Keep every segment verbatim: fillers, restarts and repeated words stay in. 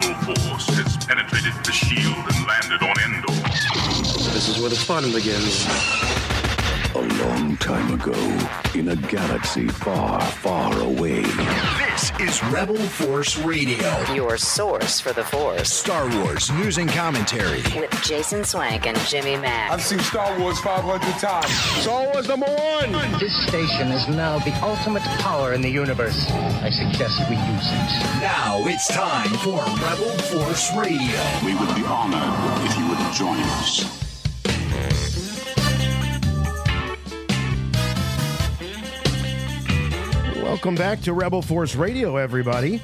rebel force has penetrated the shield and landed on Endor. This is where the fun begins. A long time ago, in a galaxy far, far away. This is Rebel Force Radio. Your source for the Force. Star Wars news and commentary. With Jason Swank and Jimmy Mack. I've seen Star Wars five hundred times. Star Wars number one! This station is now the ultimate power in the universe. I suggest we use it. Now it's time for Rebel Force Radio. We would be honored if you would join us. Welcome back to Rebel Force Radio, everybody.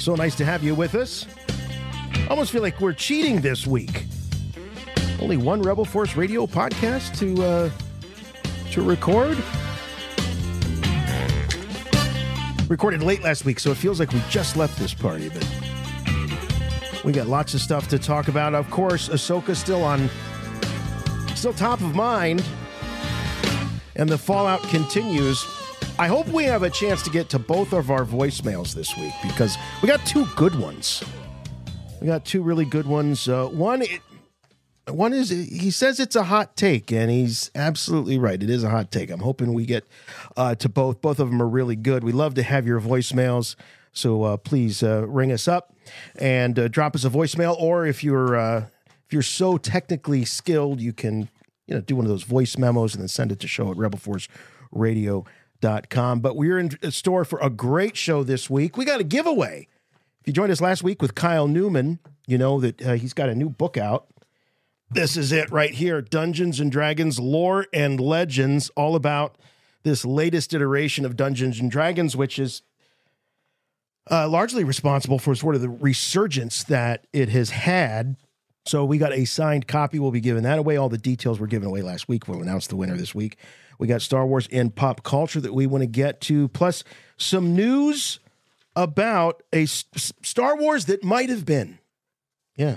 So nice to have you with us. Almost feel like we're cheating this week. Only one Rebel Force Radio podcast to uh, to record. Recorded late last week, so it feels like we just left this party, but we got lots of stuff to talk about. Of course, Ahsoka's still on, still top of mind, and the fallout continues. I hope we have a chance to get to both of our voicemails this week because we got two good ones. We got two really good ones. Uh, one, it, one is, he says it's a hot take, and he's absolutely right. It is a hot take. I'm hoping we get uh, to both. Both of them are really good. We love to have your voicemails, so uh, please uh, ring us up and uh, drop us a voicemail. Or if you're uh, if you're so technically skilled, you can you know do one of those voice memos and then send it to show at rebel force radio dot com. But we're in store for a great show this week. We got a giveaway. If you joined us last week with Kyle Newman, you know that uh, he's got a new book out. This is it right here, Dungeons and Dragons Lore and Legends, all about this latest iteration of Dungeons and Dragons, which is uh, largely responsible for sort of the resurgence that it has had. So we got a signed copy. We'll be giving that away. All the details were given away last week. We'll announce the winner this week. We got Star Wars and pop culture that we want to get to, plus some news about a S- Star Wars that might have been. Yeah.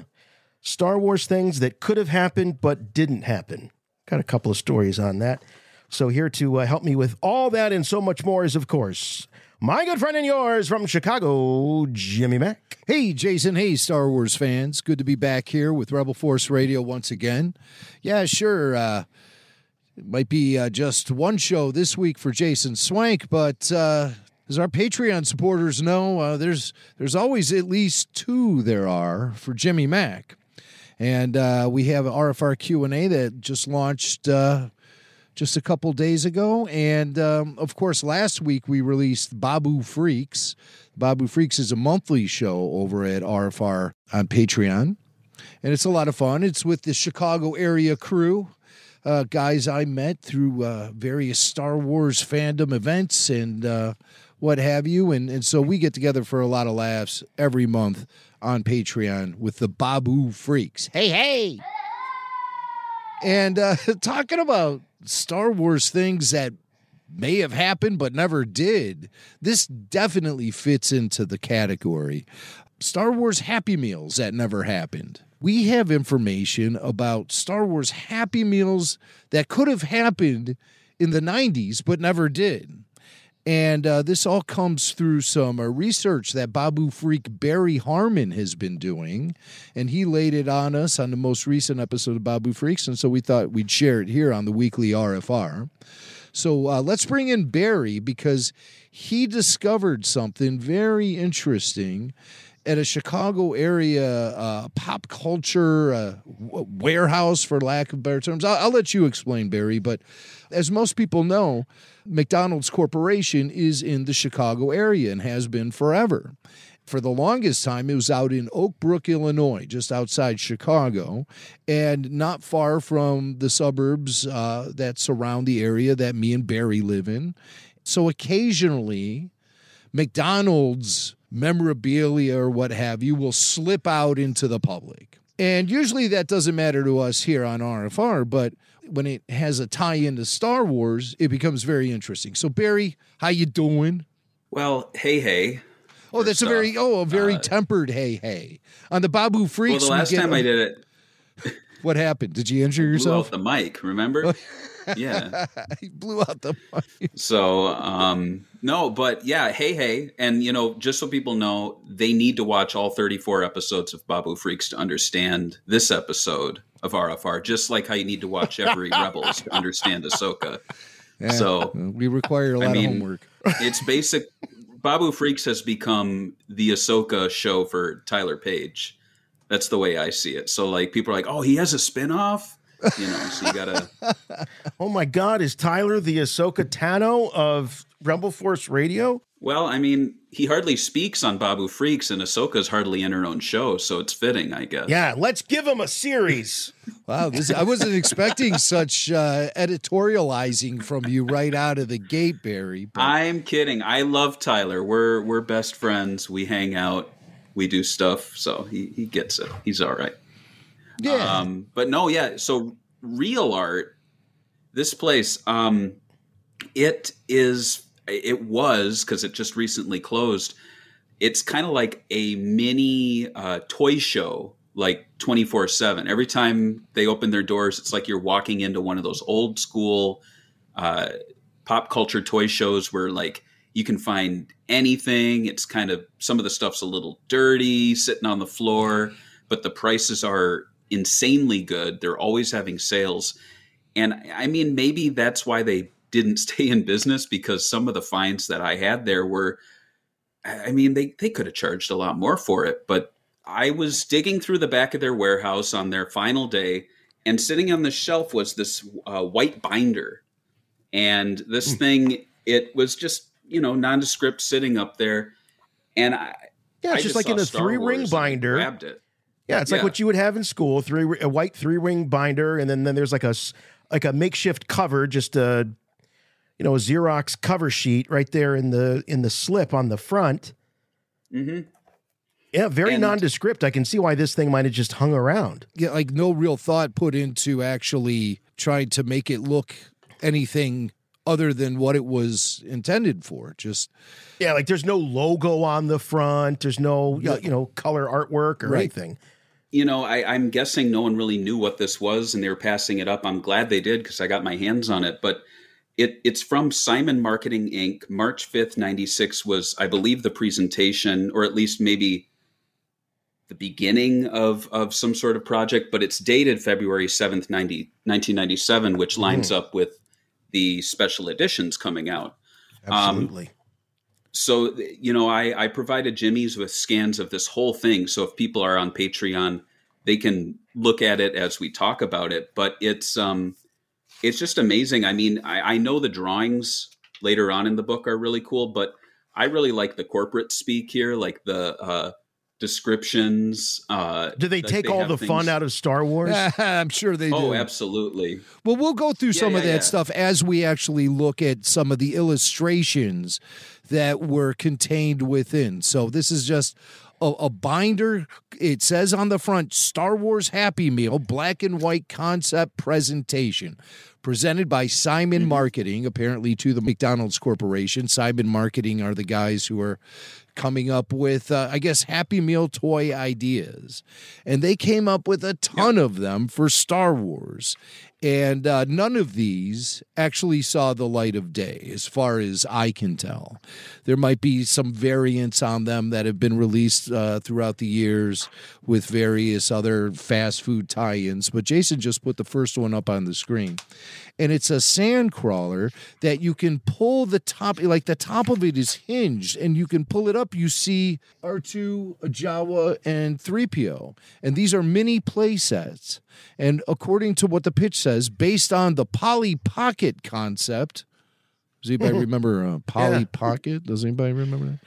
Star Wars things that could have happened but didn't happen. Got a couple of stories on that. So here to uh, help me with all that and so much more is, of course, my good friend and yours from Chicago, Jimmy Mack. Hey, Jason. Hey, Star Wars fans. Good to be back here with Rebel Force Radio once again. Yeah, sure. Uh, it might be uh, just one show this week for Jason Swank, but uh, as our Patreon supporters know, uh, there's there's always at least two there are for Jimmy Mack. And uh, we have an R F R Q and A that just launched uh just a couple days ago. And, um, of course, last week we released Babu Freaks. Babu Freaks is a monthly show over at R F R on Patreon. And it's a lot of fun. It's with the Chicago area crew, uh, guys I met through uh, various Star Wars fandom events and uh, what have you. And, and so we get together for a lot of laughs every month on Patreon with the Babu Freaks. Hey, hey! And uh, talking about Star Wars things that may have happened but never did, this definitely fits into the category. Star Wars Happy Meals that never happened. We have information about Star Wars Happy Meals that could have happened in the nineties but never did. And uh, this all comes through some uh, research that Babu Freak Barry Harmon has been doing. And he laid it on us on the most recent episode of Babu Freaks. And so we thought we'd share it here on the weekly R F R. So uh, let's bring in Barry because he discovered something very interesting at a Chicago area uh, pop culture uh, w- warehouse, for lack of better terms. I'll, I'll let you explain, Barry, but as most people know, McDonald's Corporation is in the Chicago area and has been forever. For the longest time, it was out in Oak Brook, Illinois, just outside Chicago, and not far from the suburbs uh, that surround the area that me and Barry live in. So occasionally, McDonald's memorabilia or what have you will slip out into the public. And usually that doesn't matter to us here on R F R, but when it has a tie-in to Star Wars, it becomes very interesting. So, Barry, how you doing? Well, hey, hey. Oh, that's a very, oh, a very uh, tempered hey, hey. On the Babu Freaks. Well, the last time a, I did it. What happened? Did you injure yourself? Blew off the mic, remember? Yeah. He blew out the money. So, um, no, but yeah, hey, hey. And, you know, just so people know, they need to watch all thirty-four episodes of Babu Freaks to understand this episode of R F R, just like how you need to watch every Rebels to understand Ahsoka. Yeah, so we require a lot I mean, of homework. It's basic. Babu Freaks has become the Ahsoka show for Tyler Page. That's the way I see it. So like people are like, oh, he has a spinoff. You know, so you gotta. Oh my God, is Tyler the Ahsoka Tano of Rebel Force Radio? Well, I mean, he hardly speaks on Babu Freaks, and Ahsoka's hardly in her own show, so it's fitting, I guess. Yeah, let's give him a series. Wow, this, I wasn't expecting such uh, editorializing from you right out of the gate, Barry. But... I'm kidding. I love Tyler. We're we're best friends. We hang out. We do stuff. So he he gets it. He's all right. Yeah. Um, but no, yeah. So Real Art, this place, um, it is. It was, because it just recently closed. It's kind of like a mini uh, toy show, like twenty-four seven. Every time they open their doors, it's like you're walking into one of those old school uh, pop culture toy shows where like you can find anything. It's kind of, some of the stuff's a little dirty, sitting on the floor, but the prices are insanely good. They're always having sales. And I mean, maybe that's why they didn't stay in business, because some of the finds that I had there were, I mean, they, they could have charged a lot more for it, but I was digging through the back of their warehouse on their final day, and sitting on the shelf was this uh, white binder. And this thing, it was just, you know, nondescript sitting up there. And I, yeah, it's I just like in a Star three Wars ring binder. Grabbed it. Yeah. It's yeah. like what you would have in school, three, a white three ring binder. And then, then there's like a, like a makeshift cover, just a, you know, a Xerox cover sheet right there in the in the slip on the front. Mm-hmm. Yeah, very and nondescript. I can see why this thing might have just hung around. Yeah, like no real thought put into actually trying to make it look anything other than what it was intended for. Just yeah, like there's no logo on the front. There's no, yeah. you know, color artwork or right. anything. You know, I, I'm guessing no one really knew what this was, and they were passing it up. I'm glad they did, because I got my hands on it, but... It, it's from Simon Marketing, Incorporated. March fifth, ninety-six was, I believe, the presentation, or at least maybe the beginning of, of some sort of project. But it's dated February seventh, nineteen ninety-seven, which lines mm. up with the special editions coming out. Absolutely. Um, so, you know, I, I provided Jimmy's with scans of this whole thing. So if people are on Patreon, they can look at it as we talk about it. But it's... um. It's just amazing. I mean, I, I know the drawings later on in the book are really cool, but I really like the corporate speak here, like the uh, descriptions. Uh, do they take they all the things... fun out of Star Wars? I'm sure they do. Oh, absolutely. Well, we'll go through yeah, some yeah, of that yeah. stuff as we actually look at some of the illustrations that were contained within. So this is just... a binder. It says on the front, Star Wars Happy Meal, black and white concept presentation, presented by Simon mm-hmm. Marketing, apparently to the McDonald's Corporation. Simon Marketing are the guys who are coming up with, uh, I guess, Happy Meal toy ideas. And they came up with a ton yep. of them for Star Wars. And uh, none of these actually saw the light of day, as far as I can tell. There might be some variants on them that have been released uh, throughout the years with various other fast food tie-ins. But Jason just put the first one up on the screen. And it's a sand crawler that you can pull the top, like the top of it is hinged, and you can pull it up. You see R two, Jawa, and three P O. And these are mini play sets. And according to what the pitch says, based on the Polly Pocket concept, does anybody remember uh, Polly yeah. Pocket? Does anybody remember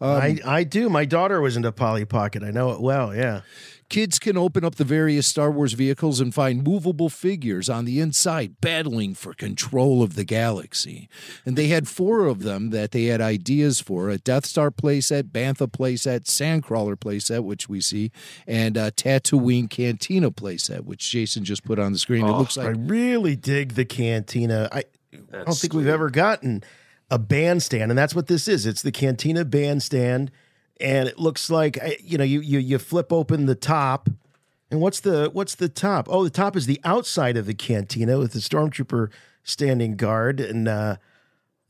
that? Um, I, I do. My daughter was into Polly Pocket. I know it well, yeah. Kids can open up the various Star Wars vehicles and find movable figures on the inside battling for control of the galaxy. And they had four of them that they had ideas for: a Death Star playset, Bantha playset, Sandcrawler playset, which we see, and a Tatooine Cantina playset, which Jason just put on the screen. Oh, it looks like I really dig the Cantina. I, I don't think we've ever gotten a bandstand, and that's what this is. It's the Cantina bandstand. And it looks like, you know, you, you you flip open the top, and what's the what's the top? Oh, the top is the outside of the Cantina with the Stormtrooper standing guard, and uh,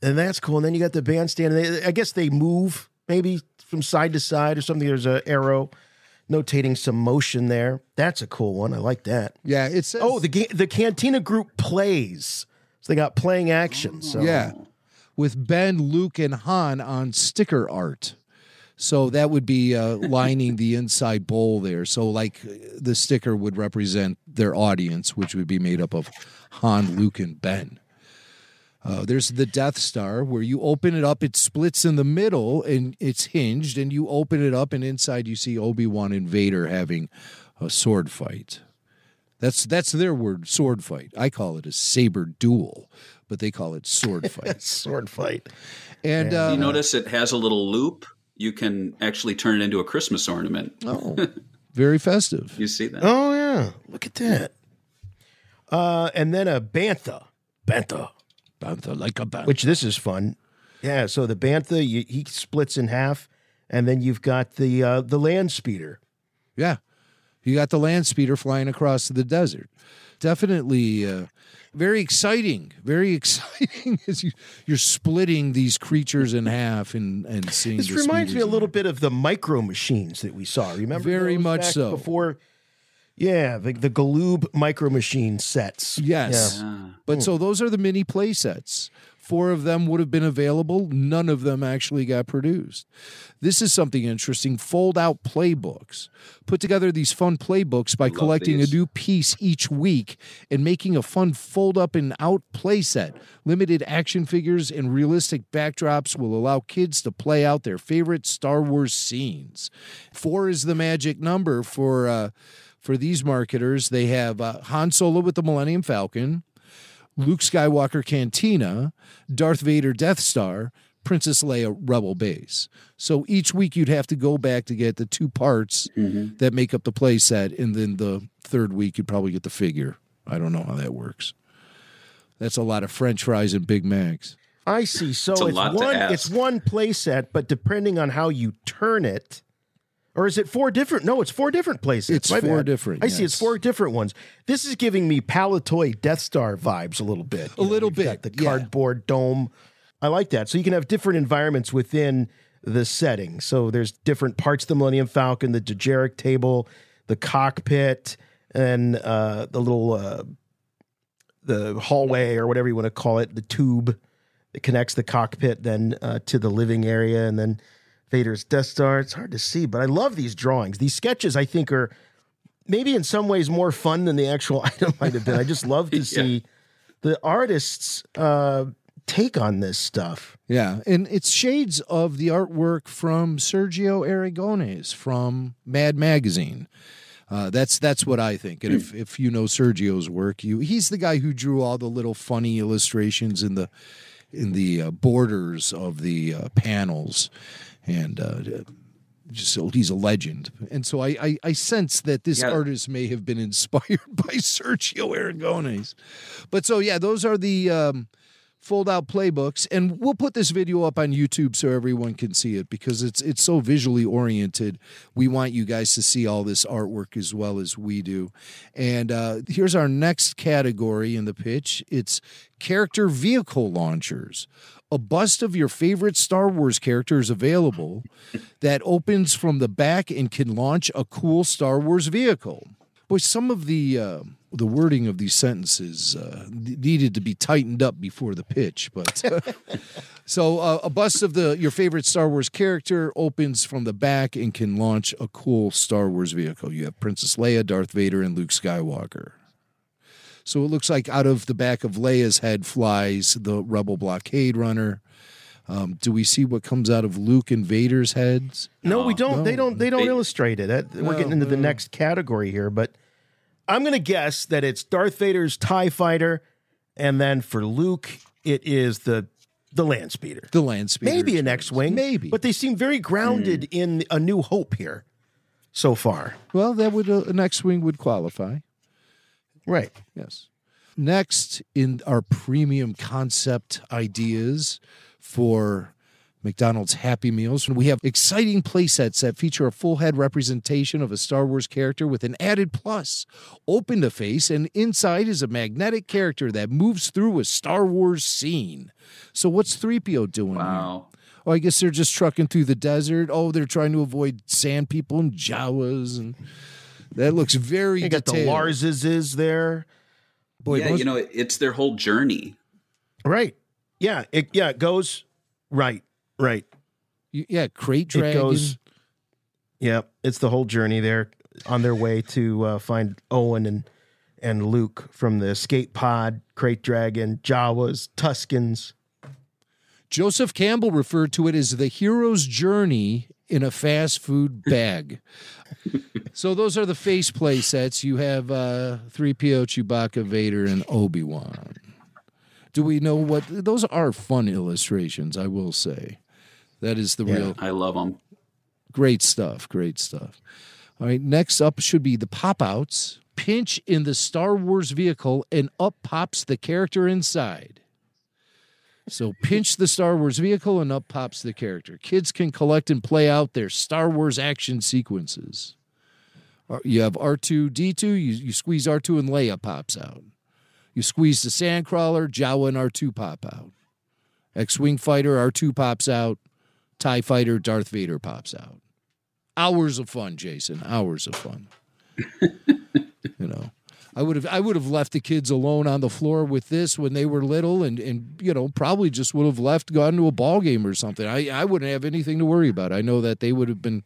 and that's cool. And then you got the bandstand. And they, I guess they move maybe from side to side or something. There's an arrow notating some motion there. That's a cool one. I like that. Yeah, it says. Oh, the the Cantina group plays. So they got playing action. So. Yeah, with Ben, Luke, and Han on sticker art. So that would be uh, lining the inside bowl there. So like the sticker would represent their audience, which would be made up of Han, Luke, and Ben. Uh, there's the Death Star, where you open it up, it splits in the middle, and it's hinged, and you open it up, and inside you see Obi-Wan and Vader having a sword fight. That's that's their word, sword fight. I call it a saber duel, but they call it sword fight. Sword fight. And yeah. uh, you notice it has a little loop. You can actually turn it into a Christmas ornament. Oh, very festive. You see that? Oh, yeah. Look at that. Uh, and then a bantha. Bantha. Bantha, like a bantha. Which this is fun. Yeah, so the bantha, you, he splits in half, and then you've got the uh, the land speeder. Yeah. You got the land speeder flying across the desert. Definitely uh, very exciting, very exciting as you, you're splitting these creatures in half and, and seeing this. This reminds me a little bit of the micro machines that we saw. Remember? Very much so. Before, yeah, the, the Galoob micro machine sets. Yes. Yeah. Yeah. But mm. so those are the mini play sets. Four of them would have been available. None of them actually got produced. This is something interesting. Fold out playbooks. Put together these fun playbooks by Love collecting these. a new piece each week and making a fun fold up and out playset. Limited action figures and realistic backdrops will allow kids to play out their favorite Star Wars scenes. Four is the magic number for, uh, for these marketers. They have uh, Han Solo with the Millennium Falcon, Luke Skywalker Cantina, Darth Vader Death Star, Princess Leia Rebel Base. So each week you'd have to go back to get the two parts mm-hmm. that make up the play set, and then the third week you'd probably get the figure. I don't know how that works. That's a lot of French fries and Big Macs. I see. So it's, it's, one, it's one play set, but depending on how you turn it, or is it four different? No, it's four different places. It's My four bad. different. I yes. see. It's four different ones. This is giving me Palatoy Death Star vibes a little bit. You a know, little bit. Got the cardboard yeah. dome. I like that. So you can have different environments within the setting. So there's different parts of the Millennium Falcon, the Dejeric table, the cockpit, and uh, the little uh, the hallway or whatever you want to call it, the tube that connects the cockpit then uh, to the living area, and then Vader's Death Star. It's hard to see, but I love these drawings. These sketches, I think, are maybe in some ways more fun than the actual item might have been. I just love to see yeah. the artists' uh, take on this stuff. Yeah, and it's shades of the artwork from Sergio Aragonés from Mad Magazine. Uh, that's that's what I think. And if, if you know Sergio's work, you he's the guy who drew all the little funny illustrations in the, in the uh, borders of the uh, panels. And uh, just so he's a legend. And so I, I, I sense that this yeah. artist may have been inspired by Sergio Aragonés. But so, yeah, those are the um, fold-out playbooks. And we'll put this video up on YouTube so everyone can see it, because it's, it's so visually oriented. We want you guys to see all this artwork as well as we do. And uh, here's our next category in the pitch. It's character vehicle launchers. A bust of your favorite Star Wars character is available that opens from the back and can launch a cool Star Wars vehicle. Boy, some of the uh, the wording of these sentences uh, needed to be tightened up before the pitch. But uh, so uh, a bust of the your favorite Star Wars character opens from the back and can launch a cool Star Wars vehicle. You have Princess Leia, Darth Vader, and Luke Skywalker. So it looks like out of the back of Leia's head flies the Rebel Blockade Runner. Um, do we see what comes out of Luke and Vader's heads? No, we don't. No. They don't. They don't they, illustrate it. We're no, getting into no. the next category here, but I'm going to guess that it's Darth Vader's TIE fighter, and then for Luke, it is the the land speeder, the land speeder, maybe an X-wing, maybe. But they seem very grounded mm. in A New Hope here so far. Well, that would uh, an X-wing would qualify. Right. Yes. Next in our premium concept ideas for McDonald's Happy Meals. We have exciting playsets that feature a full head representation of a Star Wars character with an added plus. Open the face, and inside is a magnetic character that moves through a Star Wars scene. So what's three P O doing? Wow. Here? Oh, I guess they're just trucking through the desert. Oh, they're trying to avoid sand people and Jawas. And that looks very they got detailed. The Larses is there. Boy, yeah, most... you know, it's their whole journey. Right. Yeah. It, yeah, it goes right. Right. Yeah, Crate Dragon. It goes, yeah, it's the whole journey there on their way to uh, find Owen and and Luke from the escape pod, Crate Dragon, Jawas, Tuskens. Joseph Campbell referred to it as the hero's journey in a fast food bag. So those are the face play sets. You have uh, three P O, Chewbacca, Vader, and Obi-Wan. Do we know what... Those are fun illustrations, I will say. That is the yeah, real... I love them. Great stuff, great stuff. All right, next up should be the pop-outs. Pinch in the Star Wars vehicle and up pops the character inside. So pinch the Star Wars vehicle and up pops the character. Kids can collect and play out their Star Wars action sequences. You have R two D two, you, you squeeze R two and Leia pops out. You squeeze the Sandcrawler, Jawa and R two pop out. X-Wing Fighter, R two pops out. TIE Fighter, Darth Vader pops out. Hours of fun, Jason. Hours of fun. You know, I would have I would have left the kids alone on the floor with this when they were little, and and you know, probably just would have left, gone to a ball game or something. I I wouldn't have anything to worry about. I know that they would have been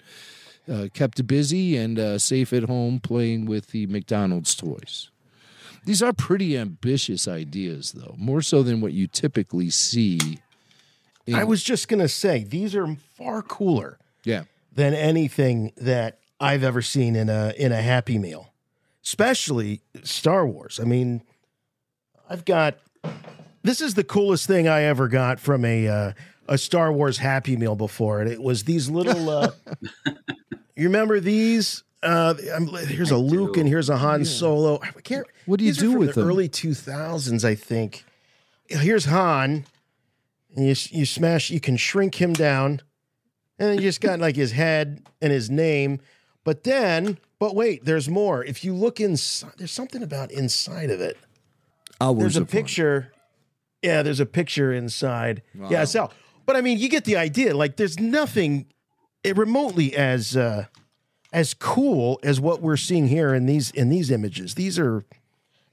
uh, kept busy and uh, safe at home playing with the McDonald's toys. These are pretty ambitious ideas, though, more so than what you typically see. In- I was just going to say, these are far cooler yeah. than anything that I've ever seen in a in a Happy Meal, especially Star Wars. I mean, I've got... This is the coolest thing I ever got from a, uh, a Star Wars Happy Meal before, and it was these little... Uh, you remember these... Uh, I'm, here's a Luke and here's a Han yeah. Solo. I can't. What do you do with the them? Early two thousands, I think. Here's Han, and you you smash. You can shrink him down, and then you just got like his head and his name. But then, but wait, there's more. If you look inside, there's something about inside of it. Hours there's a picture. Fun. Yeah, there's a picture inside. Wow. Yeah, so. But I mean, you get the idea. Like, there's nothing, it remotely as. Uh, as cool as what we're seeing here in these in these images. These are,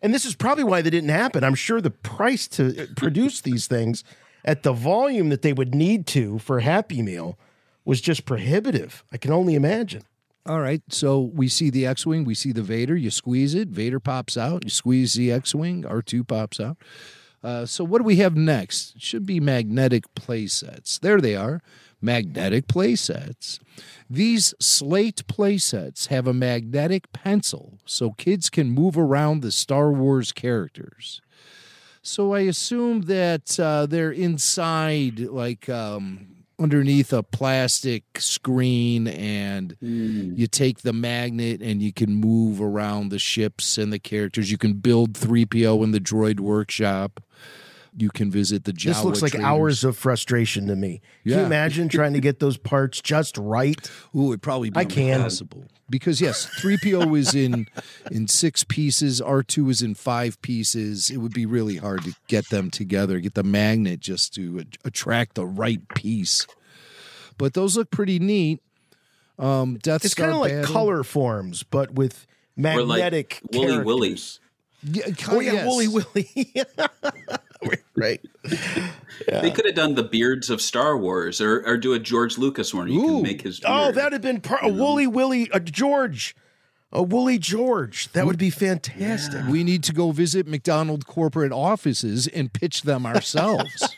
and this is probably why they didn't happen. I'm sure the price to produce these things at the volume that they would need to for Happy Meal was just prohibitive. I can only imagine. All right, so we see the X-Wing, we see the Vader, you squeeze it, Vader pops out, you squeeze the X-Wing, R two pops out. Uh, so what do we have next? Should be magnetic play sets. There they are. Magnetic playsets. These slate playsets have a magnetic pencil so kids can move around the Star Wars characters. So I assume that uh, they're inside, like um, underneath a plastic screen, and mm. you take the magnet and you can move around the ships and the characters. You can build three P O in the droid workshop. You can visit the Jawa. This looks like trainers. Hours of frustration to me. Yeah. Can you imagine trying to get those parts just right? Ooh, it'd probably be I impossible. Can. Because, yes, three P O is in in six pieces. R two is in five pieces. It would be really hard to get them together, get the magnet just to attract the right piece. But those look pretty neat. Um, Death it's kind of like color forms, but with magnetic like Wooly Willies. Yeah, oh, yeah, yes. Wooly Willy. Right. Yeah. They could have done the beards of Star Wars, or, or do a George Lucas one. You Ooh. Can make his beard. Oh, that would have been par- a Wooly Willy, a George, a Wooly George. That would be fantastic. Yeah. We need to go visit McDonald's corporate offices and pitch them ourselves.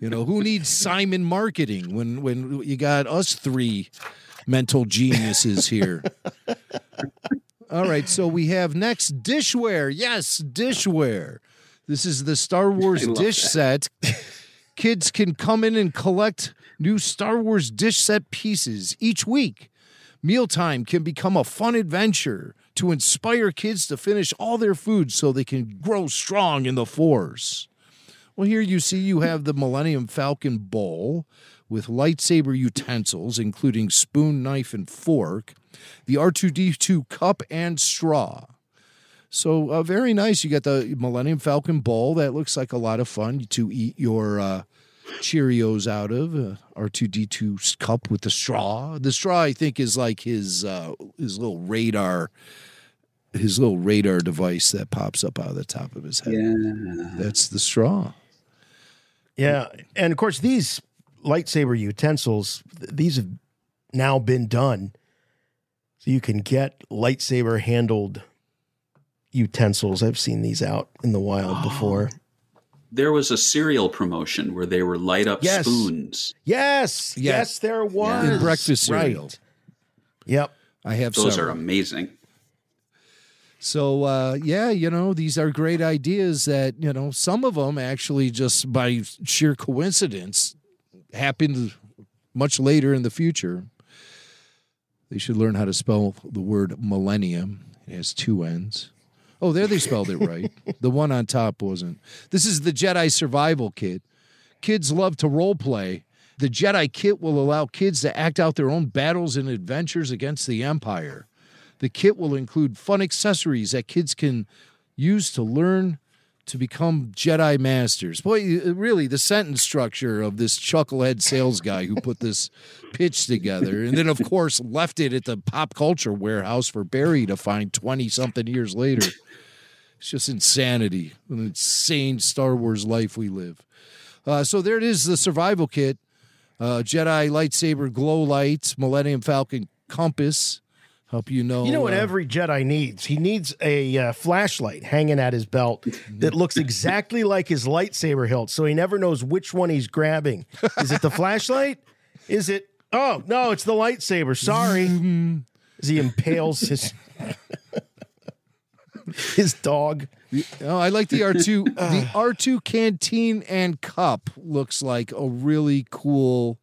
You know, who needs Simon Marketing when, when you got us three mental geniuses here? All right, so we have next dishware. Yes, dishware. This is the Star Wars dish set. Kids can come in and collect new Star Wars dish set pieces each week. Mealtime can become a fun adventure to inspire kids to finish all their food so they can grow strong in the Force. Well, here you see you have the Millennium Falcon bowl with lightsaber utensils, including spoon, knife, and fork, the R two D two cup and straw. So uh, very nice. You got the Millennium Falcon bowl. That looks like a lot of fun to eat your uh, Cheerios out of. Uh, R two D two's cup with the straw. The straw, I think, is like his uh, his little radar, his little radar device that pops up out of the top of his head. Yeah. That's the straw. Yeah, and of course these lightsaber utensils, these have now been done, so you can get lightsaber handled utensils. I've seen these out in the wild oh. before. There was a cereal promotion where they were light up yes. spoons. Yes. yes, yes, there was. In breakfast cereal. Right. Yep. I have Those several. are amazing. So, uh, yeah, you know, these are great ideas that, you know, some of them actually just by sheer coincidence happened much later in the future. They should learn how to spell the word millennium. It has two N's. Oh, there they spelled it right. The one on top wasn't. This is the Jedi Survival Kit. Kids love to role play. The Jedi Kit will allow kids to act out their own battles and adventures against the Empire. The kit will include fun accessories that kids can use to learn to become Jedi Masters. Boy, really, the sentence structure of this chucklehead sales guy who put this pitch together and then, of course, left it at the pop culture warehouse for Barry to find twenty-something years later. It's just insanity, an insane Star Wars life we live. Uh, so there it is, the survival kit, uh, Jedi lightsaber glow lights, Millennium Falcon compass. Hope you know. You know what uh, every Jedi needs? He needs a uh, flashlight hanging at his belt that looks exactly like his lightsaber hilt, so he never knows which one he's grabbing. Is it the flashlight? Is it? Oh no, it's the lightsaber. Sorry, as he impales his his dog. Oh, I like the R two. Uh, the R two canteen and cup looks like a really cool.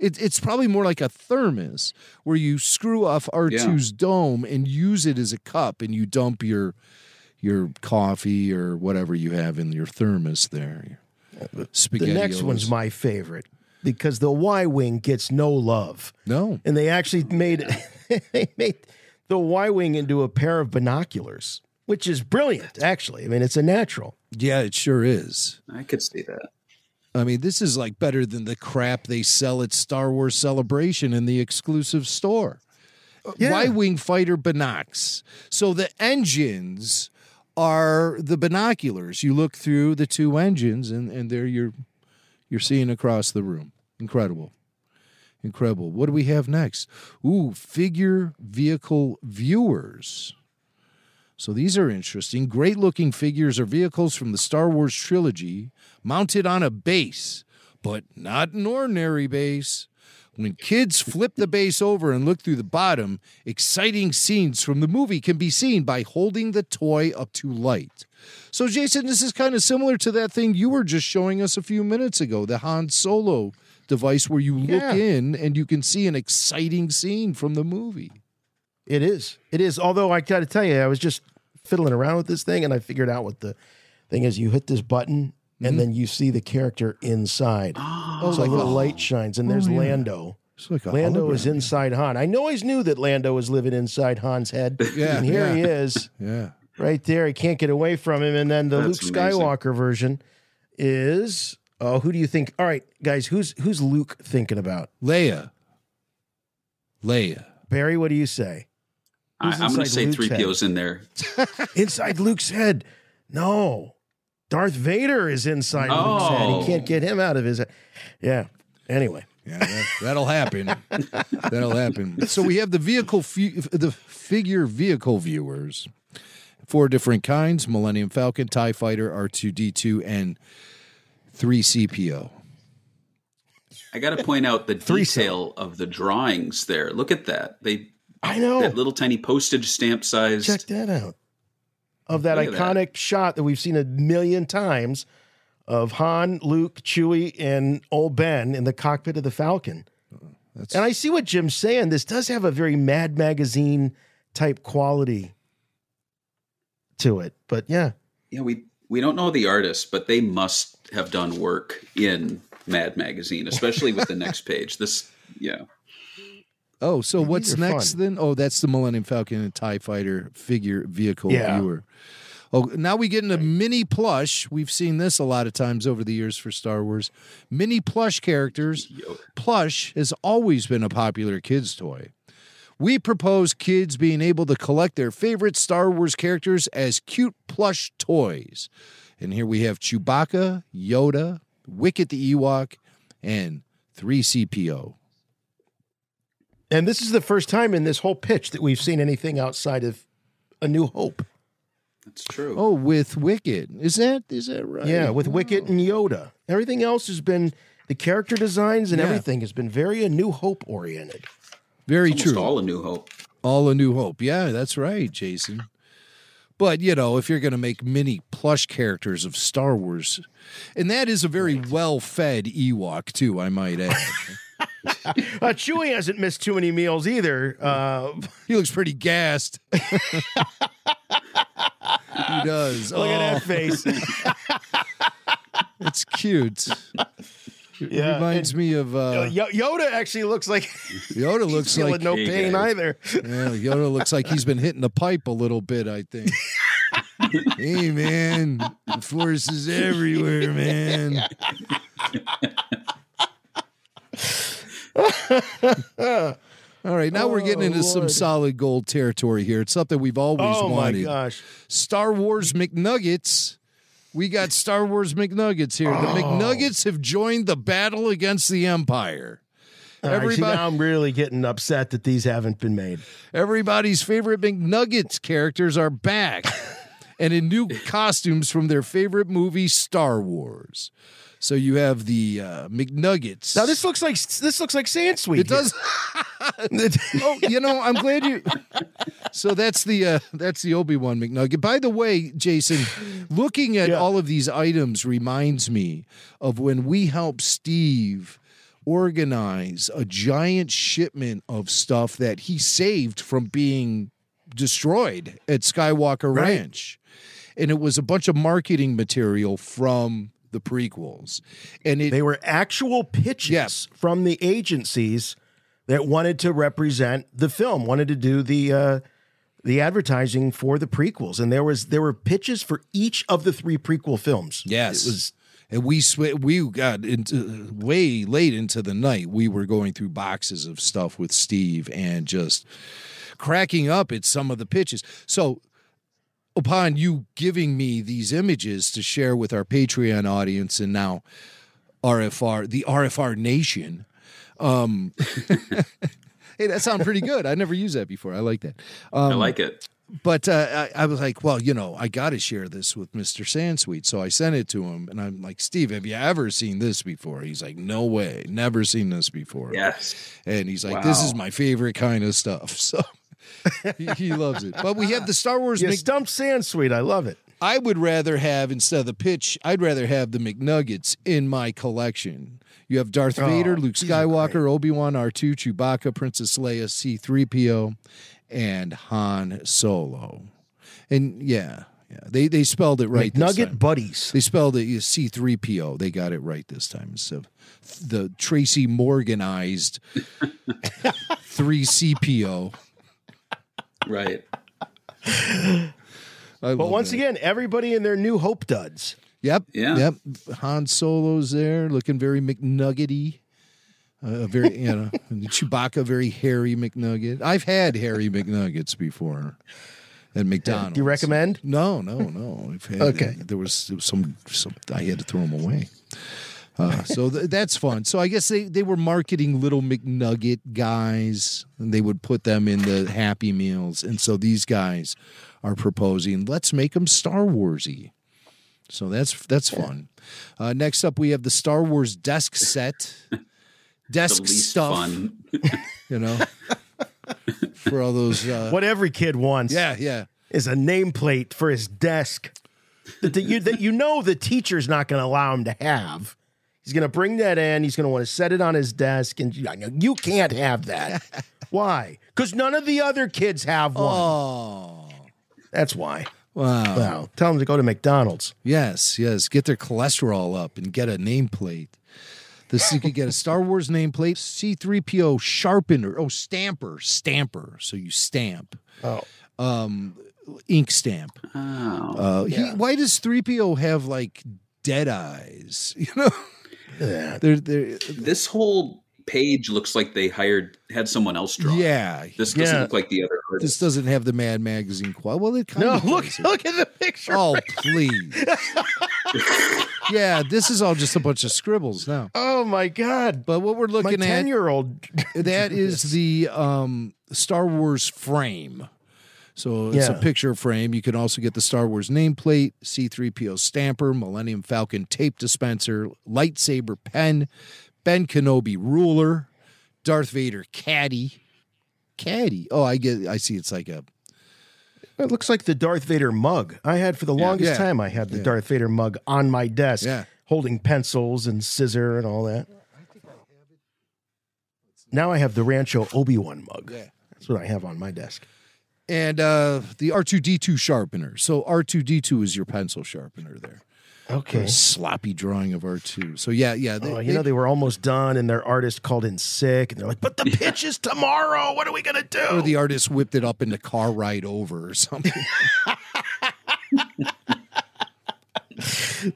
It, it's probably more like a thermos where you screw off R two's yeah. dome and use it as a cup, and you dump your your coffee or whatever you have in your thermos there. Spaghetti. The next one's my favorite because the Y-wing gets no love. No, and they actually made they made the Y-wing into a pair of binoculars, which is brilliant. Actually, I mean it's a natural. Yeah, it sure is. I could see that. I mean, this is like better than the crap they sell at Star Wars Celebration in the exclusive store. Yeah. Y-wing fighter binocs. So the engines are the binoculars. You look through the two engines, and and there you're you're seeing across the room. Incredible, incredible. What do we have next? Ooh, figure vehicle viewers. So these are interesting. Great-looking figures or vehicles from the Star Wars trilogy mounted on a base, but not an ordinary base. When kids flip the base over and look through the bottom, exciting scenes from the movie can be seen by holding the toy up to light. So, Jason, this is kind of similar to that thing you were just showing us a few minutes ago, the Han Solo device where you look yeah. in and you can see an exciting scene from the movie. It is. It is. Although I got to tell you, I was just fiddling around with this thing and I figured out what the thing is. You hit this button and mm-hmm. then you see the character inside. Oh, so like a little light shines and oh, there's yeah. Lando. It's like a Lando hologram. Is inside Han. I always knew that Lando was living inside Han's head. Yeah, and here yeah. he is. Yeah. Right there. He can't get away from him. And then the That's Luke amazing. Skywalker version is, oh, who do you think? All right, guys, who's who's Luke thinking about? Leia. Leia. Barry, what do you say? I, I'm going to say three P O's in there. Inside Luke's head. No. Darth Vader is inside oh. Luke's head. He can't get him out of his head. Yeah. Anyway. Yeah, that, that'll happen. That'll happen. So we have the vehicle, the figure vehicle viewers. Four different kinds. Millennium Falcon, TIE Fighter, R two D two, and three C P O. I got to point out the detail of the drawings there. Look at that. They... I know that little tiny postage stamp size. Check that out. Of that Look iconic that. shot that we've seen a million times of Han, Luke, Chewie, and old Ben in the cockpit of the Falcon. That's... And I see what Jim's saying. This does have a very Mad Magazine type quality to it, but yeah, yeah, we we don't know the artist, but they must have done work in Mad Magazine, especially with the next page. This, yeah. Oh, so yeah, what's next fun. then? Oh, that's the Millennium Falcon and TIE Fighter figure vehicle yeah. viewer. Oh, now we get into right. mini plush. We've seen this a lot of times over the years for Star Wars. Mini plush characters. Yo. Plush has always been a popular kids' toy. We propose kids being able to collect their favorite Star Wars characters as cute plush toys. And here we have Chewbacca, Yoda, Wicket the Ewok, and three C P O. And this is the first time in this whole pitch that we've seen anything outside of A New Hope. That's true. Oh, with Wicket. Is that is that right? Yeah, with oh. Wicket and Yoda. Everything else has been, the character designs and yeah. everything has been very A New Hope oriented. Very it's true. All A New Hope. All A New Hope. Yeah, that's right, Jason. But, you know, if you're going to make mini plush characters of Star Wars, and that is a very well-fed Ewok, too, I might add. uh, Chewie hasn't missed too many meals either. Uh, he looks pretty gassed. He does. Look oh. at that face. It's cute. It yeah, reminds me of uh, Yoda. Actually, looks like Yoda looks he's like no pain yeah. either. Yeah, Yoda looks like he's been hitting the pipe a little bit, I think. Hey, man, the force is everywhere, man. All right, now oh, we're getting into Lord. some solid gold territory here. It's something we've always oh, wanted. Oh my gosh, Star Wars McNuggets. We got Star Wars McNuggets here. Oh. The McNuggets have joined the battle against the Empire. All right, see, now I'm really getting upset that these haven't been made. Everybody's favorite McNuggets characters are back and in new costumes from their favorite movie, Star Wars. So you have the uh, McNuggets. Now this looks like this looks like Sansweet. It does. Oh, you know, I'm glad you. So that's the uh, that's the Obi-Wan McNugget. By the way, Jason, looking at yeah. all of these items reminds me of when we helped Steve organize a giant shipment of stuff that he saved from being destroyed at Skywalker right. Ranch, and it was a bunch of marketing material from the prequels, and it, they were actual pitches yes. from the agencies that wanted to represent the film, wanted to do the uh, the advertising for the prequels, and there was there were pitches for each of the three prequel films. Yes, it was, and we sw- we got into way late into the night. We were going through boxes of stuff with Steve and just cracking up at some of the pitches. So, upon you giving me these images to share with our Patreon audience and now R F R, the R F R Nation, um, hey, that sounds pretty good. I never used that before. I like that. Um, I like it. But uh, I, I was like, well, you know, I got to share this with Mister Sansweet. So I sent it to him, and I'm like, Steve, have you ever seen this before? He's like, no way. Never seen this before. Yes. And he's like, wow. This is my favorite kind of stuff. So. he, he loves it. But we have the Star Wars Mc- Stump Sansweet. I love it. I would rather have, instead of the pitch, I'd rather have the McNuggets in my collection. You have Darth oh, Vader, Luke Skywalker, Obi-Wan, R two, Chewbacca, Princess Leia, C three P O, and Han Solo. And yeah, yeah, they they spelled it right. McNugget buddies. They spelled it C three P O. They got it right this time. So the Tracy Morganized three C P O. Right. But once that. again, everybody in their New Hope duds. Yep. Yeah. Yep. Han Solo's there, looking very McNuggety. Uh, very, you know, Chewbacca, very hairy McNugget. I've had hairy McNuggets before at McDonald's. Do you recommend? No, no, no. I've had, okay. Uh, there was, there was some, some. I had to throw them away. Uh, so th- that's fun. So I guess they, they were marketing little McNugget guys, and they would put them in the Happy Meals. And so these guys are proposing, let's make them Star Wars-y. So that's that's fun. Uh, next up, we have the Star Wars desk set. Desk stuff. Fun. You know, for all those. Uh, what every kid wants. Yeah, yeah. Is a nameplate for his desk that, that, you, that you know the teacher's not going to allow him to have. He's going to bring that in. He's going to want to set it on his desk. And you can't have that. Why? Because none of the other kids have one. Oh. That's why. Wow. Wow. Tell them to go to McDonald's. Yes, yes. Get their cholesterol up and get a nameplate. This, you could get a Star Wars nameplate, C three P O sharpener, oh, stamper, stamper, so you stamp. Oh. Um, ink stamp. Oh. Uh, yeah. he, why does three P O have, like, dead eyes? You know? Yeah. They're, they're, this whole page looks like they hired, had someone else draw. Yeah. This doesn't yeah. look like the other artist. This doesn't have the Mad Magazine quality. Well, it kind no, of look, look at the picture. Oh, please. Yeah, this is all just a bunch of scribbles now. Oh, my God. But what we're looking my at. ten-year-old. That is the um, Star Wars frame. So it's yeah. a picture frame. You can also get the Star Wars nameplate, C three P O stamper, Millennium Falcon tape dispenser, lightsaber pen, Ben Kenobi ruler, Darth Vader caddy. Caddy. Oh, I get. I see. It's like a. It looks like the Darth Vader mug. I had for the yeah, longest yeah. time. I had the yeah. Darth Vader mug on my desk, yeah. holding pencils and scissor and all that. Now I have the Rancho Obi-Wan mug. Yeah. That's what I have on my desk. And uh, the R two D two sharpener. So R two D two is your pencil sharpener there. Okay. A sloppy drawing of R two. So, yeah, yeah. They, oh, you they, know, they were almost done, and their artist called in sick, and they're like, but the pitch is tomorrow. What are we going to do? Or the artist whipped it up in the car ride over or something.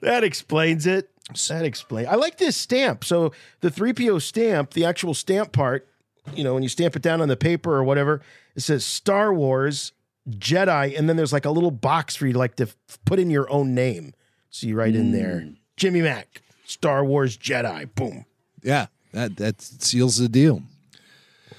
That explains it. That explains I like this stamp. So the three P O stamp, the actual stamp part, you know, when you stamp it down on the paper or whatever, it says Star Wars, Jedi, and then there's like a little box for you to like to put in your own name. So you write mm. in there, Jimmy Mac, Star Wars, Jedi, boom. Yeah, that, that seals the deal.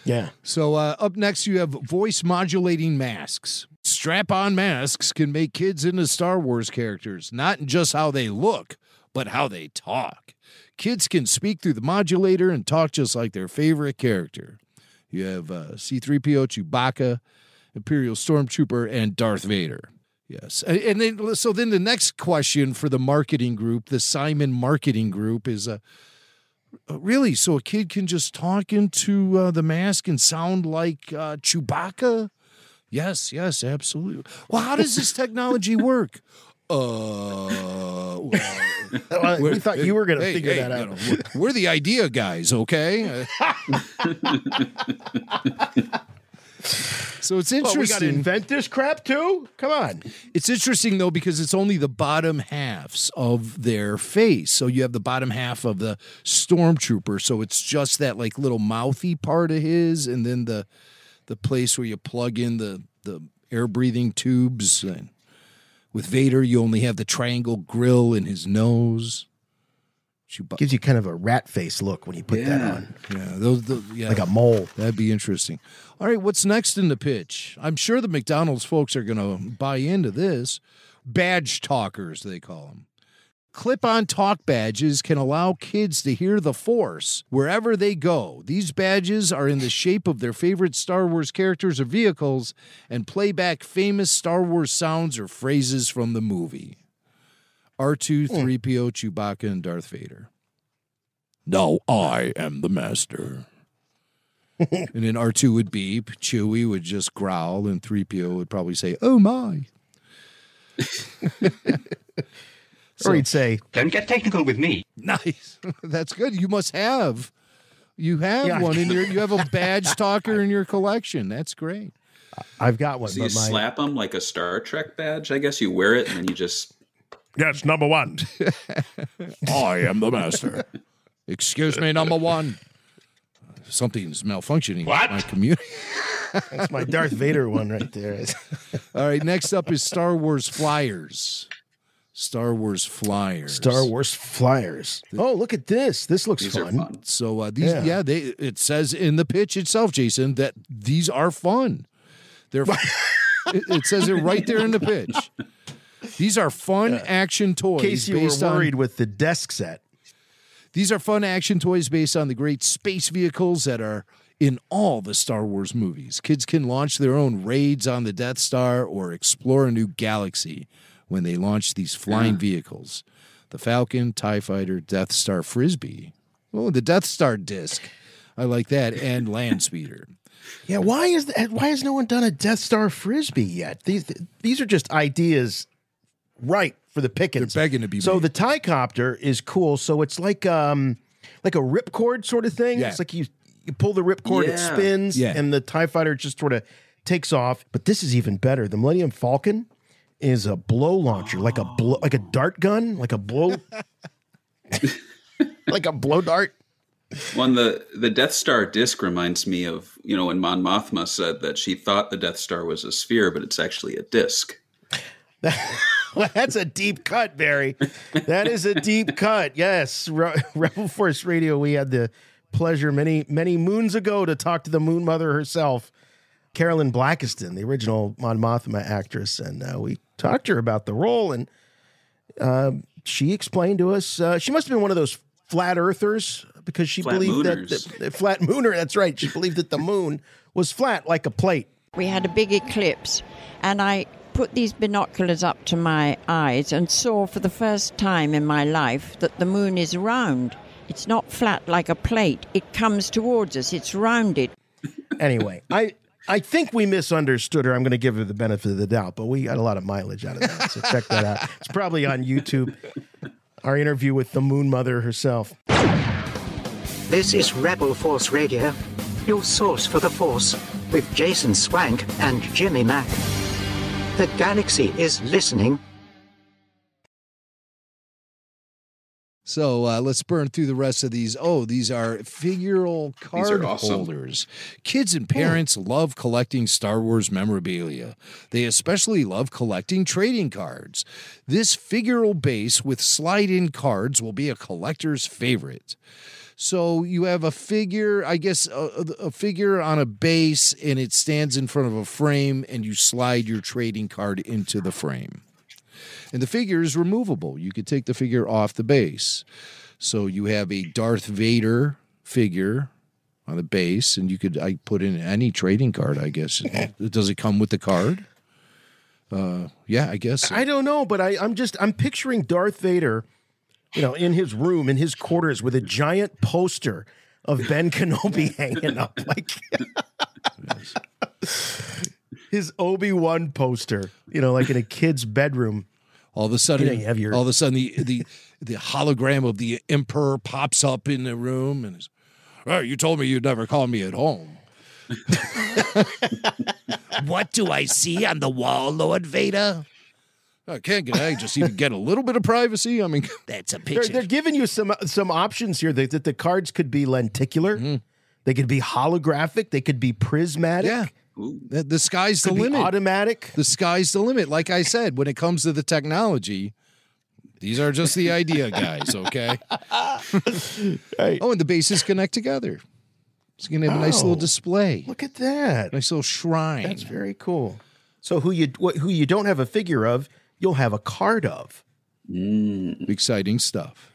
Yeah. So uh, up next you have voice modulating masks. Strap-on masks can make kids into Star Wars characters, not just how they look, but how they talk. Kids can speak through the modulator and talk just like their favorite character. You have uh, C three P O, Chewbacca, Imperial Stormtrooper, and Darth Vader. Yes. And then, so then the next question for the marketing group, the Simon marketing group, is uh, really, so a kid can just talk into uh, the mask and sound like uh, Chewbacca? Yes, yes, absolutely. Well, how does this technology work? Uh, well, we thought you were going to hey, figure hey, that out. You know, we're, we're the idea guys, okay? So it's interesting. Well, we got to invent this crap too? Come on. It's interesting, though, because it's only the bottom halves of their face. So you have the bottom half of the stormtrooper. So it's just that like little mouthy part of his, and then the the place where you plug in the, the air-breathing tubes and... With Vader, you only have the triangle grill in his nose. Chewbacca. Gives you kind of a rat face look when you put yeah. that on. Yeah, those, those, yeah, like a mole. That'd be interesting. All right, what's next in the pitch? I'm sure the McDonald's folks are going to buy into this. Badge talkers, they call them. Clip-on talk badges can allow kids to hear the Force wherever they go. These badges are in the shape of their favorite Star Wars characters or vehicles and play back famous Star Wars sounds or phrases from the movie. R two, three P O, Chewbacca, and Darth Vader. Now I am the master. And then R two would beep, Chewie would just growl, and three P O would probably say, oh my. So, or he'd say, don't get technical with me. Nice. That's good. You must have. You have yeah. one in your, you have a badge talker in your collection. That's great. I've got one. So but you my... slap them like a Star Trek badge. I guess you wear it and then you just. Yes, number one. I am the master. Excuse me, number one. Something's malfunctioning what? in my community. That's my Darth Vader one right there. All right. Next up is Star Wars flyers. Star Wars flyers. Star Wars flyers. Oh, look at this. This looks these fun. fun. So uh, these, yeah. yeah, they. It says in the pitch itself, Jason, that these are fun. They're. Fun. it, it says it right there in the pitch. These are fun yeah. action toys. In case you were worried on, with the desk set. These are fun action toys based on the great space vehicles that are in all the Star Wars movies. Kids can launch their own raids on the Death Star or explore a new galaxy when they launched these flying yeah. vehicles. The Falcon, TIE Fighter, Death Star Frisbee. Oh, the Death Star disc. I like that. And Land Speeder. Yeah, why is that, why has no one done a Death Star Frisbee yet? These these are just ideas, right, for the pickings. They're begging to be so made. The Ticopter is cool. So it's like um like a ripcord sort of thing. Yeah. It's like you you pull the ripcord, yeah. it spins, yeah. and the TIE Fighter just sort of takes off. But this is even better. The Millennium Falcon is a blow launcher, oh. like a blow, like a dart gun, like a blow, like a blow dart. Well, the, the Death Star disc reminds me of, you know, when Mon Mothma said that she thought the Death Star was a sphere, but it's actually a disc. Well, that's a deep cut, Barry. That is a deep cut. Yes. Re- Rebel Force Radio, we had the pleasure many, many moons ago to talk to the Moon Mother herself, Carolyn Blackiston, the original Mon Mothma actress. And uh, we talked to her about the role, and uh, she explained to us, uh, she must have been one of those flat earthers, because she flat believed mooners. that the, the flat mooner, that's right. She believed that the moon was flat like a plate. We had a big eclipse, and I put these binoculars up to my eyes and saw for the first time in my life that the moon is round. It's not flat like a plate. It comes towards us. It's rounded. Anyway, I I think we misunderstood her. I'm going to give her the benefit of the doubt, but we got a lot of mileage out of that, so check that out. It's probably on YouTube, our interview with the Moon Mother herself. This is Rebel Force Radio, your source for the Force, with Jason Swank and Jimmy Mack. The galaxy is listening. So uh, let's burn through the rest of these. Oh, these are figural card these are awesome. holders. Kids and parents oh. love collecting Star Wars memorabilia. They especially love collecting trading cards. This figural base with slide-in cards will be a collector's favorite. So you have a figure, I guess, a, a figure on a base, and it stands in front of a frame, and you slide your trading card into the frame. And the figure is removable. You could take the figure off the base. So you have a Darth Vader figure on the base, and you could I put in any trading card, I guess. Does it come with the card? Uh, yeah, I guess. So. I don't know, but I, I'm just, I'm picturing Darth Vader, you know, in his room, in his quarters, with a giant poster of Ben Kenobi hanging up. Like his Obi-Wan poster, you know, like in a kid's bedroom. All of a sudden, you know, you have your... all of a sudden, the, the, the hologram of the Emperor pops up in the room and is, oh, you told me you'd never call me at home. What do I see on the wall, Lord Vader? I can't get, I just even get a little bit of privacy. I mean, that's a picture. They're, they're giving you some some options here that, that the cards could be lenticular. Mm-hmm. They could be holographic. They could be prismatic. Yeah. The, the sky's could the limit. Automatic. The sky's the limit. Like I said, when it comes to the technology, these are just the idea guys, okay? Right. Oh, and the bases connect together. It's going to have oh, a nice little display. Look at that. Nice little shrine. That's very cool. So who you what, who you don't have a figure of, you'll have a card of. Mm. Exciting stuff.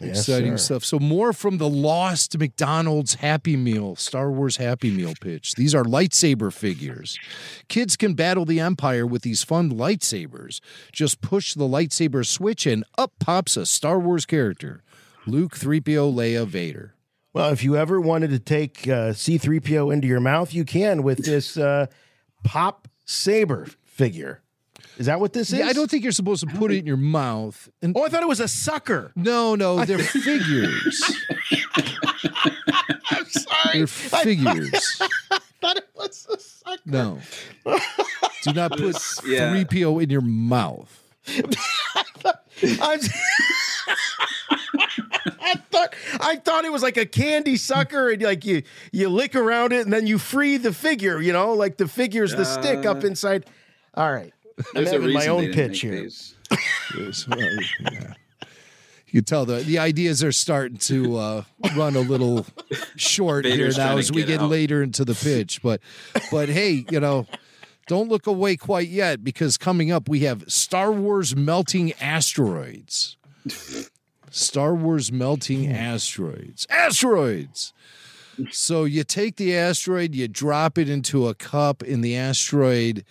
Yes, Exciting sir. stuff. So more from the lost McDonald's Happy Meal, Star Wars Happy Meal pitch. These are lightsaber figures. Kids can battle the Empire with these fun lightsabers. Just push the lightsaber switch and up pops a Star Wars character. Luke, three P O, Leia, Vader. Well, if you ever wanted to take uh, C three P O into your mouth, you can with this uh, pop saber figure. Is that what this is? Yeah, I don't think you're supposed to put it in your mouth. And oh, I thought it was a sucker. No, no, they're figures. I'm sorry. They're figures. I thought it was a sucker. No. Do not put yeah. three P O in your mouth. I, thought, I, was, I thought I thought it was like a candy sucker, and like you you lick around it and then you free the figure, you know, like the figure's the uh, stick up inside. All right. I'm having my own pitch here. Yeah. You tell the the ideas are starting to uh, run a little short Vader's here now as we get, get later into the pitch. But but hey, you know, don't look away quite yet, because coming up we have Star Wars melting asteroids. Star Wars melting asteroids. Asteroids. So you take the asteroid, you drop it into a cup, and the asteroid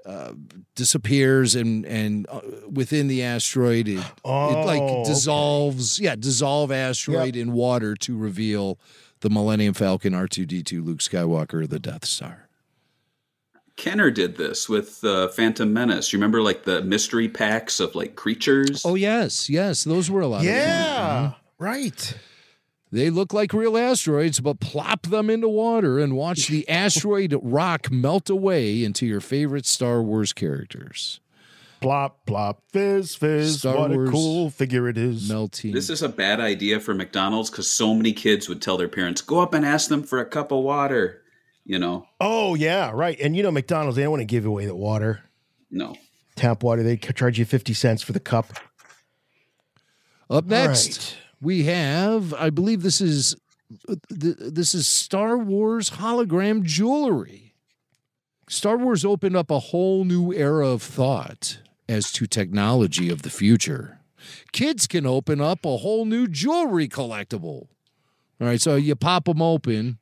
Uh, disappears, and and uh, within the asteroid it, oh, it like dissolves okay. yeah dissolve asteroid yep. in water to reveal the Millennium Falcon, R two D two, Luke Skywalker, the Death Star. Kenner did this with uh, Phantom Menace. You remember, like, the mystery packs of, like, creatures? Oh, yes, yes. Those were a lot yeah, of Yeah, right. They look like real asteroids, but plop them into water and watch the asteroid rock melt away into your favorite Star Wars characters. Plop, plop, fizz, fizz. Star what Wars a cool figure it is. Melting. This is a bad idea for McDonald's because so many kids would tell their parents, go up and ask them for a cup of water, you know? Oh, yeah, right. And, you know, McDonald's, they don't want to give away the water. No. Tap water. They charge you fifty cents for the cup. Up next. We have, I believe this is this is Star Wars hologram jewelry. Star Wars opened up a whole new era of thought as to technology of the future. Kids can open up a whole new jewelry collectible. All right, so you pop them open.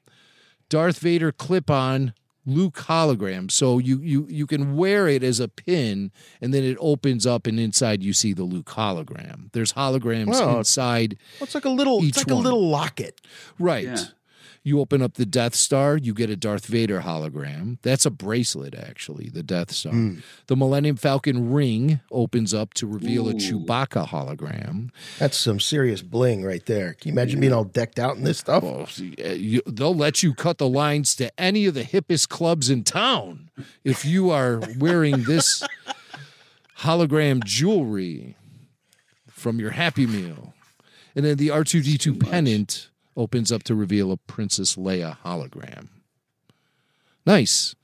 Darth Vader clip-on, Luke hologram. So you you you can wear it as a pin, and then it opens up, and inside you see the Luke hologram. There's holograms wow. inside. Well, it's like a little, it's like one. a little locket, right? Yeah. You open up the Death Star, you get a Darth Vader hologram. That's a bracelet, actually. The Death Star, mm. the Millennium Falcon ring opens up to reveal Ooh. a Chewbacca hologram. That's some serious bling right there. Can you imagine yeah. being all decked out in this stuff? Well, see, you, they'll let you cut the lines to any of the hippest clubs in town if you are wearing this hologram jewelry from your Happy Meal, and then the R two D two pennant opens up to reveal a Princess Leia hologram. Nice.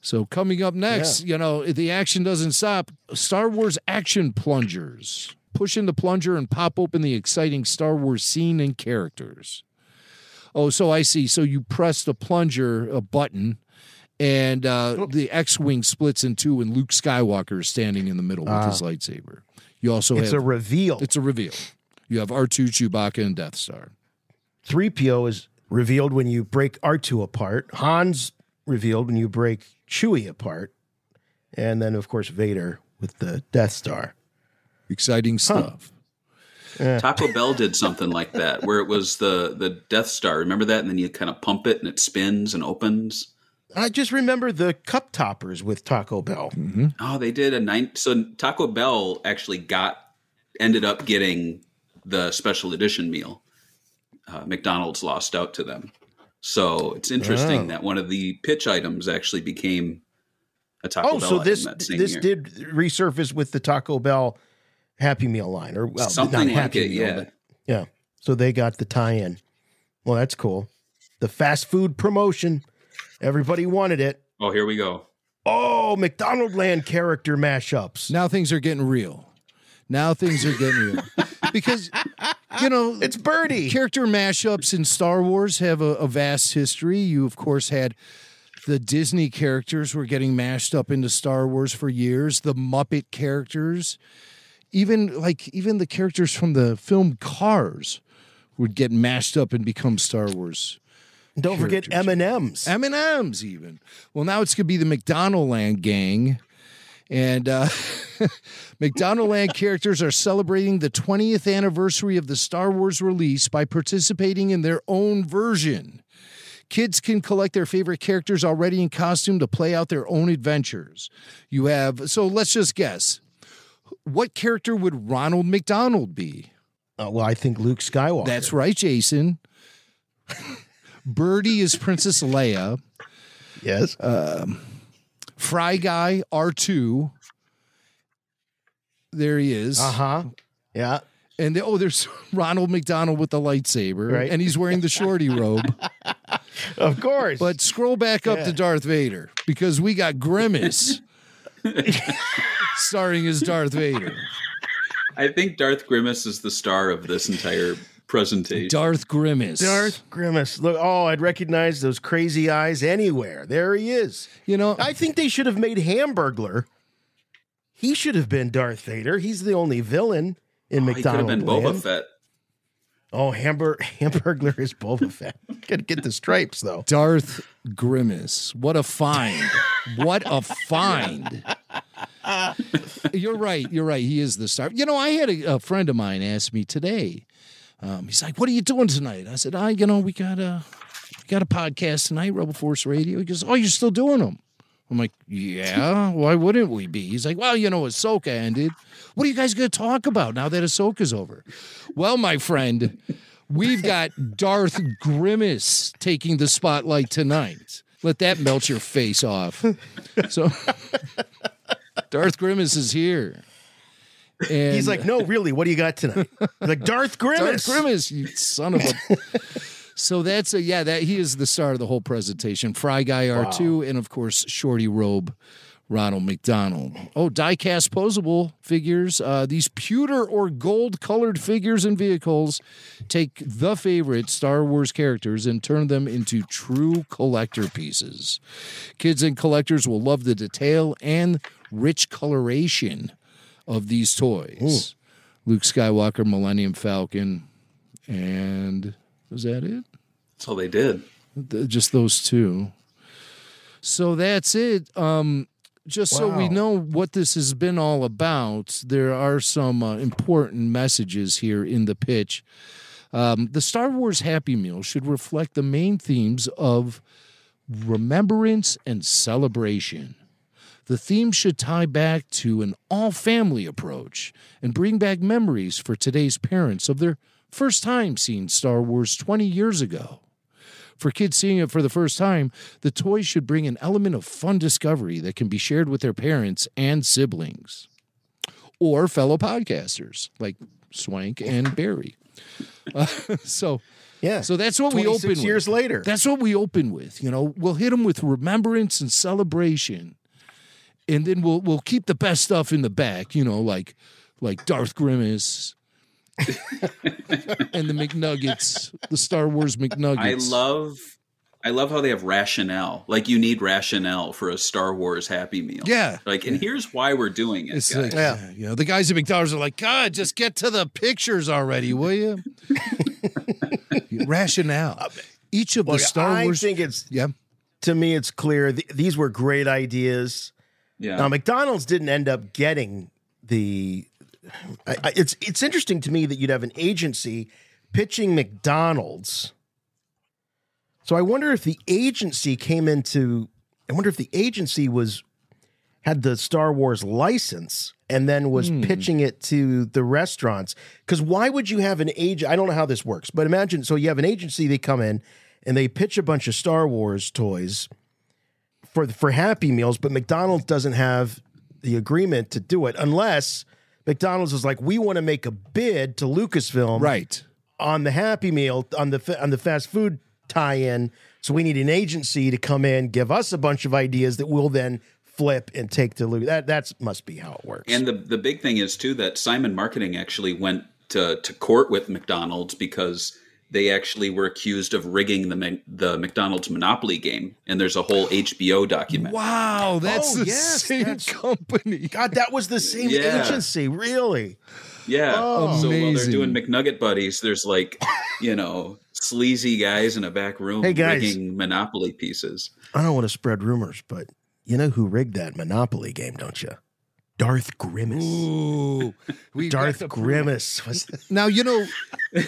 So coming up next, yeah. you know, if the action doesn't stop, Star Wars action plungers. Push in the plunger and pop open the exciting Star Wars scene and characters. Oh, so I see. So you press the plunger a button, and uh, the X-Wing splits in two, and Luke Skywalker is standing in the middle uh, with his lightsaber. You also it's have... It's a reveal. It's a reveal. You have R two, Chewbacca, and Death Star. three P O is revealed when you break R two apart. Han's revealed when you break Chewie apart. And then, of course, Vader with the Death Star. Exciting stuff. Huh. Yeah. Taco Bell did something like that, where it was the, the Death Star. Remember that? And then you kind of pump it, and it spins and opens. I just remember the cup toppers with Taco Bell. Mm-hmm. Oh, they did a nine. So Taco Bell actually got ended up getting the special edition meal. Uh, McDonald's lost out to them. So it's interesting oh. that one of the pitch items actually became a Taco oh, Bell. Oh, so this that same this year. did resurface with the Taco Bell Happy Meal line, or well, something not Happy like it, Meal, yeah, but, yeah. So they got the tie-in. Well, that's cool. The fast food promotion, everybody wanted it. Oh, here we go. Oh, McDonald Land character mashups. Now things are getting real. Now things are getting real. Because, you know, it's Birdie. Character mashups in Star Wars have a, a vast history. You, of course, had the Disney characters were getting mashed up into Star Wars for years. The Muppet characters, even like even the characters from the film Cars would get mashed up and become Star Wars. Don't characters. forget M and M's. M and M's even. Well, now it's going to be the McDonald Land gang. And uh, McDonald Land characters are celebrating the twentieth anniversary of the Star Wars release by participating in their own version. Kids can collect their favorite characters already in costume to play out their own adventures. You have, so let's just guess. What character would Ronald McDonald be? Uh, well, I think Luke Skywalker. That's right, Jason. Birdie is Princess Leia. Yes. Um... Fry Guy, R two. There he is. Uh-huh. Yeah. And, the, oh, there's Ronald McDonald with the lightsaber. Right. And he's wearing the shorty robe. Of course. But scroll back up yeah. to Darth Vader, because we got Grimace starring as Darth Vader. I think Darth Grimace is the star of this entire presentation. Darth Grimace. Darth Grimace. Look, oh, I'd recognize those crazy eyes anywhere. There he is. You know, I think they should have made Hamburglar. He should have been Darth Vader. He's the only villain in oh, McDonald's. He could have been Land. Boba Fett. Oh, Hamburg Hamburglar is Boba Fett. Gotta get the stripes though. Darth Grimace. What a find. What a find. You're right. You're right. He is the star. You know, I had a, a friend of mine ask me today. Um, he's like, what are you doing tonight? I said, I, you know, we got a, we got a podcast tonight, Rebel Force Radio. He goes, oh, you're still doing them? I'm like, yeah, why wouldn't we be? He's like, well, you know, Ahsoka ended. What are you guys going to talk about now that Ahsoka's over? Well, my friend, we've got Darth Grimace taking the spotlight tonight. Let that melt your face off. So Darth Grimace is here. And he's like, no, really, what do you got tonight? He's like, Darth Grimace. Darth Grimace, you son of a... So that's a, yeah, that he is the star of the whole presentation. Fry Guy R two, wow. And of course, Shorty Robe, Ronald McDonald. Oh, die-cast posable figures. Uh, these pewter or gold-colored figures and vehicles take the favorite Star Wars characters and turn them into true collector pieces. Kids and collectors will love the detail and rich coloration of these toys. Ooh. Luke Skywalker, Millennium Falcon, and... was that it? That's all they did. Just those two. So that's it. Um, just wow. So we know what this has been all about, there are some uh, important messages here in the pitch. Um, the Star Wars Happy Meal should reflect the main themes of remembrance and celebration. The theme should tie back to an all-family approach and bring back memories for today's parents of their first time seeing Star Wars twenty years ago. For kids seeing it for the first time, the toy should bring an element of fun discovery that can be shared with their parents and siblings or fellow podcasters like Swank and Barry. Uh, so yeah, so that's what we open with. twenty-six years later. That's what we open with. You know, we'll hit them with remembrance and celebration, and then we'll we'll keep the best stuff in the back. You know, like like Darth Grimace. And the McNuggets, the Star Wars McNuggets. I love, I love how they have rationale. Like you need rationale for a Star Wars Happy Meal. Yeah. Like, and here's why we're doing it. It's guys. Like, yeah, you know, the guys at McDonald's are like, God, just get to the pictures already, will you? Rationale. Each of well, the Star I Wars. I think it's. Yeah. To me, it's clear th these were great ideas. Yeah. Now McDonald's didn't end up getting the. I, I, it's it's interesting to me that you'd have an agency pitching McDonald's. So I wonder if the agency came into. I wonder if the agency was had the Star Wars license and then was mm. pitching it to the restaurants. Because why would you have an agent? I don't know how this works, but imagine so you have an agency. They come in and they pitch a bunch of Star Wars toys for for Happy Meals, but McDonald's doesn't have the agreement to do it unless. McDonald's was like, we want to make a bid to Lucasfilm, right, on the Happy Meal, on the on the fast food tie-in. So we need an agency to come in, give us a bunch of ideas that we'll then flip and take to Lucas. That that's must be how it works. And the the big thing is too that Simon Marketing actually went to to court with McDonald's because they actually were accused of rigging the the McDonald's Monopoly game, and there's a whole H B O document. Wow, that's oh, the yes, same that's, company. God, that was the same yeah. agency, really. Yeah. Oh, so amazing. While they're doing McNugget Buddies, there's like, you know, sleazy guys in a back room hey guys, rigging Monopoly pieces. I don't want to spread rumors, but you know who rigged that Monopoly game, don't you? Darth Grimace. Ooh, we Darth Grimace. Was now, you know,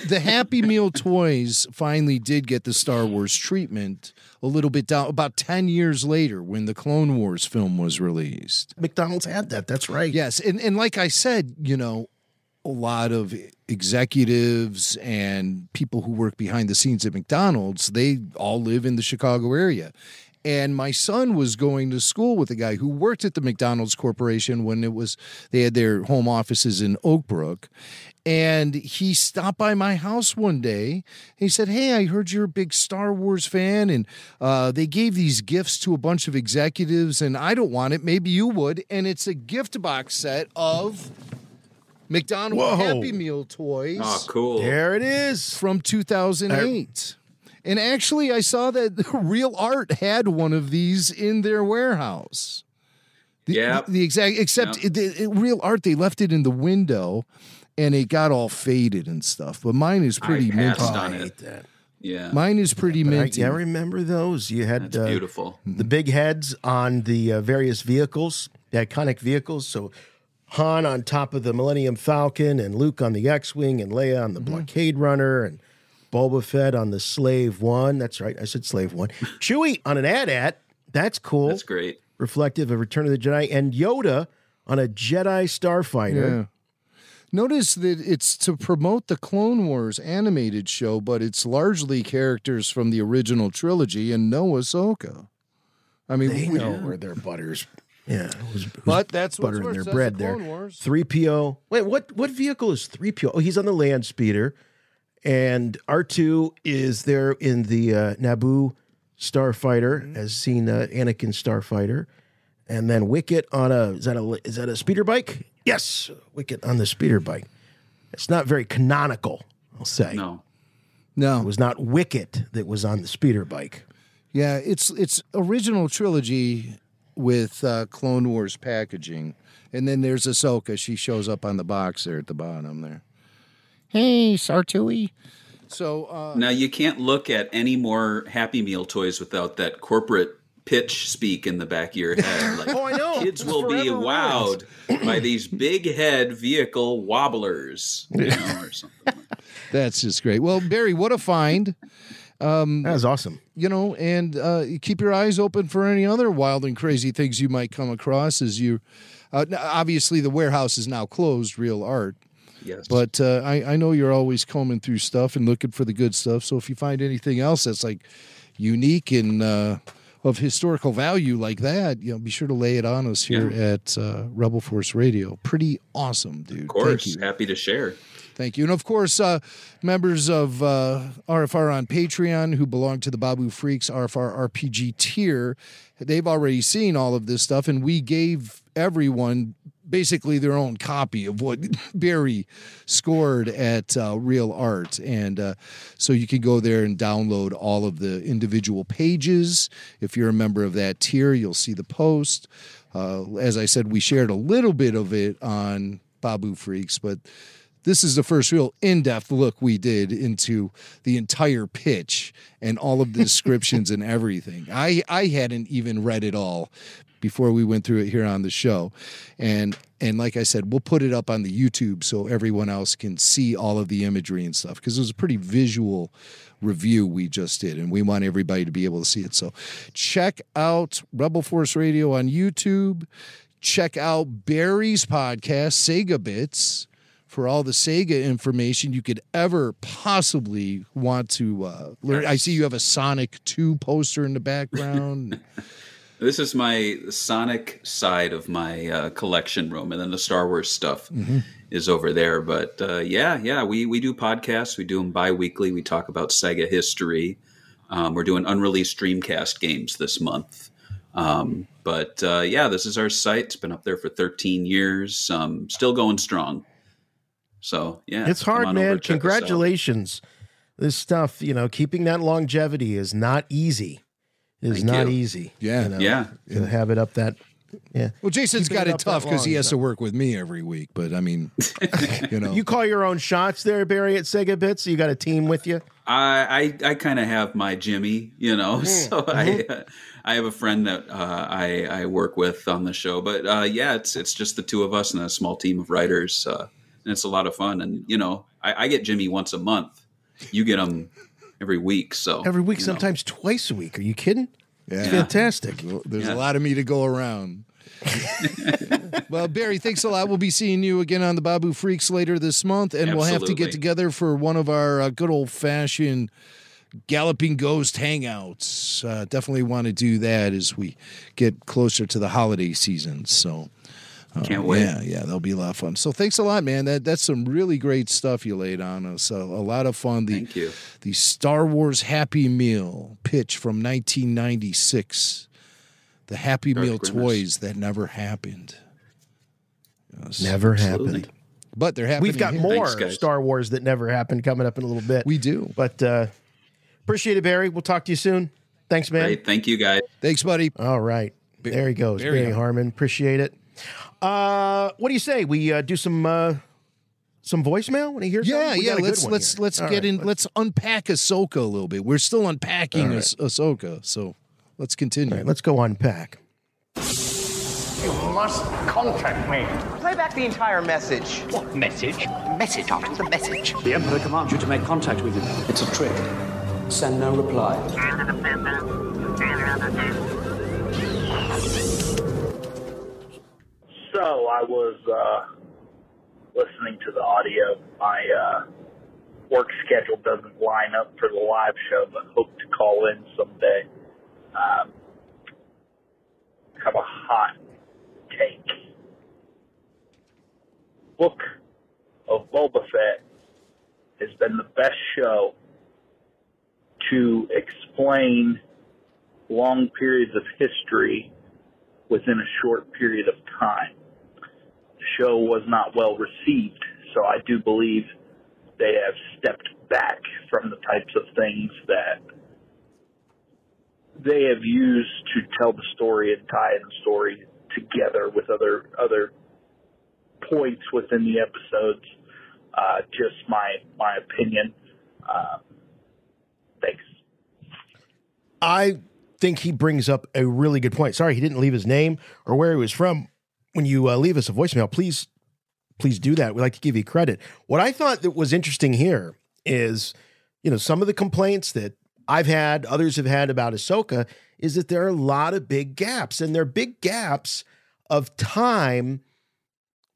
the Happy Meal toys finally did get the Star Wars treatment a little bit down about ten years later when the Clone Wars film was released. McDonald's had that. That's right. Yes. And, and like I said, you know, a lot of executives and people who work behind the scenes at McDonald's, they all live in the Chicago area. And my son was going to school with a guy who worked at the McDonald's Corporation when it was they had their home offices in Oak Brook. And he stopped by my house one day. He said, hey, I heard you're a big Star Wars fan. And uh, they gave these gifts to a bunch of executives. And I don't want it. Maybe you would. And it's a gift box set of McDonald's Whoa. Happy Meal toys. Oh, cool. There it is. From two thousand eight. I And actually, I saw that Real Art had one of these in their warehouse. The, yeah. The, the exact, except yeah. It, it, it, Real Art, they left it in the window, and it got all faded and stuff. But mine is pretty I minty. On I hate that. Yeah. Mine is pretty yeah, minty. I, yeah, I remember those. You had That's uh, beautiful the big heads on the uh, various vehicles, the iconic vehicles. So Han on top of the Millennium Falcon and Luke on the X-Wing and Leia on the mm-hmm. Blockade Runner and Boba Fett on the Slave One. That's right. I said Slave One. Chewie on an AT-AT. That's cool. That's great. Reflective of Return of the Jedi. And Yoda on a Jedi Starfighter. Yeah. Notice that it's to promote the Clone Wars animated show, but it's largely characters from the original trilogy and no Ahsoka. I mean, they we know where their butters. Yeah, who's, who's but that's butter in their that's bread. The Clone Wars. There, three P O. Wait, what? What vehicle is three P O? Oh, he's on the land speeder, and R two is there in the uh, Naboo starfighter, mm-hmm. as seen uh, Anakin starfighter, and then Wicket on a is that a is that a speeder bike? Yes, Wicket on the speeder bike. It's not very canonical, I'll say. No, no, it was not Wicket that was on the speeder bike. Yeah, it's it's original trilogy with uh, Clone Wars packaging, and then there's Ahsoka. She shows up on the box there at the bottom there. Hey, Sartui. So uh, now you can't look at any more Happy Meal toys without that corporate pitch speak in the back of your head. Like, oh, I know. Kids it's will be wowed by these big head vehicle wobblers, you know, or something. Like that. That's just great. Well, Barry, what a find! Um, that was awesome. You know, and uh, keep your eyes open for any other wild and crazy things you might come across. As you, uh, obviously, the warehouse is now closed. Real Art. Yes. But uh, I, I know you're always combing through stuff and looking for the good stuff. So if you find anything else that's like unique and uh, of historical value like that, you know, be sure to lay it on us here yeah. at uh, Rebel Force Radio. Pretty awesome, dude. Of course. Thank you. Happy to share. Thank you. And, of course, uh, members of uh, R F R on Patreon who belong to the Babu Freaks R F R R P G tier, they've already seen all of this stuff, and we gave everyone basically their own copy of what Barry scored at uh, Real Art. And uh, so you can go there and download all of the individual pages. If you're a member of that tier, you'll see the post. Uh, as I said, we shared a little bit of it on Babu Freaks, but this is the first real in-depth look we did into the entire pitch and all of the descriptions and everything. I, I hadn't even read it all before we went through it here on the show. And and like I said, we'll put it up on the YouTube so everyone else can see all of the imagery and stuff, because it was a pretty visual review we just did, and we want everybody to be able to see it. So check out Rebel Force Radio on YouTube. Check out Barry's podcast, Sega Bits, for all the Sega information you could ever possibly want to uh, learn. I see you have a Sonic two poster in the background. This is my Sonic side of my uh, collection room, and then the Star Wars stuff mm-hmm. is over there. But uh, yeah, yeah, we, we do podcasts. We do them bi-weekly. We talk about Sega history. Um, we're doing unreleased Dreamcast games this month. Um, but uh, yeah, this is our site. It's been up there for thirteen years. Um, still going strong. So, yeah, it's hard, man. Congratulations. This stuff, you know, keeping that longevity is not easy. Is not easy. Yeah. You know, yeah. To have it up that. Yeah. Well, Jason's got it tough because he has to work with me every week. But I mean, you know, you call your own shots there, Barry, at Sega Bits. You got a team with you. I I, I kind of have my Jimmy, you know, mm. so mm-hmm. I uh, I have a friend that uh, I, I work with on the show. But uh, yeah, it's it's just the two of us and a small team of writers. Uh And it's a lot of fun. And, you know, I, I get Jimmy once a month. You get him every week. So every week, sometimes know. twice a week. Are you kidding? Yeah. It's fantastic. There's, there's yeah. a lot of me to go around. Well, Barry, thanks a lot. We'll be seeing you again on the Babu Freaks later this month. And Absolutely. We'll have to get together for one of our uh, good old-fashioned Galloping Ghost hangouts. Uh, definitely want to do that as we get closer to the holiday season. So. Oh, Can't wait. Yeah, yeah, that'll be a lot of fun. So thanks a lot, man. That That's some really great stuff you laid on us. A, a lot of fun. The, Thank you. The Star Wars Happy Meal pitch from nineteen ninety-six. The Happy Dark Meal Grimmers. Toys that never happened. Yes. Never Absolutely. Happened. But they're happening. We've got here. more thanks, Star Wars that never happened coming up in a little bit. We do. But uh, appreciate it, Barry. We'll talk to you soon. Thanks, man. Great. Thank you, guys. Thanks, buddy. All right. Ba- there he goes. Barry, Barry Harmon. Appreciate it. Uh, what do you say? We uh, do some uh, some voicemail when he hears. Yeah, something? We yeah. Let's let's here. let's All get right, in. Let's, let's unpack Ahsoka a little bit. We're still unpacking right. ah- Ahsoka, so let's continue. Right, let's go unpack. You must contact me. Play back the entire message. What message? Message, Otto, the message. The Emperor commands you to make contact with him. It's a trick. Send no reply. So I was uh, listening to the audio. My uh, work schedule doesn't line up for the live show, but hope to call in someday. Um, have a hot take. Book of Boba Fett has been the best show to explain long periods of history within a short period of time. The show was not well received, so I do believe they have stepped back from the types of things that they have used to tell the story and tie in the story together with other other points within the episodes. Uh, just my, my opinion. Uh, thanks. I think he brings up a really good point. Sorry, he didn't leave his name or where he was from. When you uh, leave us a voicemail, please, please do that. We'd like to give you credit. What I thought that was interesting here is, you know, some of the complaints that I've had, others have had about Ahsoka, is that there are a lot of big gaps, and there are big gaps of time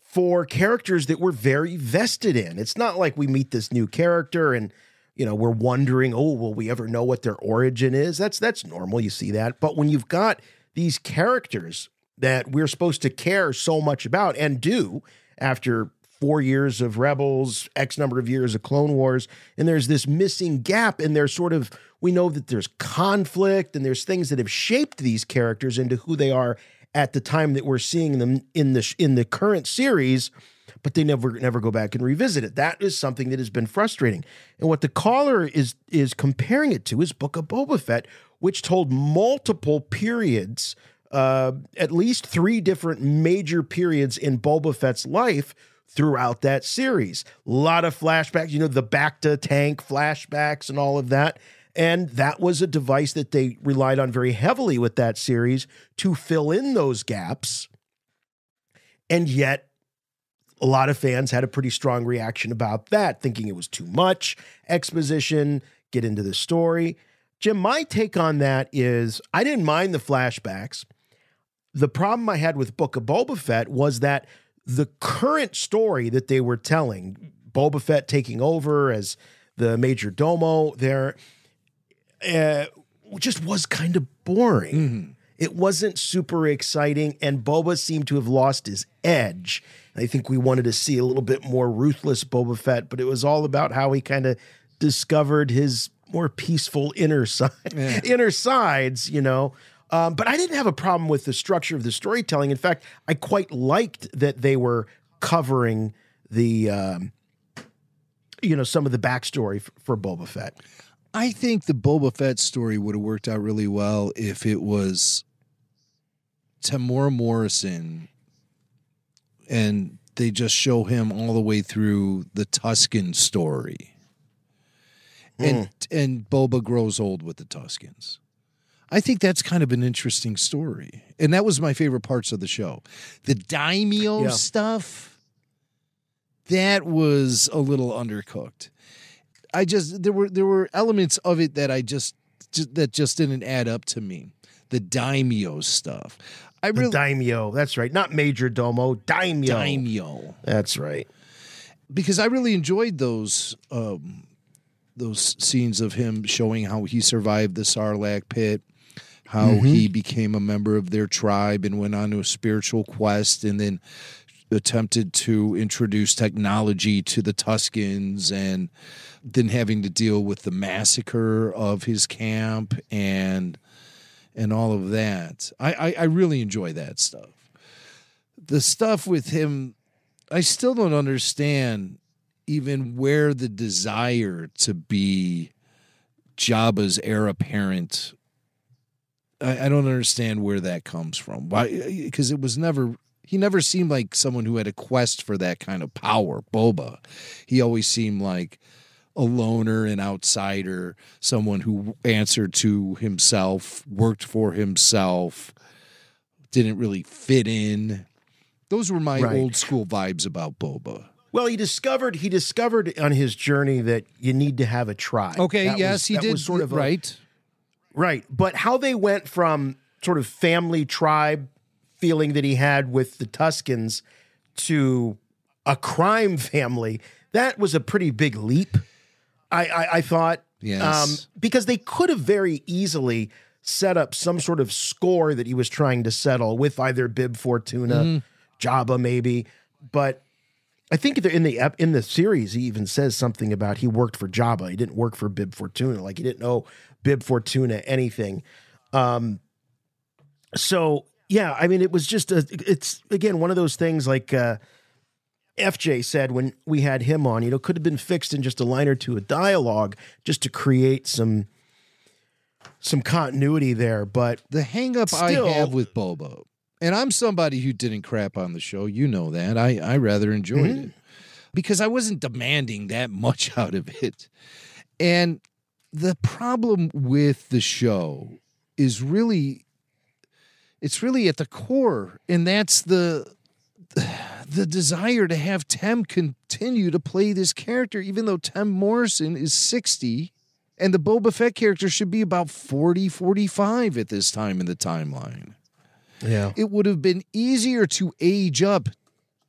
for characters that we're very vested in. It's not like we meet this new character and, you know, we're wondering, oh, will we ever know what their origin is? That's, that's normal. You see that. But when you've got these characters that we're supposed to care so much about and do after four years of Rebels, X number of years of Clone Wars, and there's this missing gap, and there's sort of, we know that there's conflict, and there's things that have shaped these characters into who they are at the time that we're seeing them in the, in the current series, but they never, never go back and revisit it. That is something that has been frustrating. And what the caller is, is comparing it to is Book of Boba Fett, which told multiple periods, uh, at least three different major periods in Boba Fett's life throughout that series. A lot of flashbacks, you know, the Bacta tank flashbacks and all of that. And that was a device that they relied on very heavily with that series to fill in those gaps. And yet a lot of fans had a pretty strong reaction about that, thinking it was too much exposition, get into the story. Jim, my take on that is I didn't mind the flashbacks. The problem I had with Book of Boba Fett was that the current story that they were telling, Boba Fett taking over as the major domo there, uh, just was kind of boring. Mm-hmm. It wasn't super exciting, and Boba seemed to have lost his edge. I think we wanted to see a little bit more ruthless Boba Fett, but it was all about how he kind of discovered his more peaceful inner side, yeah. inner sides, you know. Um, but I didn't have a problem with the structure of the storytelling. In fact, I quite liked that they were covering the, um, you know, some of the backstory for, for Boba Fett. I think the Boba Fett story would have worked out really well if it was Tamora Morrison and they just show him all the way through the Tusken story. Mm. And, and Boba grows old with the Tuskens. I think that's kind of an interesting story. And that was my favorite parts of the show. The daimyo yeah. stuff, that was a little undercooked. I just, there were, there were elements of it that I just, just that just didn't add up to me. The daimyo stuff. I really, the daimyo, that's right. Not major domo, daimyo. Daimyo. That's right. Because I really enjoyed those, um, those scenes of him showing how he survived the Sarlacc pit, how mm-hmm. he became a member of their tribe and went on to a spiritual quest and then attempted to introduce technology to the Tuskens and then having to deal with the massacre of his camp and and all of that. I, I, I really enjoy that stuff. The stuff with him, I still don't understand even where the desire to be Jabba's heir apparent, I, I don't understand where that comes from. Why? Because it was never, he never seemed like someone who had a quest for that kind of power, Boba. He always seemed like a loner, an outsider, someone who answered to himself, worked for himself, didn't really fit in. Those were my right. old school vibes about Boba. Well, he discovered he discovered on his journey that you need to have a tribe. Okay, that yes, was, he that did was sort of right, a, right. But how they went from sort of family tribe feeling that he had with the Tuskens to a crime family, that was a pretty big leap. I I, I thought, yes, um, because they could have very easily set up some sort of score that he was trying to settle with either Bib Fortuna, mm. Jabba, maybe, but. I think in the in the series, he even says something about he worked for Jabba. He didn't work for Bib Fortuna. Like, he didn't know Bib Fortuna anything. Um, so, yeah, I mean, it was just, a, it's, again, one of those things like uh, F J said when we had him on, you know, could have been fixed in just a line or two of dialogue just to create some some continuity there. But the hang-up I have with Bobo. And I'm somebody who didn't crap on the show. You know that. I, I rather enjoyed mm-hmm. it because I wasn't demanding that much out of it. And the problem with the show is really, it's really at the core. And that's the, the desire to have Tem continue to play this character, even though Tem Morrison is sixty and the Boba Fett character should be about forty, forty-five at this time in the timeline. Yeah, it would have been easier to age up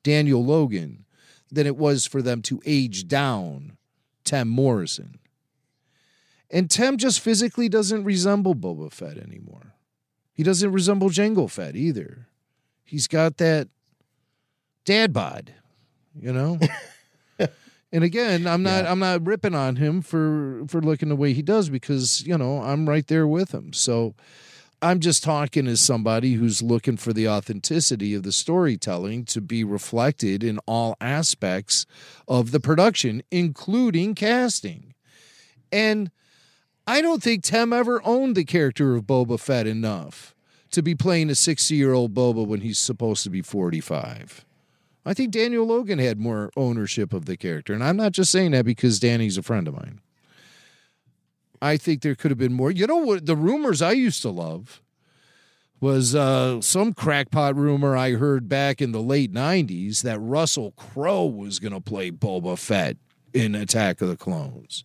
Daniel Logan than it was for them to age down Tem Morrison. And Tem just physically doesn't resemble Boba Fett anymore. He doesn't resemble Jango Fett either. He's got that dad bod, you know? And again, I'm not yeah. I'm not ripping on him for, for looking the way he does because, you know, I'm right there with him. So I'm just talking as somebody who's looking for the authenticity of the storytelling to be reflected in all aspects of the production, including casting. And I don't think Tem ever owned the character of Boba Fett enough to be playing a sixty-year-old Boba when he's supposed to be forty-five. I think Daniel Logan had more ownership of the character, and I'm not just saying that because Danny's a friend of mine. I think there could have been more. You know what? The rumors I used to love was uh, some crackpot rumor I heard back in the late nineties that Russell Crowe was going to play Boba Fett in Attack of the Clones.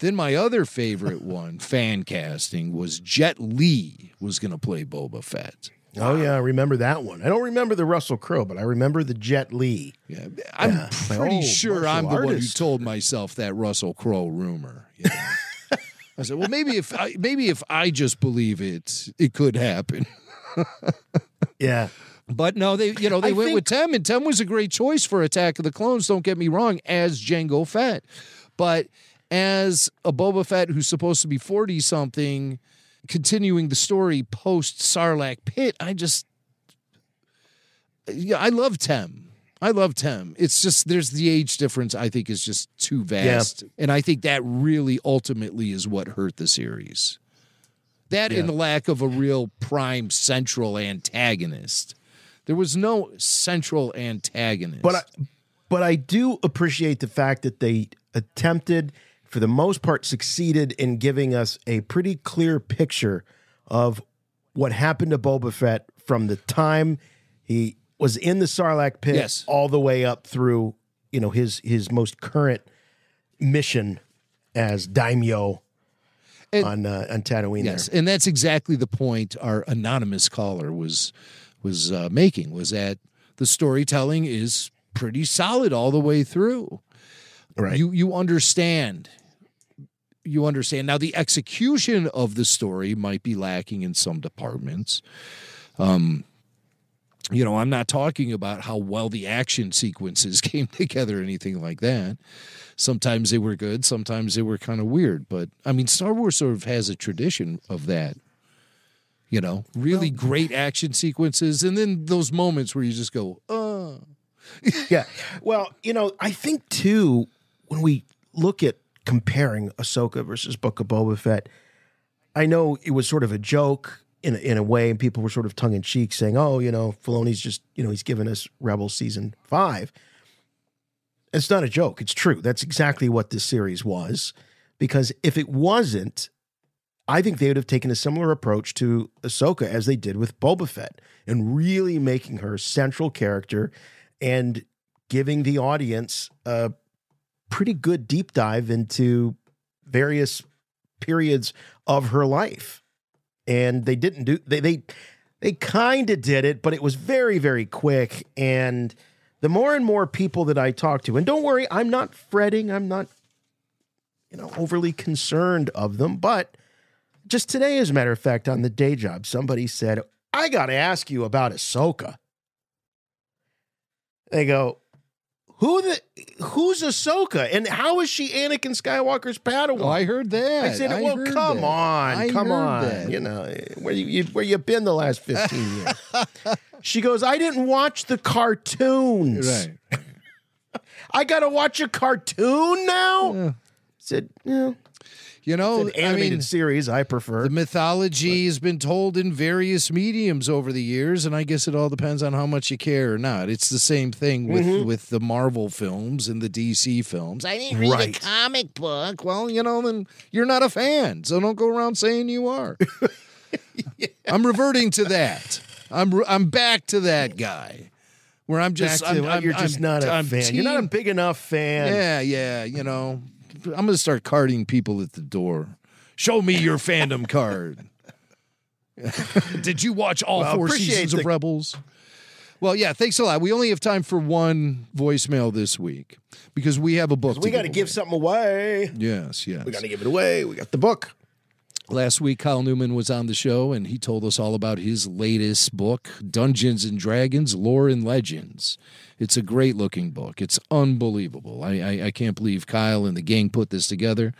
Then my other favorite one, fan casting, was Jet Li was going to play Boba Fett. Wow. Oh, yeah, I remember that one. I don't remember the Russell Crowe, but I remember the Jet Li. Yeah, I'm yeah. pretty oh, sure Russell I'm the artist. one who told myself that Russell Crowe rumor. You know? I said, well, maybe if I, maybe if I just believe it, it could happen. Yeah, but no, they you know they I went think... with Tem, and Tem was a great choice for Attack of the Clones. Don't get me wrong, as Jango Fett, but as a Boba Fett who's supposed to be forty something, continuing the story post Sarlacc pit. I just, yeah, I love Tem. I love Tem. It's just there's the age difference, I think, is just too vast. Yeah. And I think that really ultimately is what hurt the series. That yeah. and the lack of a real prime central antagonist. There was no central antagonist. But I, but I do appreciate the fact that they attempted, for the most part, succeeded in giving us a pretty clear picture of what happened to Boba Fett from the time he was in the Sarlacc pit yes. all the way up through, you know, his his most current mission as Daimyo and, on uh, on Tatooine. Yes, there. And that's exactly the point our anonymous caller was was uh, making, was that the storytelling is pretty solid all the way through. Right, you you understand, you understand. Now the execution of the story might be lacking in some departments. Um. You know, I'm not talking about how well the action sequences came together or anything like that. Sometimes they were good. Sometimes they were kind of weird. But, I mean, Star Wars sort of has a tradition of that, you know, really well, great action sequences. And then those moments where you just go, oh. Yeah. Well, you know, I think, too, when we look at comparing Ahsoka versus Book of Boba Fett, I know it was sort of a joke. In a, in a way, and people were sort of tongue-in-cheek saying, oh, you know, Filoni's just, you know, he's given us Rebels Season five. It's not a joke. It's true. That's exactly what this series was, because if it wasn't, I think they would have taken a similar approach to Ahsoka as they did with Boba Fett, and really making her a central character and giving the audience a pretty good deep dive into various periods of her life. And they didn't do, they, they, they kind of did it, but it was very, very quick. And the more and more people that I talk to, and don't worry, I'm not fretting, I'm not, you know, overly concerned of them, but just today, as a matter of fact, on the day job, somebody said, I got to ask you about Ahsoka. They go, Who the who's Ahsoka and how is she Anakin Skywalker's Padawan? Oh, I heard that. I said, I well, come that. on, I come on. That. You know, where you, you where you been the last fifteen years? She goes, I didn't watch the cartoons. Right. I got to watch a cartoon now. Yeah. I said, yeah. You know, it's an animated I mean, series I prefer. The mythology but. has been told in various mediums over the years, and I guess it all depends on how much you care or not. It's the same thing with, mm-hmm. with the Marvel films and the D C films. I didn't read right. a comic book. Well, you know, then you're not a fan, so don't go around saying you are. yeah. I'm reverting to that. I'm re I'm back to that guy. Where I'm just, I'm, I'm, you're I'm, just I'm, not a I'm fan. Team. You're not a big enough fan. Yeah, yeah, you know. I'm gonna start carding people at the door. Show me your fandom card. Did you watch all well, four seasons of Rebels? Well, yeah. Thanks a lot. We only have time for one voicemail this week because we have a book. We got to give something away. Yes, yes. We got to give it away. We got the book. Last week, Kyle Newman was on the show and he told us all about his latest book, Dungeons and Dragons: Lore and Legends. It's a great looking book. It's unbelievable. I, I, I can't believe Kyle and the gang put this together.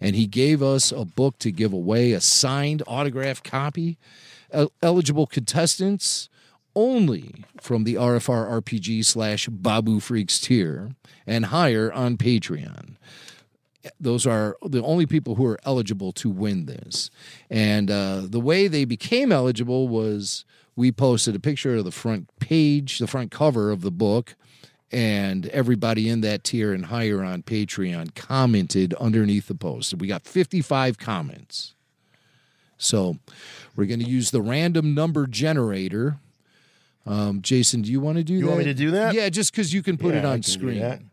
And he gave us a book to give away, a signed autographed copy. Uh, eligible contestants only from the R F R R P G slash Babu Freaks tier and higher on Patreon. Those are the only people who are eligible to win this. And uh, the way they became eligible was we posted a picture of the front page, the front cover of the book, and everybody in that tier and higher on Patreon commented underneath the post. We got fifty-five comments. So we're going to use the random number generator. Um, Jason, do you want to do you that? You want me to do that? Yeah, just because you can put yeah, it on screen.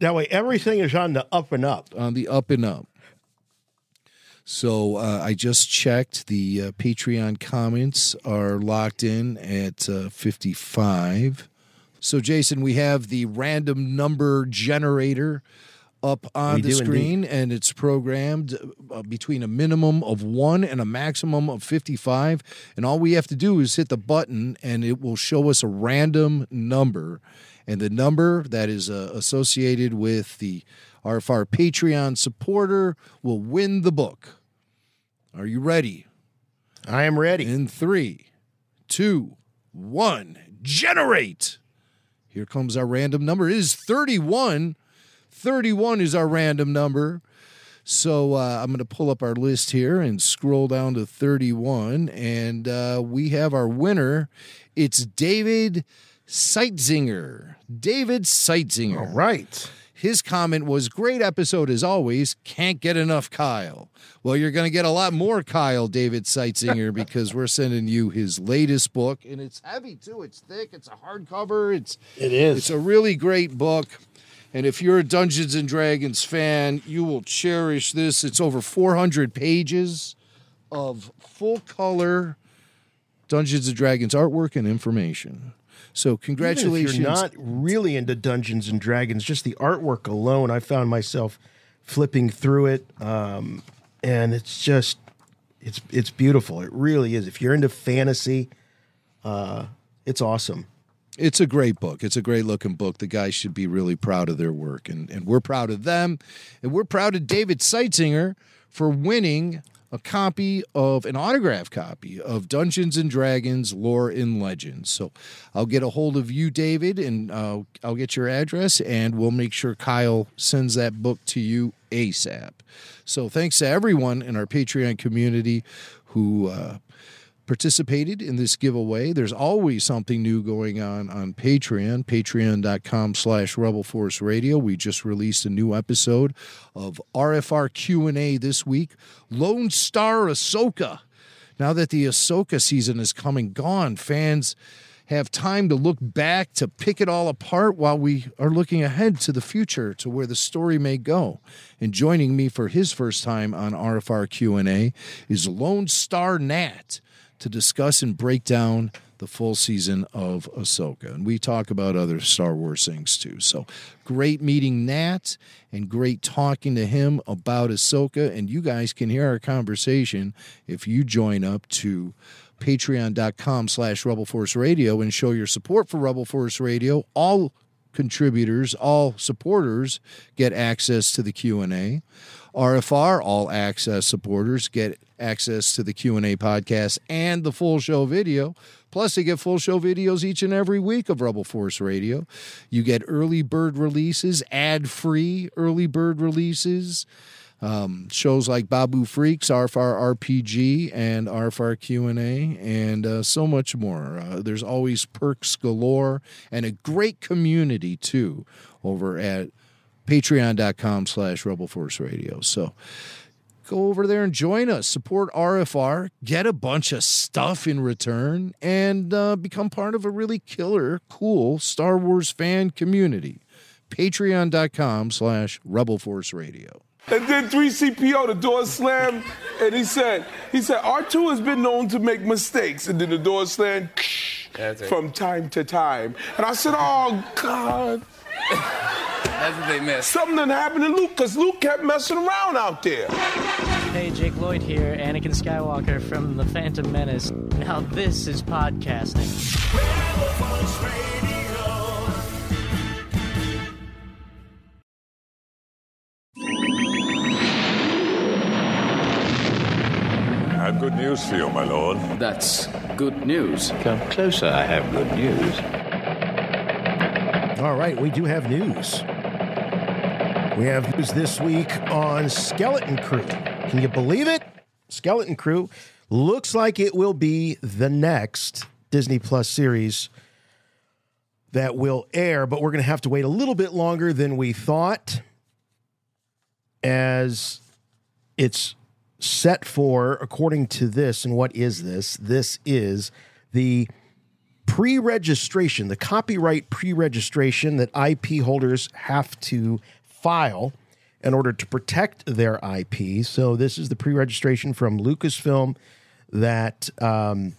That way, everything is on the up and up. On the up and up. So uh, I just checked. The uh, Patreon comments are locked in at uh, fifty-five. So, Jason, we have the random number generator up on we the screen, indeed. And it's programmed uh, between a minimum of one and a maximum of fifty-five. And all we have to do is hit the button, and it will show us a random number. And the number that is uh, associated with the R F R Patreon supporter will win the book. Are you ready? I am ready. In three, two, one, generate. Here comes our random number. It is thirty-one. thirty-one is our random number. So uh, I'm going to pull up our list here and scroll down to thirty-one. And uh, we have our winner. It's David Seitzinger. David Seitzinger. All right. His comment was, great episode as always. Can't get enough Kyle. Well, you're going to get a lot more Kyle, David Seitzinger, because we're sending you his latest book. And it's heavy, too. It's thick. It's a hardcover. It's, it is. It's a really great book. And if you're a Dungeons and Dragons fan, you will cherish this. It's over four hundred pages of full-color Dungeons and Dragons artwork and information. So congratulations. Even if you're not really into Dungeons and Dragons, just the artwork alone, I found myself flipping through it, um, and it's just, it's it's beautiful. It really is. If you're into fantasy, uh, it's awesome. It's a great book. It's a great looking book. The guys should be really proud of their work, and, and we're proud of them. And we're proud of David Seitzinger for winning a copy of an autographed copy of Dungeons and Dragons: Lore and Legends. So I'll get a hold of you, David, and uh, I'll get your address, and we'll make sure Kyle sends that book to you ASAP. So thanks to everyone in our Patreon community who uh, participated in this giveaway. There's always something new going on on Patreon, patreon dot com slash Rebel Force Radio. We just released a new episode of R F R Q and A this week, Lone Star Ahsoka. Now that the Ahsoka season is come and gone, fans have time to look back, to pick it all apart while we are looking ahead to the future, to where the story may go. And joining me for his first time on R F R Q and A is Lone Star Nat, to discuss and break down the full season of Ahsoka. And we talk about other Star Wars things too. So great meeting Nat and great talking to him about Ahsoka. And you guys can hear our conversation if you join up to patreon dot com slash Rebel Force Radio and show your support for Rebel Force Radio. All contributors, all supporters get access to the Q and A. R F R, all access supporters, get access to the Q and A podcast and the full show video. Plus, they get full show videos each and every week of Rebel Force Radio. You get early bird releases, ad-free early bird releases. Um, shows like Babu Freaks, R F R R P G, and R F R Q and A, and uh, so much more. Uh, there's always perks galore and a great community, too, over at patreon dot com slash Rebel Force Radio. So go over there and join us. Support R F R. Get a bunch of stuff in return and uh, become part of a really killer, cool Star Wars fan community. patreon dot com slash Rebel Force Radio. And then three C P O, the door slammed, and he said, he said, R two has been known to make mistakes. And then the door slammed from time to time. And I said, oh, God. That's what they missed. Something done happened to Luke, because Luke kept messing around out there. Hey, Jake Lloyd here, Anakin Skywalker from The Phantom Menace. Now this is podcasting. Rebel Force Radio. I have good news for you, my lord. That's good news. Come closer, I have good news. All right, we do have news. We have news this week on Skeleton Crew. Can you believe it? Skeleton Crew looks like it will be the next Disney Plus series that will air, but we're going to have to wait a little bit longer than we thought, as it's set for, according to this, and what is this? This is the pre-registration, the copyright pre-registration that I P holders have to file in order to protect their I P. So this is the pre-registration from Lucasfilm that um,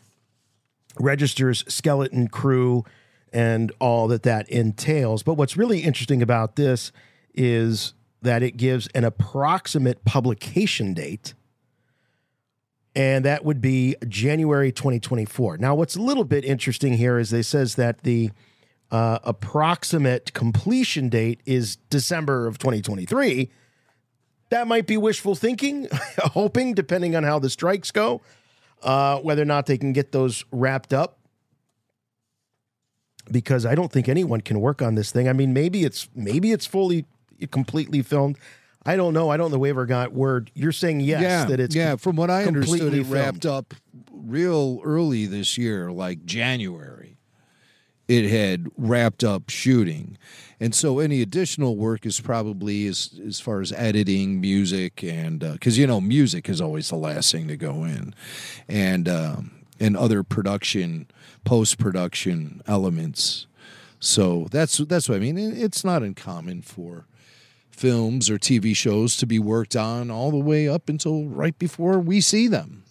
registers Skeleton Crew and all that that entails. But what's really interesting about this is that it gives an approximate publication date, and that would be January twenty twenty-four. Now, what's a little bit interesting here is they says that the uh, approximate completion date is December of twenty twenty-three. That might be wishful thinking, hoping, depending on how the strikes go, uh, whether or not they can get those wrapped up. Because I don't think anyone can work on this thing. I mean, maybe it's maybe it's fully, completely filmed. I don't know. I don't know if we ever got word. You're saying yes, yeah, that it's yeah. From what I understood, it wrapped up real early this year, like January. It had wrapped up shooting, and so any additional work is probably as as far as editing, music, and because uh, you know music is always the last thing to go in, and um, and other production, post production elements. So that's that's what I mean. It's not uncommon for films or T V shows to be worked on all the way up until right before we see them.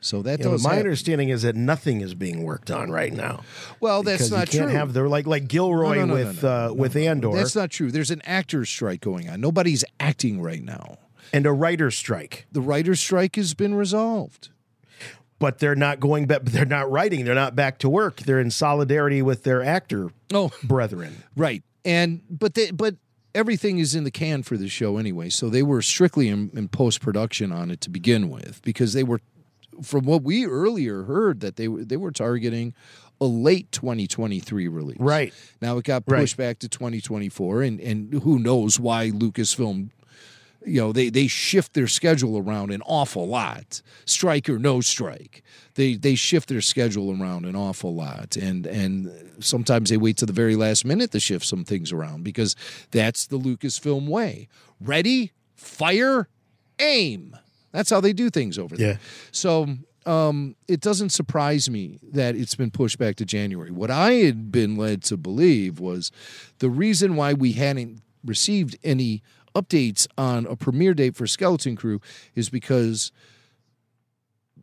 So that does my happen. Understanding is that nothing is being worked on right now. Well, that's not you can't true. Have the like like Gilroy no, no, no, with no, no, uh, no, with no, Andor. That's not true. There's an actors' strike going on. Nobody's acting right now. And a writer's strike. The writer's strike has been resolved. But they're not going back. They're not writing. They're not back to work. They're in solidarity with their actor oh, brethren. Right. And but they but. Everything is in the can for this show anyway, so they were strictly in, in post-production on it to begin with, because they were, from what we earlier heard, that they were, they were targeting a late twenty twenty-three release. Right. Now it got pushed right. back to twenty twenty-four, and, and who knows why Lucasfilm you know, they, they shift their schedule around an awful lot, strike or no strike. They they shift their schedule around an awful lot. And, and sometimes they wait to the very last minute to shift some things around, because that's the Lucasfilm way. Ready, fire, aim. That's how they do things over there. Yeah. So um, it doesn't surprise me that it's been pushed back to January. What I had been led to believe was the reason why we hadn't received any updates on a premiere date for Skeleton Crew is because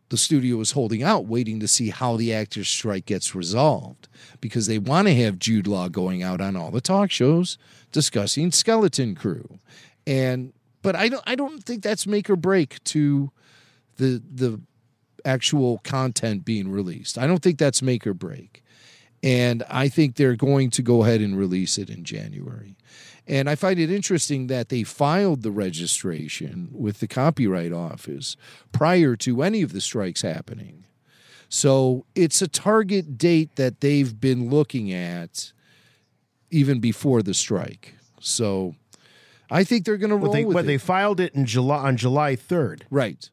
the studio is holding out, waiting to see how the actors' strike gets resolved, because they want to have Jude Law going out on all the talk shows discussing Skeleton Crew. And but I don't I don't think that's make or break to the the actual content being released. I don't think that's make or break. And I think they're going to go ahead and release it in January. And I find it interesting that they filed the registration with the Copyright Office prior to any of the strikes happening. So it's a target date that they've been looking at even before the strike. So I think they're going to roll well, they, with well, it. But they filed it in July, on July third. Right.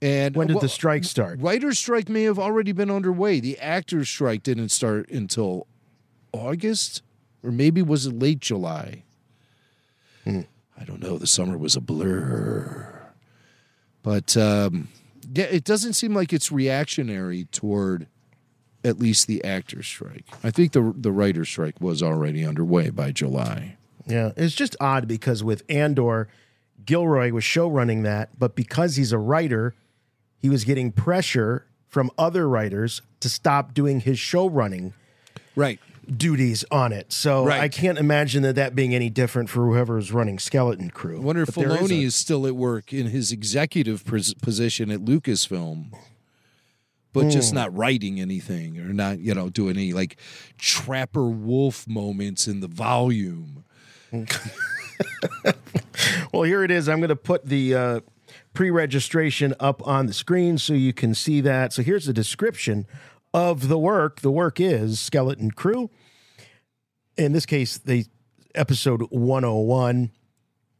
And when did well, the strike start? Writer's strike may have already been underway. The actor's strike didn't start until August, or maybe was it late July? Hmm. I don't know. The summer was a blur. But um, yeah, it doesn't seem like it's reactionary toward at least the actor's strike. I think the the writer's strike was already underway by July. Yeah, it's just odd because with Andor, Gilroy was showrunning that, but because he's a writer, he was getting pressure from other writers to stop doing his showrunning right. duties on it. So right. I can't imagine that that being any different for whoever is running Skeleton Crew. I wonder if Filoni is, a... is still at work in his executive position at Lucasfilm, but mm. just not writing anything or not, you know, doing any like Trapper Wolf moments in the volume. Well, here it is. I'm going to put the uh, pre-registration up on the screen so you can see that. So here's the description of the work. The work is Skeleton Crew. In this case, the episode one oh one.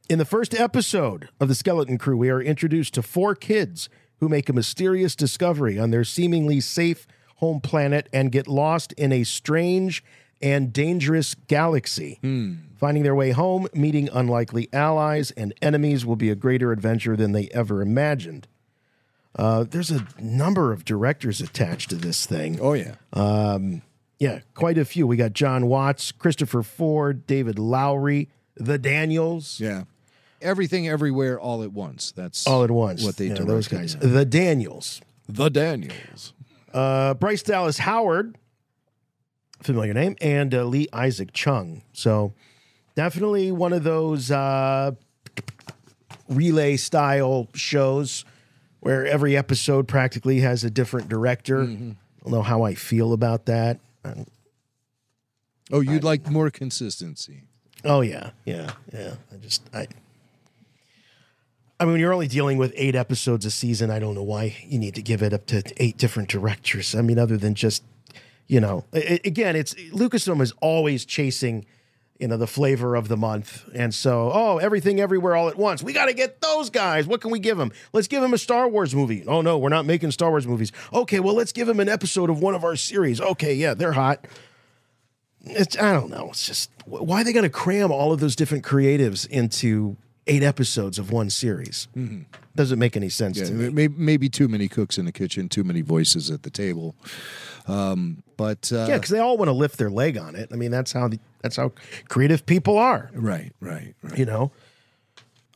In the first episode of the Skeleton Crew, we are introduced to four kids who make a mysterious discovery on their seemingly safe home planet and get lost in a strange and dangerous galaxy. Hmm. Finding their way home, meeting unlikely allies and enemies will be a greater adventure than they ever imagined. Uh, there's a number of directors attached to this thing. Oh, yeah. Um, yeah, quite a few. We got John Watts, Christopher Ford, David Lowry, The Daniels. Yeah. Everything, Everywhere, All at Once. That's all at once. What they yeah, directed. Those guys. The Daniels. The Daniels. Uh, Bryce Dallas Howard. Familiar name, and uh, Lee Isaac Chung. So definitely one of those uh, relay style shows where every episode practically has a different director. Mm-hmm. I don't know how I feel about that. Oh, you'd I, like more consistency. Oh yeah, yeah, yeah. I just I. I mean, when you're only dealing with eight episodes a season, I don't know why you need to give it up to eight different directors. I mean, other than just. You know, again, it's Lucasfilm is always chasing, you know, the flavor of the month. And so, oh, Everything, Everywhere, All at Once. We got to get those guys. What can we give them? Let's give them a Star Wars movie. Oh, no, we're not making Star Wars movies. OK, well, let's give them an episode of one of our series. OK, yeah, they're hot. It's I don't know. It's just why are they going to cram all of those different creatives into eight episodes of one series? Mm-hmm. Doesn't make any sense yeah, to me. Maybe, maybe too many cooks in the kitchen, too many voices at the table. Um, but uh, yeah, because they all want to lift their leg on it. I mean, that's how the, that's how creative people are. Right, right, right. You know,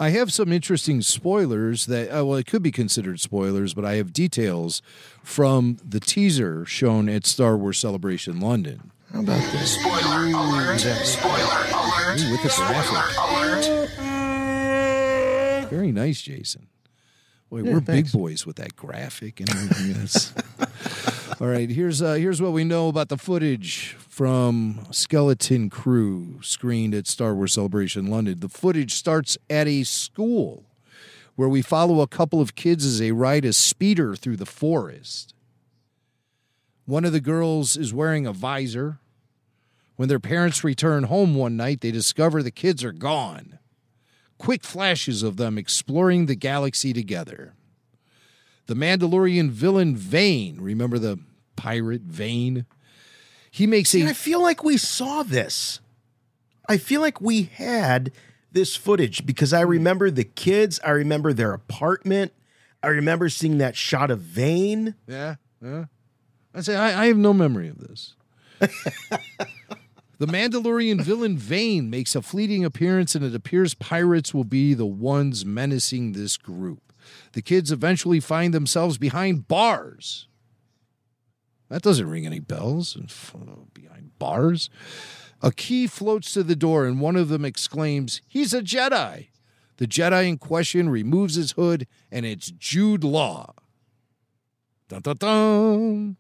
I have some interesting spoilers that uh, well, it could be considered spoilers, but I have details from the teaser shown at Star Wars Celebration London. How about this? Spoiler alert! Ooh, spoiler alert! Ooh, with the graphic. Spoiler alert! Very nice, Jason. Boy, yeah, we're thanks. Big boys with that graphic and everything else. All right, here's uh, here's what we know about the footage from Skeleton Crew screened at Star Wars Celebration London. The footage starts at a school where we follow a couple of kids as they ride a speeder through the forest. One of the girls is wearing a visor. When their parents return home one night, they discover the kids are gone. quick flashes of them exploring the galaxy together. The Mandalorian villain Vane, remember the pirate Vane? He makes a... And I feel like we saw this. I feel like we had this footage because I remember the kids. I remember their apartment. I remember seeing that shot of Vane. Yeah, yeah. I say I, I have no memory of this. The Mandalorian villain Vane makes a fleeting appearance, and it appears pirates will be the ones menacing this group. The kids eventually find themselves behind bars. That doesn't ring any bells. Behind bars. A key floats to the door, and one of them exclaims, "He's a Jedi!" The Jedi in question removes his hood, and it's Jude Law. Dun-dun-dun!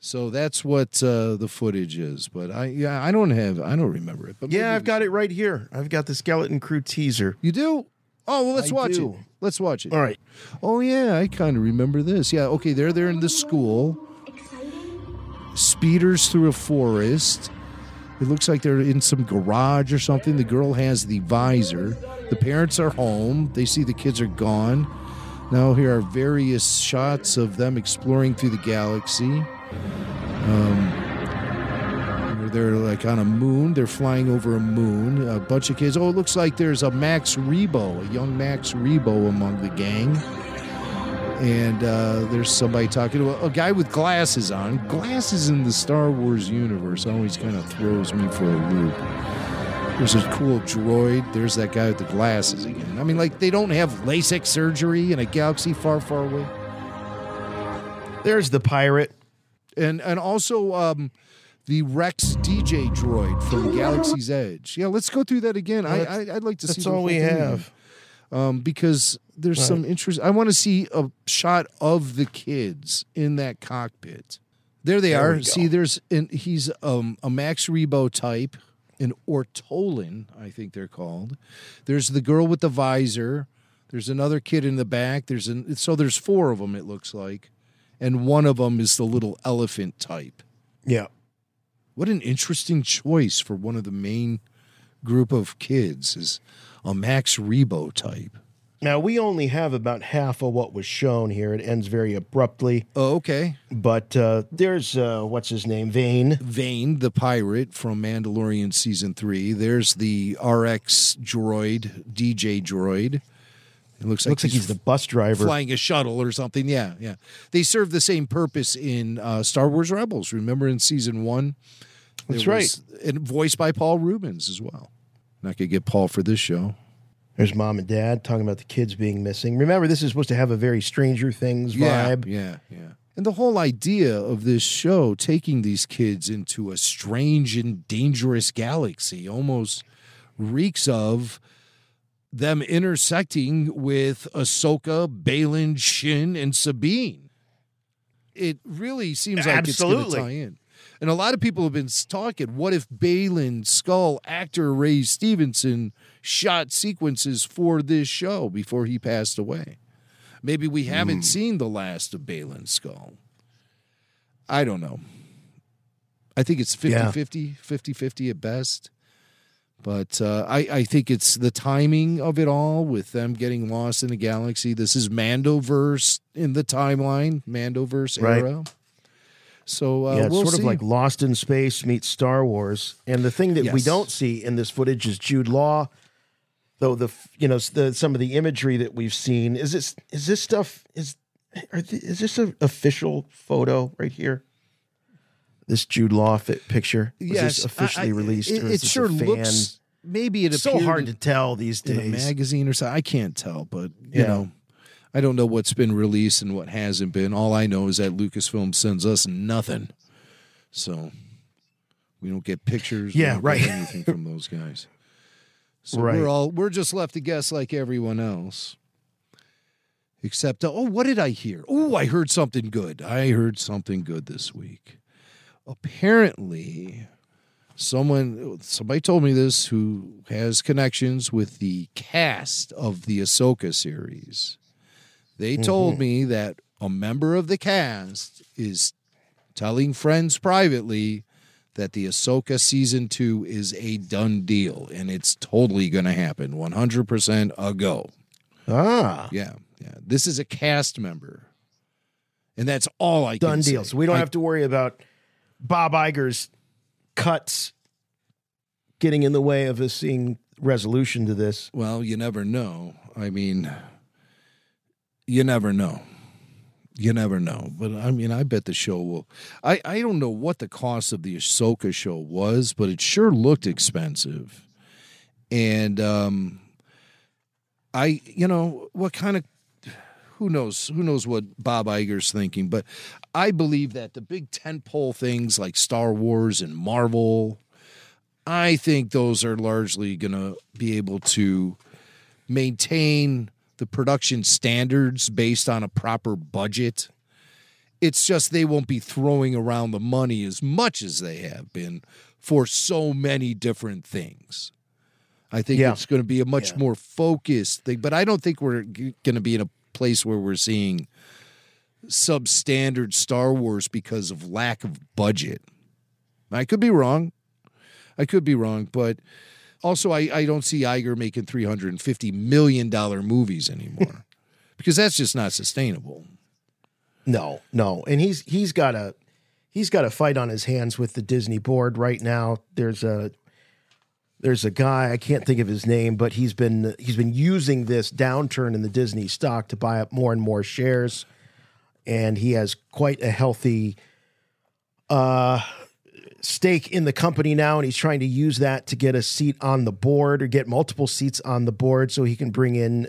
So that's what uh, the footage is. But I yeah, I don't have, I don't remember it. But yeah, I've got it right here. I've got the Skeleton Crew teaser. You do? Oh, well, let's I watch do. it. Let's watch it. All right. Oh, yeah, I kind of remember this. Yeah, okay, they're there in the school. Speeders through a forest. It looks like they're in some garage or something. The girl has the visor. The parents are home. They see the kids are gone. Now here are various shots of them exploring through the galaxy. Um, they're like on a moon. They're flying over a moon. A bunch of kids. Oh, it looks like there's a Max Rebo, a young Max Rebo among the gang. And uh, there's somebody talking to a, a guy with glasses on. Glasses in the Star Wars universe always kind of throws me for a loop. There's a cool droid. There's that guy with the glasses again. I mean, like, they don't have LASIK surgery in a galaxy far, far away. There's the pirate. And and also um, the Rex D J droid from Galaxy's Edge. Yeah, let's go through that again. I, I, I'd like to that's see That's all we have. Um, because... There's right. some interest. I want to see a shot of the kids in that cockpit. There they there are. See, there's an, he's um, a Max Rebo type, an Ortolan, I think they're called. There's the girl with the visor. There's another kid in the back. There's an, so there's four of them, it looks like, and one of them is the little elephant type. Yeah. What an interesting choice for one of the main group of kids is a Max Rebo type. Now, we only have about half of what was shown here. It ends very abruptly. Oh, okay. But uh, there's, uh, what's his name, Vane. Vane, the pirate from Mandalorian Season three. There's the R X droid, D J droid. It looks like, looks he's, like he's the bus driver. Flying a shuttle or something, yeah, yeah. They serve the same purpose in uh, Star Wars Rebels. Remember in Season one? That's right. Was, and voiced by Paul Reubens as well. Not going to get Paul for this show. There's mom and dad talking about the kids being missing. Remember, this is supposed to have a very Stranger Things vibe. Yeah, yeah, yeah. And the whole idea of this show, taking these kids into a strange and dangerous galaxy, almost reeks of them intersecting with Ahsoka, Balin, Shin, and Sabine. It really seems like Absolutely. it's going to tie in. And a lot of people have been talking, what if Balin, Skull, actor Ray Stevenson shot sequences for this show before he passed away? Maybe we haven't mm. seen the last of Balin, Skull. I don't know. I think it's fifty-fifty, yeah. fifty-fifty at best. But uh, I, I think it's the timing of it all with them getting lost in the galaxy. This is Mandoverse in the timeline, Mandoverse right. era. So uh, yeah, it's we'll sort see. of like Lost in Space meets Star Wars, and the thing that yes. we don't see in this footage is Jude Law. Though the you know the, some of the imagery that we've seen is this is this stuff is are th is this an official photo right here? This Jude Law fit picture was yes, this officially I, I, released? It, or is it sure looks maybe it so hard to tell these days. In a magazine or something. I can't tell, but you yeah. know. I don't know what's been released and what hasn't been. All I know is that Lucasfilm sends us nothing. So we don't get pictures. Yeah, we don't right. get anything from those guys. So right. we're all we're just left to guess like everyone else. Except, oh, what did I hear? Oh, I heard something good. I heard something good this week. Apparently, someone somebody told me this who has connections with the cast of the Ahsoka series. They told mm-hmm. me that a member of the cast is telling friends privately that the Ahsoka Season two is a done deal, and it's totally going to happen. one hundred percent a go. Ah. Yeah, yeah. This is a cast member, and that's all I done can deal. Say. So we don't I, have to worry about Bob Iger's cuts getting in the way of us seeing resolution to this. Well, you never know. I mean, you never know. You never know. But, I mean, I bet the show will. I, I don't know what the cost of the Ahsoka show was, but it sure looked expensive. And um, I, you know, what kind of, who knows? Who knows what Bob Iger's thinking? But I believe that the big tentpole things like Star Wars and Marvel, I think those are largely going to be able to maintain the production standards based on a proper budget. It's just they won't be throwing around the money as much as they have been for so many different things. I think yeah. it's going to be a much yeah. more focused thing, but I don't think we're g- going to be in a place where we're seeing substandard Star Wars because of lack of budget. I could be wrong. I could be wrong, but... Also, I, I don't see Iger making three hundred fifty million dollars movies anymore because that's just not sustainable. No, no. And he's he's got a he's got a fight on his hands with the Disney board right now. There's a there's a guy, I can't think of his name, but he's been he's been using this downturn in the Disney stock to buy up more and more shares, and he has quite a healthy uh stake in the company now, and he's trying to use that to get a seat on the board or get multiple seats on the board so he can bring in,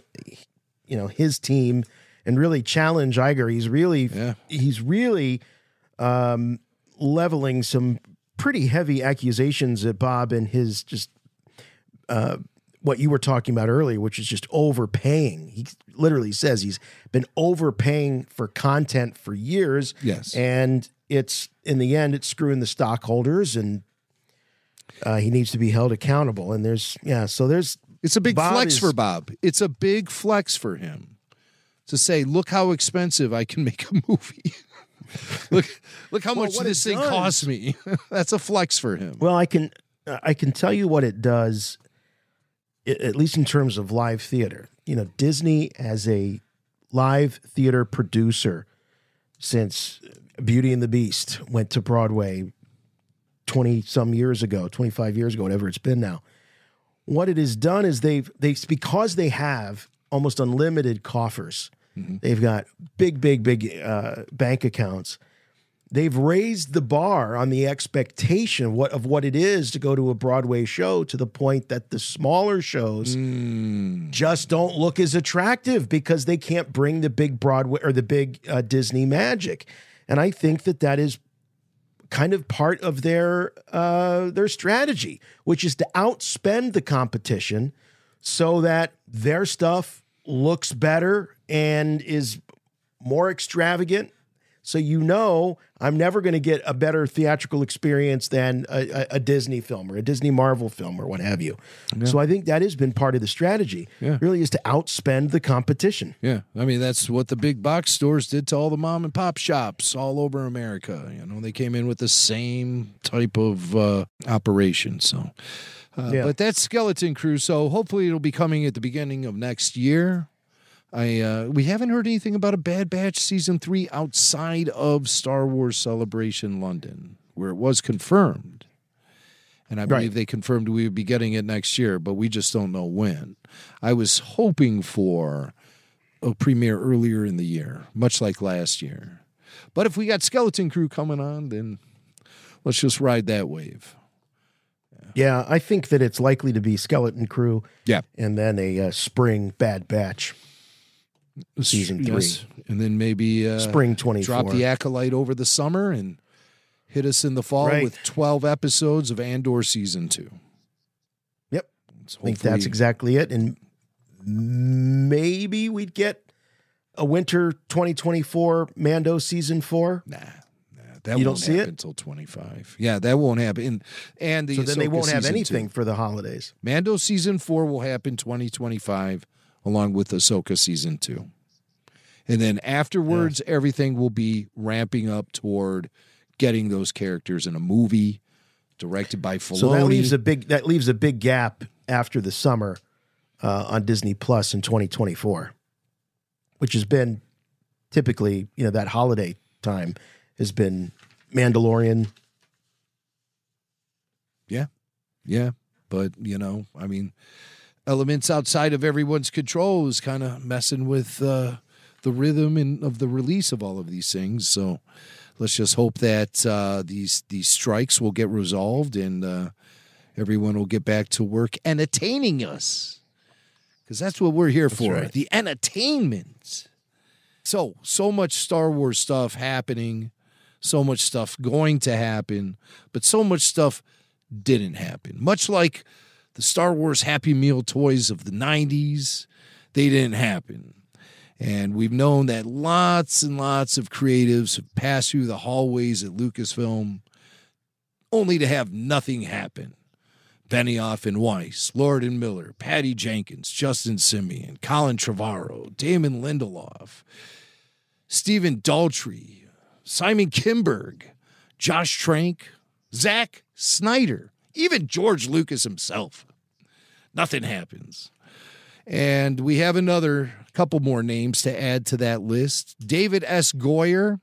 you know, his team and really challenge Iger. He's really, yeah. he's really um, leveling some pretty heavy accusations at Bob and his just uh, what you were talking about earlier, which is just overpaying. He literally says he's been overpaying for content for years. Yes. And it's, in the end, it's screwing the stockholders, and uh, he needs to be held accountable. And there's, yeah, so there's... It's a big Bob flex is, for Bob. It's a big flex for him to say, look how expensive I can make a movie. look look how well, much this thing does. costs me. That's a flex for him. Well, I can, I can tell you what it does, at least in terms of live theater. You know, Disney as a live theater producer since... Beauty and the Beast went to Broadway twenty some years ago, twenty-five years ago, whatever it's been now. What it has done is they've, they've because they have almost unlimited coffers, mm-hmm. they've got big, big, big uh, bank accounts. They've raised the bar on the expectation of what, of what it is to go to a Broadway show to the point that the smaller shows mm. just don't look as attractive because they can't bring the big Broadway or the big uh, Disney magic. And I think that that is kind of part of their uh, their strategy, which is to outspend the competition so that their stuff looks better and is more extravagant. So you know I'm never going to get a better theatrical experience than a, a, a Disney film or a Disney Marvel film or what have you. Yeah. So I think that has been part of the strategy, yeah. really is to outspend the competition. Yeah, I mean, that's what the big box stores did to all the mom and pop shops all over America. You know, they came in with the same type of uh, operation. So, uh, yeah. But that's Skeleton Crew. So hopefully it'll be coming at the beginning of next year. I uh, we haven't heard anything about a Bad Batch Season three outside of Star Wars Celebration London, where it was confirmed. And I believe right. they confirmed we would be getting it next year, but we just don't know when. I was hoping for a premiere earlier in the year, much like last year. But if we got Skeleton Crew coming on, then let's just ride that wave. Yeah, I think that it's likely to be Skeleton Crew yeah. and then a uh, spring Bad Batch. Season three, yes. and then maybe uh, spring twenty four. Drop the Acolyte over the summer and hit us in the fall right. with twelve episodes of Andor season two. Yep, so I think that's exactly it, and maybe we'd get a winter twenty twenty four Mando season four. Nah, nah that you won't don't see happen it until twenty five. Yeah, that won't happen. And, and the so then Ahsoka they won't have anything two. for the holidays. Mando season four will happen twenty twenty five. Along with Ahsoka Season two. And then afterwards, yeah. everything will be ramping up toward getting those characters in a movie directed by Filoni. So that leaves a big that leaves a big gap after the summer uh, on Disney Plus in twenty twenty-four, which has been typically, you know, that holiday time has been Mandalorian. Yeah, yeah, but you know, I mean, elements outside of everyone's control is kind of messing with uh, the rhythm and of the release of all of these things. So let's just hope that uh, these these strikes will get resolved and uh, everyone will get back to work entertaining us, because that's what we're here that's for, right. The entertainment. So, so much Star Wars stuff happening, so much stuff going to happen, but so much stuff didn't happen. Much like the Star Wars Happy Meal toys of the nineties, they didn't happen. And we've known that lots and lots of creatives have passed through the hallways at Lucasfilm only to have nothing happen. Benioff and Weiss, Lord and Miller, Patty Jenkins, Justin Simien, Colin Trevorrow, Damon Lindelof, Stephen Daltrey, Simon Kinberg, Josh Trank, Zack Snyder, even George Lucas himself. Nothing happens. And we have another couple more names to add to that list. David S. Goyer,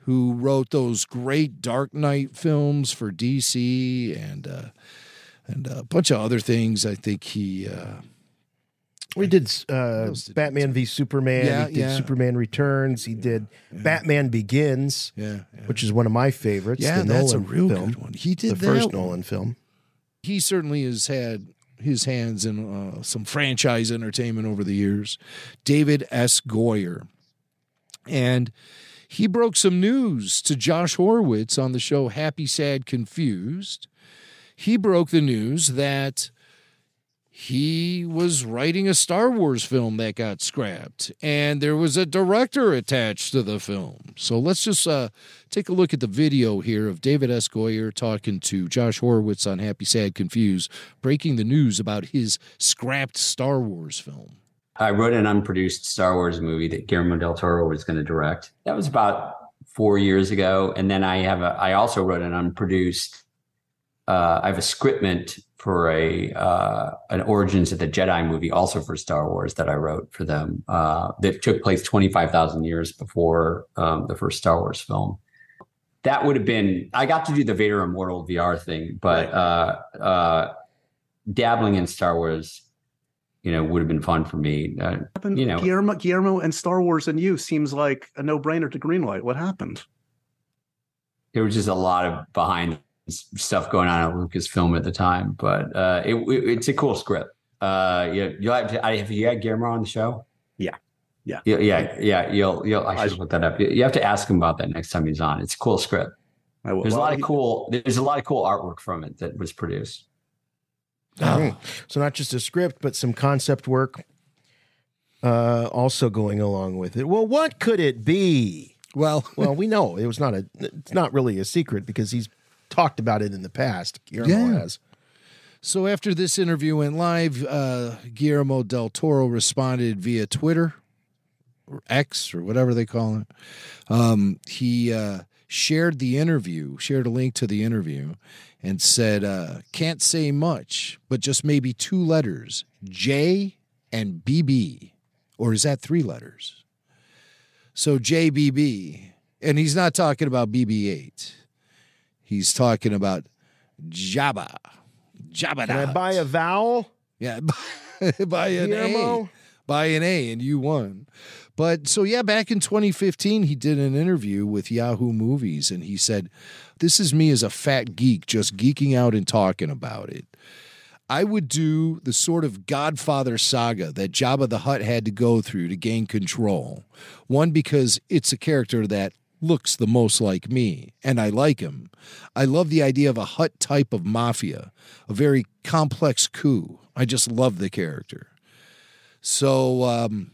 who wrote those great Dark Knight films for D C and uh, and a bunch of other things. I think he... Uh, we did, uh, did Batman v Superman. Yeah, he did yeah. Superman Returns. He did yeah. Batman Begins, yeah, yeah. which is one of my favorites. Yeah, the that's Nolan a real film. Good one. He did the that first one. Nolan film. He certainly has had his hands in uh, some franchise entertainment over the years. David S. Goyer. And he broke some news to Josh Horowitz on the show Happy, Sad, Confused. He broke the news that he was writing a Star Wars film that got scrapped, and there was a director attached to the film. So let's just uh, take a look at the video here of David S. Goyer talking to Josh Horowitz on Happy, Sad, Confused, breaking the news about his scrapped Star Wars film. I wrote an unproduced Star Wars movie that Guillermo del Toro was going to direct. That was about four years ago. And then I have a, I also wrote an unproduced, uh, I have a scriptment for a uh, an Origins of the Jedi movie, also for Star Wars, that I wrote for them, uh, that took place twenty-five thousand years before um, the first Star Wars film. That would have been, I got to do the Vader Immortal V R thing, but uh, uh, dabbling in Star Wars, you know, would have been fun for me. Uh, you know, Guillermo, Guillermo and Star Wars and you seems like a no-brainer to greenlight. What happened? There was just a lot of behind stuff going on at Lucasfilm at the time, but uh, it, it, it's a cool script. Uh, you, you'll have to. I, have you had Guillermo on the show? Yeah, yeah, you, yeah, yeah. You'll, you'll. I should look that up. You, you have to ask him about that next time he's on. It's a cool script. I will, there's well, a lot of cool. There's a lot of cool artwork from it that was produced. Oh. So not just a script, but some concept work uh, also going along with it. Well, what could it be? Well, well, we know it was not a. It's not really a secret because he's talked about it in the past. Guillermo yeah. has. So after this interview went live, uh, Guillermo del Toro responded via Twitter or X or whatever they call it. Um, he uh, shared the interview, shared a link to the interview, and said, uh, can't say much, but just maybe two letters, J and B B. Or is that three letters? So J B B. And he's not talking about B B eight. He's talking about Jabba. Jabba. Can I buy a vowel? Yeah, buy an Guillermo? A. Buy an A, and you won. But so, yeah, back in twenty fifteen, he did an interview with Yahoo Movies, and he said, this is me as a fat geek just geeking out and talking about it. I would do the sort of Godfather saga that Jabba the Hutt had to go through to gain control. One, because it's a character that looks the most like me, and I like him. I love the idea of a Hutt type of mafia, a very complex coup. I just love the character. So, um,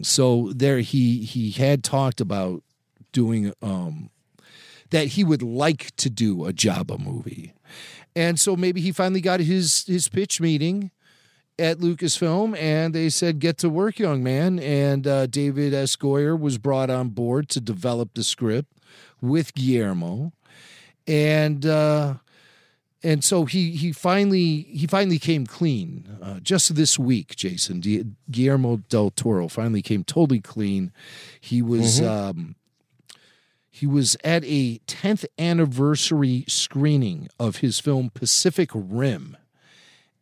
so there he he had talked about doing um, that he would like to do a Jabba movie, and so maybe he finally got his his pitch meeting at Lucasfilm, and they said, get to work, young man. And uh, David S. Goyer was brought on board to develop the script with Guillermo. And, uh, and so he, he finally, he finally came clean, uh, just this week, Jason. Guillermo del Toro finally came totally clean. He was, mm-hmm. um, he was at a tenth anniversary screening of his film Pacific Rim.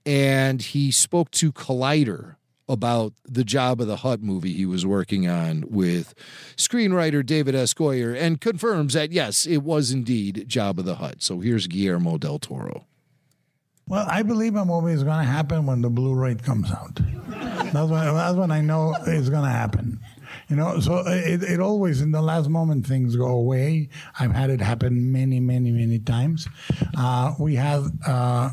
And he spoke to Collider about the Jabba the Hutt movie he was working on with screenwriter David S. Goyer, and confirms that, yes, it was indeed Jabba the Hutt. So here's Guillermo del Toro. Well, I believe a movie is going to happen when the Blu-ray comes out. That's when, that's when I know it's going to happen. You know, so it, it always, in the last moment, things go away. I've had it happen many, many, many times. Uh, we have... Uh,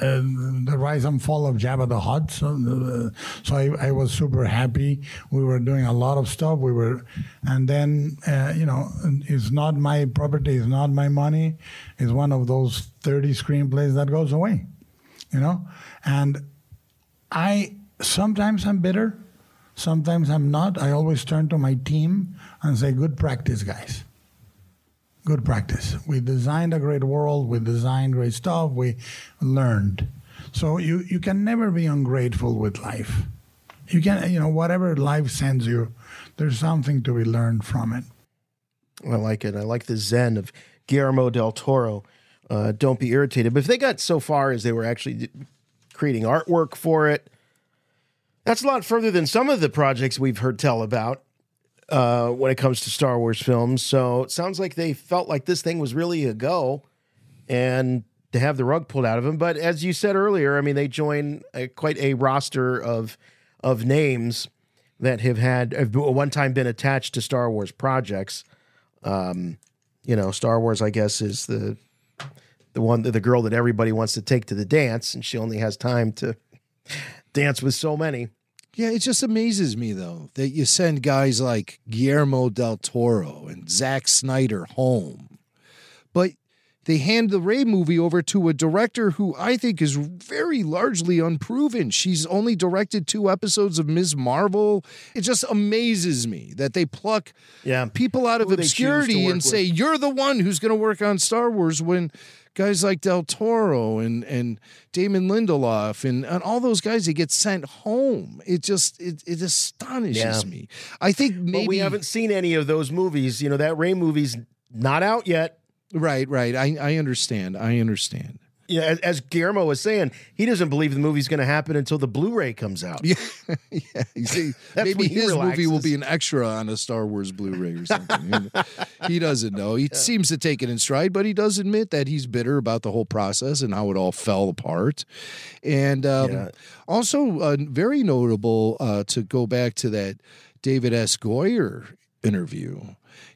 Uh, the rise and fall of Jabba the Hutt. So, uh, so I, I was super happy. We were doing a lot of stuff. We were, and then uh, you know, it's not my property. It's not my money. It's one of those thirty screenplays that goes away, you know. And I sometimes I'm bitter, sometimes I'm not. I always turn to my team and say, "Good practice, guys." Good practice. We designed a great world. We designed great stuff. We learned. So you, you can never be ungrateful with life. You can, you know, whatever life sends you, there's something to be learned from it. I like it. I like the zen of Guillermo del Toro. Uh, don't be irritated. But if they got so far as they were actually creating artwork for it, that's a lot further than some of the projects we've heard tell about. Uh, when it comes to Star Wars films. So it sounds like they felt like this thing was really a go and to have the rug pulled out of them. But as you said earlier, I mean, they join a, quite a roster of of names that have had, have one time been attached to Star Wars projects. Um, you know, Star Wars, I guess, is the the one, the girl that everybody wants to take to the dance, and she only has time to dance with so many. Yeah, it just amazes me, though, that you send guys like Guillermo del Toro and Zack Snyder home, but they hand the Rey movie over to a director who I think is very largely unproven. She's only directed two episodes of Miz Marvel. It just amazes me that they pluck yeah. people out of who obscurity and with. say, you're the one who's going to work on Star Wars, when guys like Del Toro and, and Damon Lindelof and, and all those guys that get sent home. It just, it, it astonishes yeah. me. I think maybe... But we haven't seen any of those movies. You know, that Rey movie's not out yet. Right, right. I, I understand. I understand. Yeah, as, as Guillermo was saying, he doesn't believe the movie's going to happen until the Blu-ray comes out. Yeah, yeah. You see, maybe his relaxes. movie will be an extra on a Star Wars Blu-ray or something. He doesn't know. He yeah. seems to take it in stride, but he does admit that he's bitter about the whole process and how it all fell apart. And um, yeah. also uh, very notable, uh, to go back to that David S. Goyer interview,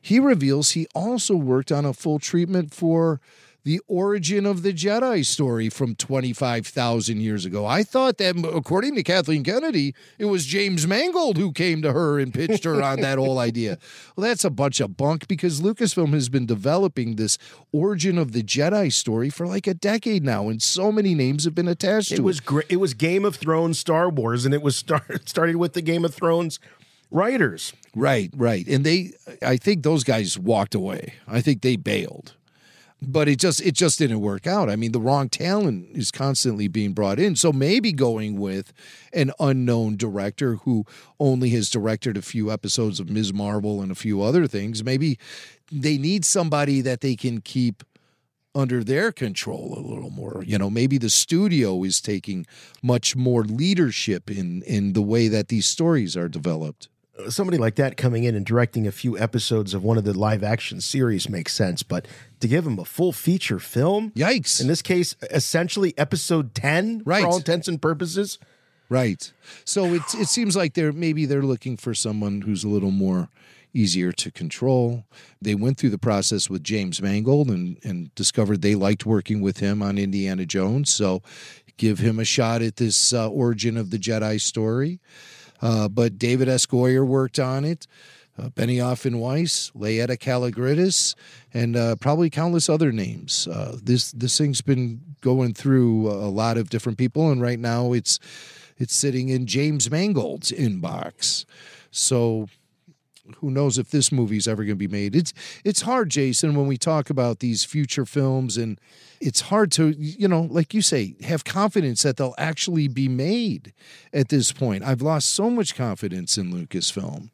he reveals he also worked on a full treatment for The Origin of the Jedi story from twenty-five thousand years ago. I thought that, according to Kathleen Kennedy, it was James Mangold who came to her and pitched her on that whole idea. Well, that's a bunch of bunk, because Lucasfilm has been developing this Origin of the Jedi story for like a decade now, and so many names have been attached it to was it. Great. It was Game of Thrones Star Wars, and it was start started with the Game of Thrones writers. Right, right. And they, I think those guys walked away. I think they bailed. But it just it just didn't work out. I mean, the wrong talent is constantly being brought in. So maybe going with an unknown director who only has directed a few episodes of Miz Marvel and a few other things, maybe they need somebody that they can keep under their control a little more. You know, maybe the studio is taking much more leadership in, in the way that these stories are developed. Somebody like that coming in and directing a few episodes of one of the live action series makes sense, but to give him a full feature film, yikes. In this case, essentially episode ten, right. For all intents and purposes. Right. So it, it seems like they're, maybe they're looking for someone who's a little more easier to control. They went through the process with James Mangold and, and discovered they liked working with him on Indiana Jones. So give him a shot at this uh, Origin of the Jedi story. Uh, but David S. Goyer worked on it, uh, Benioff and Weiss, Leetta Caligridis, and uh, probably countless other names. Uh, this this thing's been going through a lot of different people, and right now it's it's sitting in James Mangold's inbox. So who knows if this movie's ever going to be made. It's it's hard, Jason, when we talk about these future films, and it's hard to, you know, like you say, have confidence that they'll actually be made at this point. I've lost so much confidence in Lucasfilm.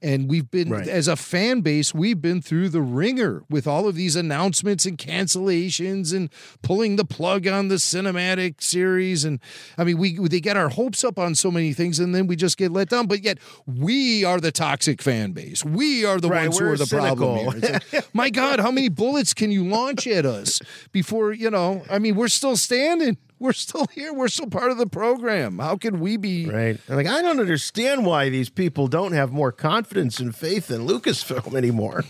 And we've been, right. as a fan base, we've been through the ringer with all of these announcements and cancellations and pulling the plug on the cinematic series. And I mean, we they get our hopes up on so many things, and then we just get let down. But yet we are the toxic fan base. We are the right, ones who are the cynical. problem here. It's like, my God, how many bullets can you launch at us before, you know, I mean, we're still standing. We're still here. We're still part of the program. How can we be? Right. Like, I don't understand why these people don't have more confidence and faith in Lucasfilm anymore.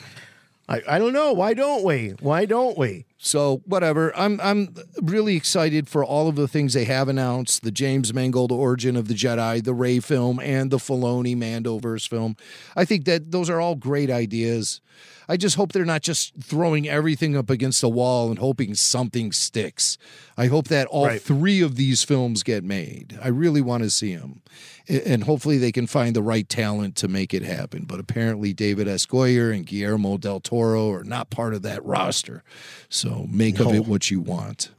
I, I don't know. Why don't we? Why don't we? So whatever. I'm I'm really excited for all of the things they have announced: the James Mangold origin of the Jedi, the Rey film, and the Filoni Mandoverse film. I think that those are all great ideas. I just hope they're not just throwing everything up against the wall and hoping something sticks. I hope that all right. three of these films get made. I really want to see them. And hopefully they can find the right talent to make it happen. But apparently David S. Goyer and Guillermo del Toro are not part of that roster. So make no. of it what you want.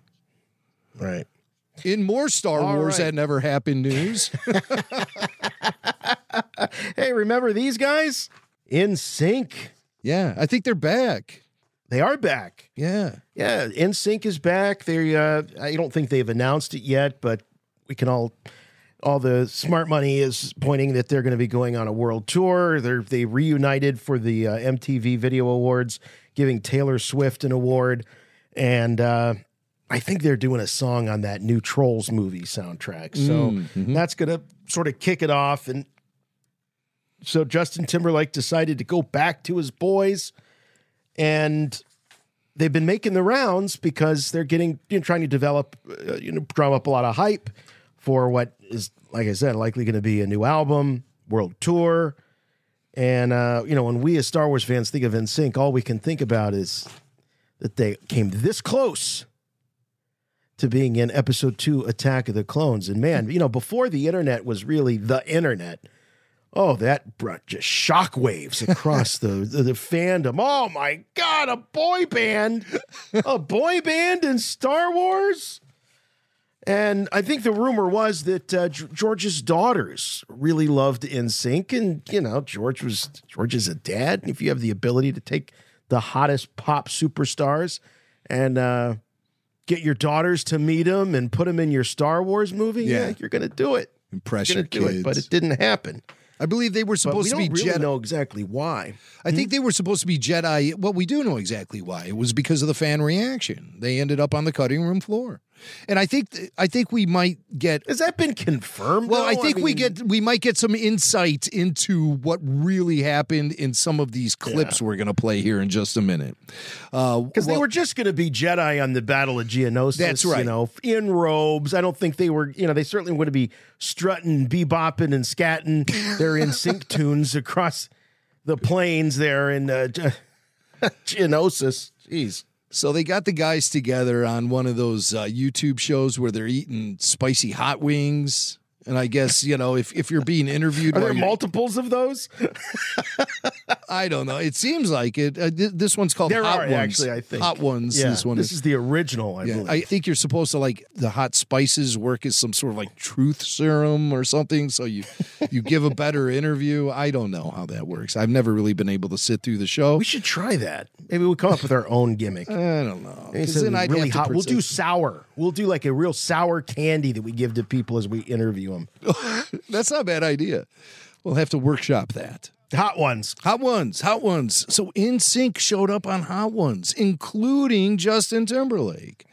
Right. In more Star all Wars right. that never happened news. Hey, remember these guys? In Sync. Yeah, I think they're back. They are back. Yeah. Yeah, In Sync is back. They, uh, I don't think they've announced it yet, but we can all, all the smart money is pointing that they're going to be going on a world tour. They're, they reunited for the uh, M T V Video Awards, giving Taylor Swift an award. And uh, I think they're doing a song on that new Trolls movie soundtrack. So mm-hmm. that's going to sort of kick it off. And so Justin Timberlake decided to go back to his boys, and they've been making the rounds because they're getting, you know, trying to develop, uh, you know, drum up a lot of hype for what is, like I said, likely going to be a new album, world tour. And, uh, you know, when we as Star Wars fans think of In Sync, all we can think about is that they came this close to being in episode two, Attack of the Clones. And man, you know, before the internet was really the internet, oh, that brought just shockwaves across the, the, the fandom. Oh, my God, a boy band, a boy band in Star Wars. And I think the rumor was that uh, George's daughters really loved In Sync. And, you know, George was George is a dad. And if you have the ability to take the hottest pop superstars and uh, get your daughters to meet them and put them in your Star Wars movie, yeah, yeah you're going to do it. Impress your kids. It, but it didn't happen. I believe they were supposed to be Jedi. We don't really know exactly why. I think they were supposed to be Jedi. Well, we do know exactly why. It was because of the fan reaction. They ended up on the cutting room floor. And I think th I think we might get... Has that been confirmed? Well, though? I think I mean, we get we might get some insight into what really happened in some of these clips yeah. we're going to play here in just a minute. Because uh, well, they were just going to be Jedi on the Battle of Geonosis. That's right. You know, in robes. I don't think they were... You know, they certainly wouldn't be strutting, bebopping, and scatting their In Sync tunes across the plains there in uh, Geonosis. Jeez. So they got the guys together on one of those uh, YouTube shows where they're eating spicy hot wings. And I guess, you know, if, if you're being interviewed... Are there multiples of those? I don't know. It seems like it. Uh, th this one's called there Hot are, Ones. actually, I think. Hot Ones. Yeah, this one this is. is the original, I yeah, believe. I think you're supposed to, like, the hot spices work as some sort of, like, truth serum or something. So you, you give a better interview. I don't know how that works. I've never really been able to sit through the show. We should try that. Maybe we'll come up with our own gimmick. I don't know. Then I'd really hot. We'll do sour. We'll do, like, a real sour candy that we give to people as we interview them. That's not a bad idea. We'll have to workshop that. Hot Ones. Hot Ones. Hot Ones. So In Sync showed up on Hot Ones, including Justin Timberlake.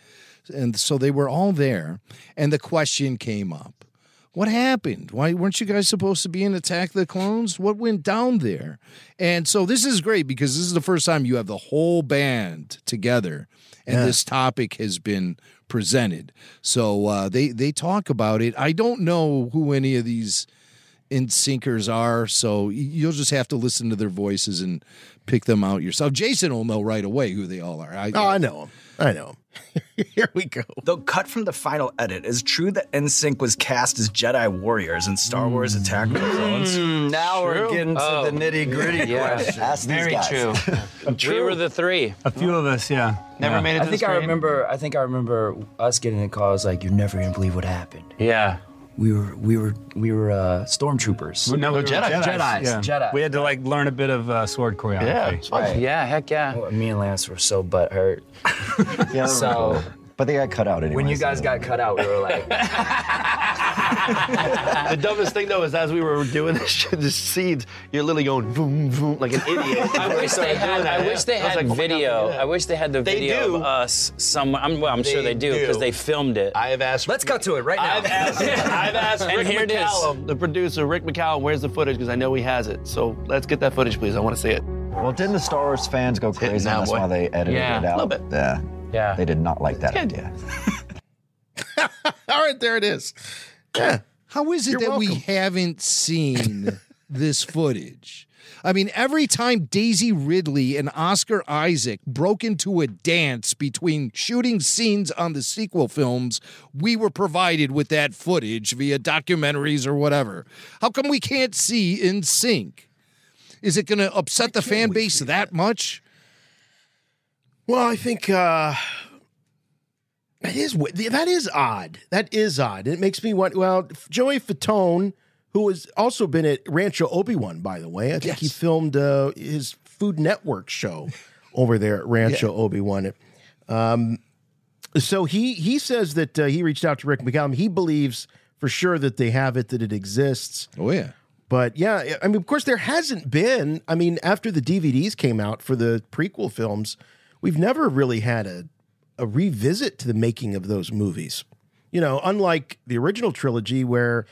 And so they were all there. And the question came up. What happened? Why weren't you guys supposed to be in Attack of the Clones? What went down there? And so this is great because this is the first time you have the whole band together. And yeah. this topic has been presented. So uh, they, they talk about it. I don't know who any of these... In Syncers are, so you'll just have to listen to their voices and pick them out yourself. Jason will know right away who they all are. I, oh, I know them. I know Here we go. Though cut from the final edit, it is true that N Sync was cast as Jedi warriors in Star Wars Attack of the Clones. Mm, now true. We're getting to oh. the nitty-gritty. Yeah. Ask these Very guys. True. true. We were the three. A few of us, yeah. Never yeah. made it to I think the screen. I remember I think I remember us getting a call. I was like, you're never gonna believe what happened. Yeah. We were we were we were uh, stormtroopers. No, we were Jedi. Jedi. Yeah. Jedi. We had to like learn a bit of uh, sword choreography. Yeah, right. yeah, heck yeah. Well, me and Lance were so butthurt. yeah, so, but they got cut out anyway. When you guys so. got cut out, we were like. The dumbest thing though is as we were doing this shit, the seeds, you're literally going boom boom like an idiot. I wish they had. I wish they had video. I wish they had the video of us somewhere. I'm, well, I'm sure they do because they filmed it. I have asked. Let's cut to it right now. I've asked. I've asked Rick McCallum, the producer, Rick McCallum, where's the footage? Because I know he has it. So let's get that footage, please. I want to see it. Well, didn't the Star Wars fans go crazy on us while they edited it out? Yeah, a little bit. Yeah. Yeah. They did not like that idea. All right, there it is. Yeah. How is it You're that welcome. we haven't seen this footage? I mean, every time Daisy Ridley and Oscar Isaac broke into a dance between shooting scenes on the sequel films, we were provided with that footage via documentaries or whatever. How come we can't see N Sync? Is it going to upset the fan base that much? Well, I think... Uh... That is that is odd. That is odd. It makes me want. Well, Joey Fatone, who has also been at Rancho Obi-Wan, by the way, I think yes. he filmed uh, his Food Network show over there at Rancho yeah. Obi-Wan. Um, so he he says that uh, he reached out to Rick McCallum. He believes for sure that they have it, that it exists. Oh yeah. But yeah, I mean, of course, there hasn't been. I mean, after the D V Ds came out for the prequel films, we've never really had a. a revisit to the making of those movies. You know, unlike the original trilogy where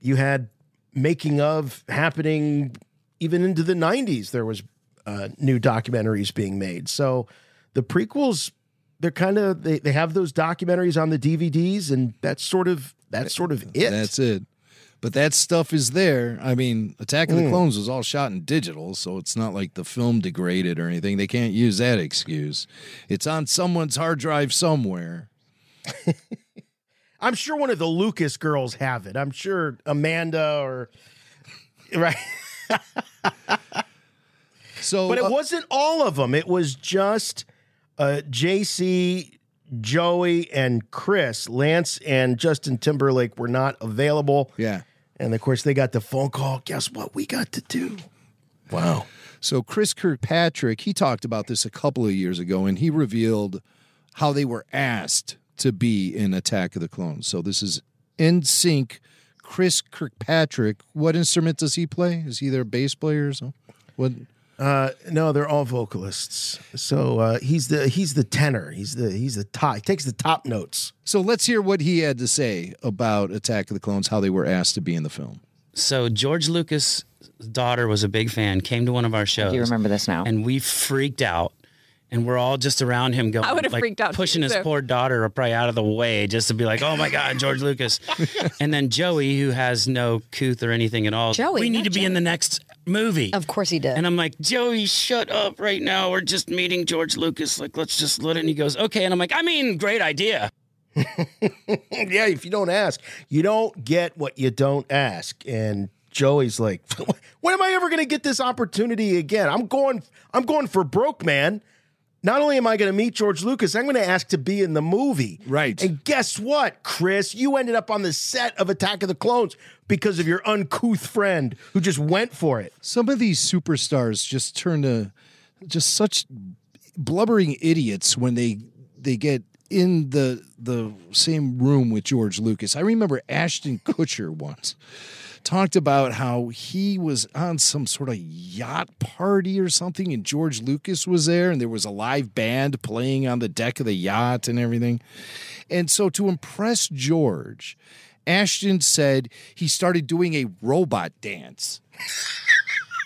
you had making of happening even into the nineties, there was uh, new documentaries being made. So the prequels, they're kind of, they, they have those documentaries on the D V Ds and that's sort of, that's sort of it. That's it. But that stuff is there. I mean, Attack of the mm. Clones was all shot in digital, so it's not like the film degraded or anything. They can't use that excuse. It's on someone's hard drive somewhere. I'm sure one of the Lucas girls have it. I'm sure Amanda or... Right. so, but it uh, wasn't all of them. It was just uh, J C, Joey, and Chris. Lance and Justin Timberlake were not available. Yeah. And, of course, they got the phone call. Guess what we got to do? Wow. So Chris Kirkpatrick, he talked about this a couple of years ago, and he revealed how they were asked to be in Attack of the Clones. So this is N Sync, Chris Kirkpatrick. What instrument does he play? Is he their bass player or something? What? Uh, no, they're all vocalists. So uh, he's the he's the tenor. He's the he's the top. He takes the top notes. So let's hear what he had to say about Attack of the Clones, how they were asked to be in the film. So George Lucas' daughter was a big fan. Came to one of our shows. Do you remember this now? And we freaked out. And we're all just around him going, I would have like, freaked out pushing too, his so. poor daughter probably out of the way just to be like, oh my God, George Lucas. And then Joey, who has no couth or anything at all, Joey, we need to Joey. be in the next movie. Of course he did. And I'm like, Joey, shut up right now. We're just meeting George Lucas. Like, let's just let it. And he goes, okay. And I'm like, I mean, great idea. Yeah, if you don't ask, you don't get what you don't ask. And Joey's like, when am I ever going to get this opportunity again? I'm going, I'm going for broke, man. Not only am I going to meet George Lucas, I'm going to ask to be in the movie. Right. And guess what, Chris? You ended up on the set of Attack of the Clones because of your uncouth friend who just went for it. Some of these superstars just turn to just such blubbering idiots when they they get in the the same room with George Lucas. I remember Ashton Kutcher once talked about how he was on some sort of yacht party or something and George Lucas was there and there was a live band playing on the deck of the yacht and everything. And so to impress George, Ashton said he started doing a robot dance,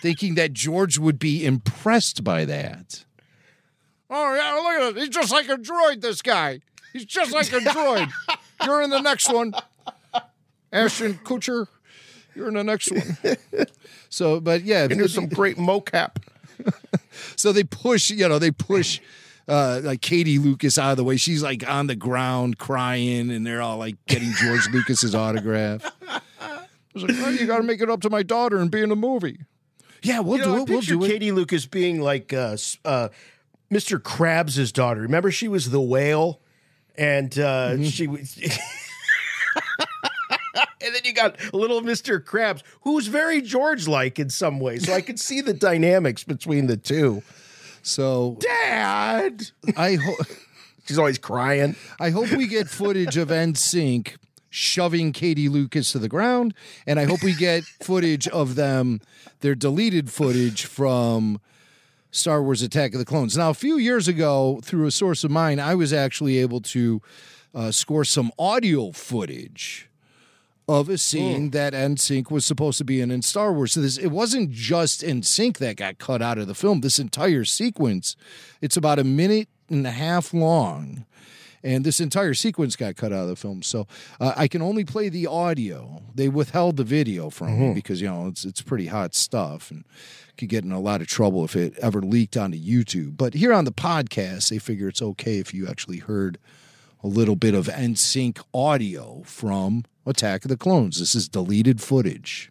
thinking that George would be impressed by that. Oh, yeah, look at it. He's just like a droid, this guy. He's just like a droid. You're in the next one. Ashton Kutcher. You're in the next one. So, but yeah. And there's some great mocap. So they push, you know, they push uh, like Katie Lucas out of the way. She's like on the ground crying, and they're all like getting George Lucas's autograph. I was like, oh, you got to make it up to my daughter and be in the movie. Yeah, we'll you do know, it. I we'll do it. Katie Lucas being like uh, uh, Mister Krabs' daughter. Remember, she was the whale, and uh, mm-hmm. she was. And then you got little Mister Krabs, who's very George-like in some ways. So I could see the dynamics between the two. So, Dad, I hope she's always crying. I hope we get footage of N Sync shoving Katie Lucas to the ground, and I hope we get footage of them, their deleted footage from Star Wars: Attack of the Clones. Now, a few years ago, through a source of mine, I was actually able to uh, score some audio footage of a scene mm. that N Sync was supposed to be in in Star Wars. So this, it wasn't just N Sync that got cut out of the film. This entire sequence, it's about a minute and a half long, and this entire sequence got cut out of the film. So uh, I can only play the audio. They withheld the video from mm-hmm. me because, you know, it's it's pretty hot stuff and could get in a lot of trouble if it ever leaked onto YouTube. But here on the podcast, they figure it's okay if you actually heard a little bit of N Sync audio from Attack of the Clones. This is deleted footage.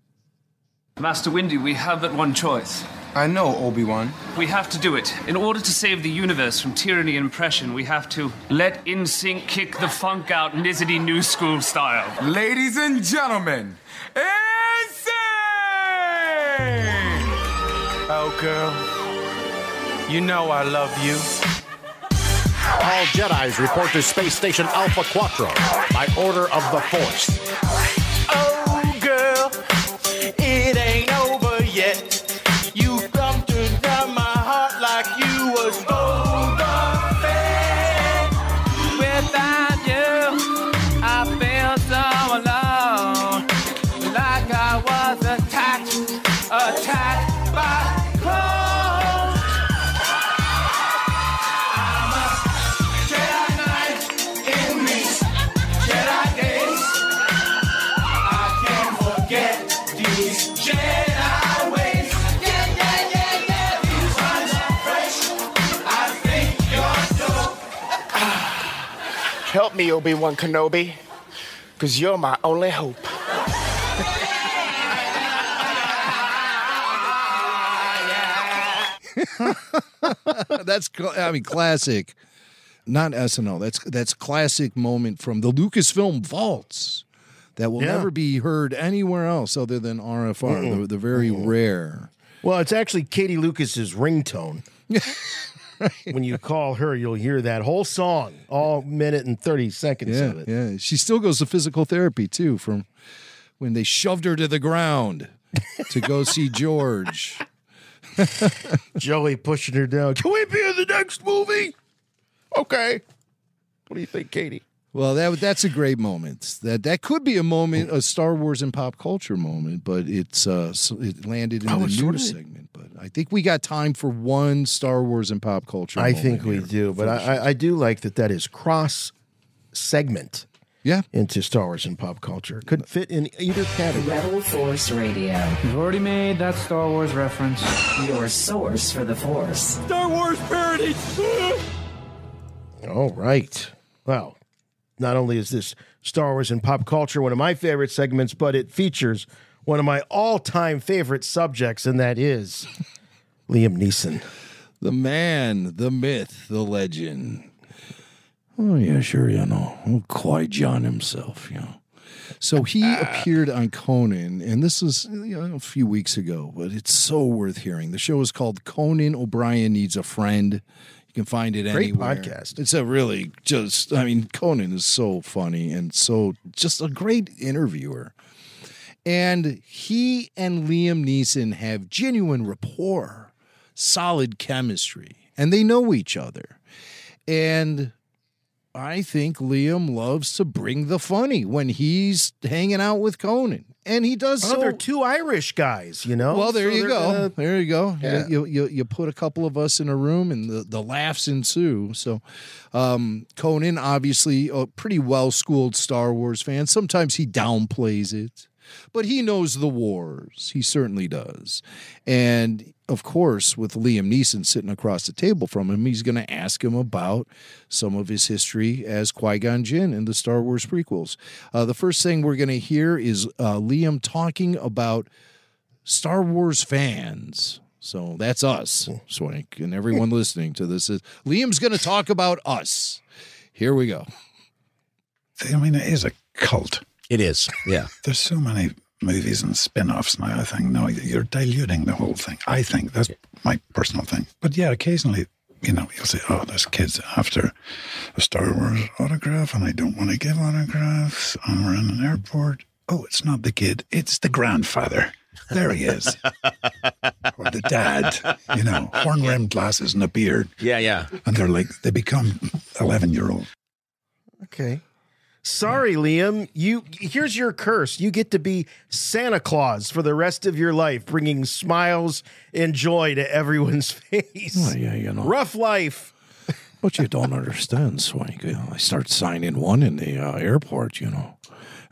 Master Windu, we have but one choice. I know, Obi-Wan. We have to do it. In order to save the universe from tyranny and oppression, we have to let N Sync kick the funk out, Nizzity New School style. Ladies and gentlemen, N Sync! Oh, girl, you know I love you. All Jedis report to Space Station Alpha Quattro by order of the Force. Oh, girl, it ain't over yet. You come to grab my heart like you was Boba Fett. Without you, I feel so alone. Like I was attacked, attacked by clones. I'm a Jedi Knight in these Jedi days. I can't forget these Jedi. Help me, Obi-Wan Kenobi, because you're my only hope. That's, I mean, classic. Not S N L. That's that's classic moment from the Lucasfilm vaults that will yeah. never be heard anywhere else other than R F R, mm-mm. the, the very mm-mm. rare. Well, it's actually Katie Lucas's ringtone. Right. When you call her, you'll hear that whole song, all minute and thirty seconds yeah, of it. Yeah, she still goes to physical therapy, too, from when they shoved her to the ground to go see George. Joey pushing her down. Can we be in the next movie? Okay. What do you think, Katie? Well, that that's a great moment. That that could be a moment, a Star Wars and pop culture moment, but it's uh, it landed in oh, the news segment. But I think we got time for one Star Wars and pop culture. I moment think we do, but I, I do like that. That is cross segment. Yeah, into Star Wars and pop culture. Could fit in either category. Rebel Force Radio. You've already made that Star Wars reference. Your source for the Force. Star Wars parody. All right. Well. Not only is this Star Wars and pop culture one of my favorite segments, but it features one of my all-time favorite subjects, and that is Liam Neeson. The man, the myth, the legend. Oh, yeah, sure, you know. Qui-Gon himself, you know. So he appeared on Conan, and this was you know, a few weeks ago, but it's so worth hearing. The show is called Conan O'Brien Needs a Friend. Can find it Great anywhere. Podcast. It's a really just, I mean, Conan is so funny and so just a great interviewer. And he and Liam Neeson have genuine rapport, solid chemistry, and they know each other. And I think Liam loves to bring the funny when he's hanging out with Conan. And he does oh, so. They're two Irish guys, you know? Well, there so you go. Uh, there you go. Yeah. You, you, you put a couple of us in a room and the, the laughs ensue. So um, Conan, obviously, a pretty well-schooled Star Wars fan. Sometimes he downplays it, but he knows the wars. He certainly does. And of course, with Liam Neeson sitting across the table from him, he's going to ask him about some of his history as Qui-Gon Jinn in the Star Wars prequels. Uh, the first thing we're going to hear is uh, Liam talking about Star Wars fans. So that's us, Swank, and everyone listening to this. Is Liam's going to talk about us. Here we go. I mean, it is a cult. It is, yeah. There's so many movies and spin-offs now, I think. No, you're diluting the whole thing. I think that's my personal thing. But yeah, occasionally, you know, you'll say, oh, this kid's after a Star Wars autograph, and I don't want to give autographs, and we're in an airport. Oh, it's not the kid. It's the grandfather. There he is. Or the dad, you know, horn-rimmed glasses and a beard. Yeah, yeah. And they're like, they become eleven-year-old. Okay. Sorry, Liam, you here's your curse. You get to be Santa Claus for the rest of your life, bringing smiles and joy to everyone's face. Well, yeah, you know. Rough life. But you don't understand, Swank. You know, I start signing one in the uh, airport, you know,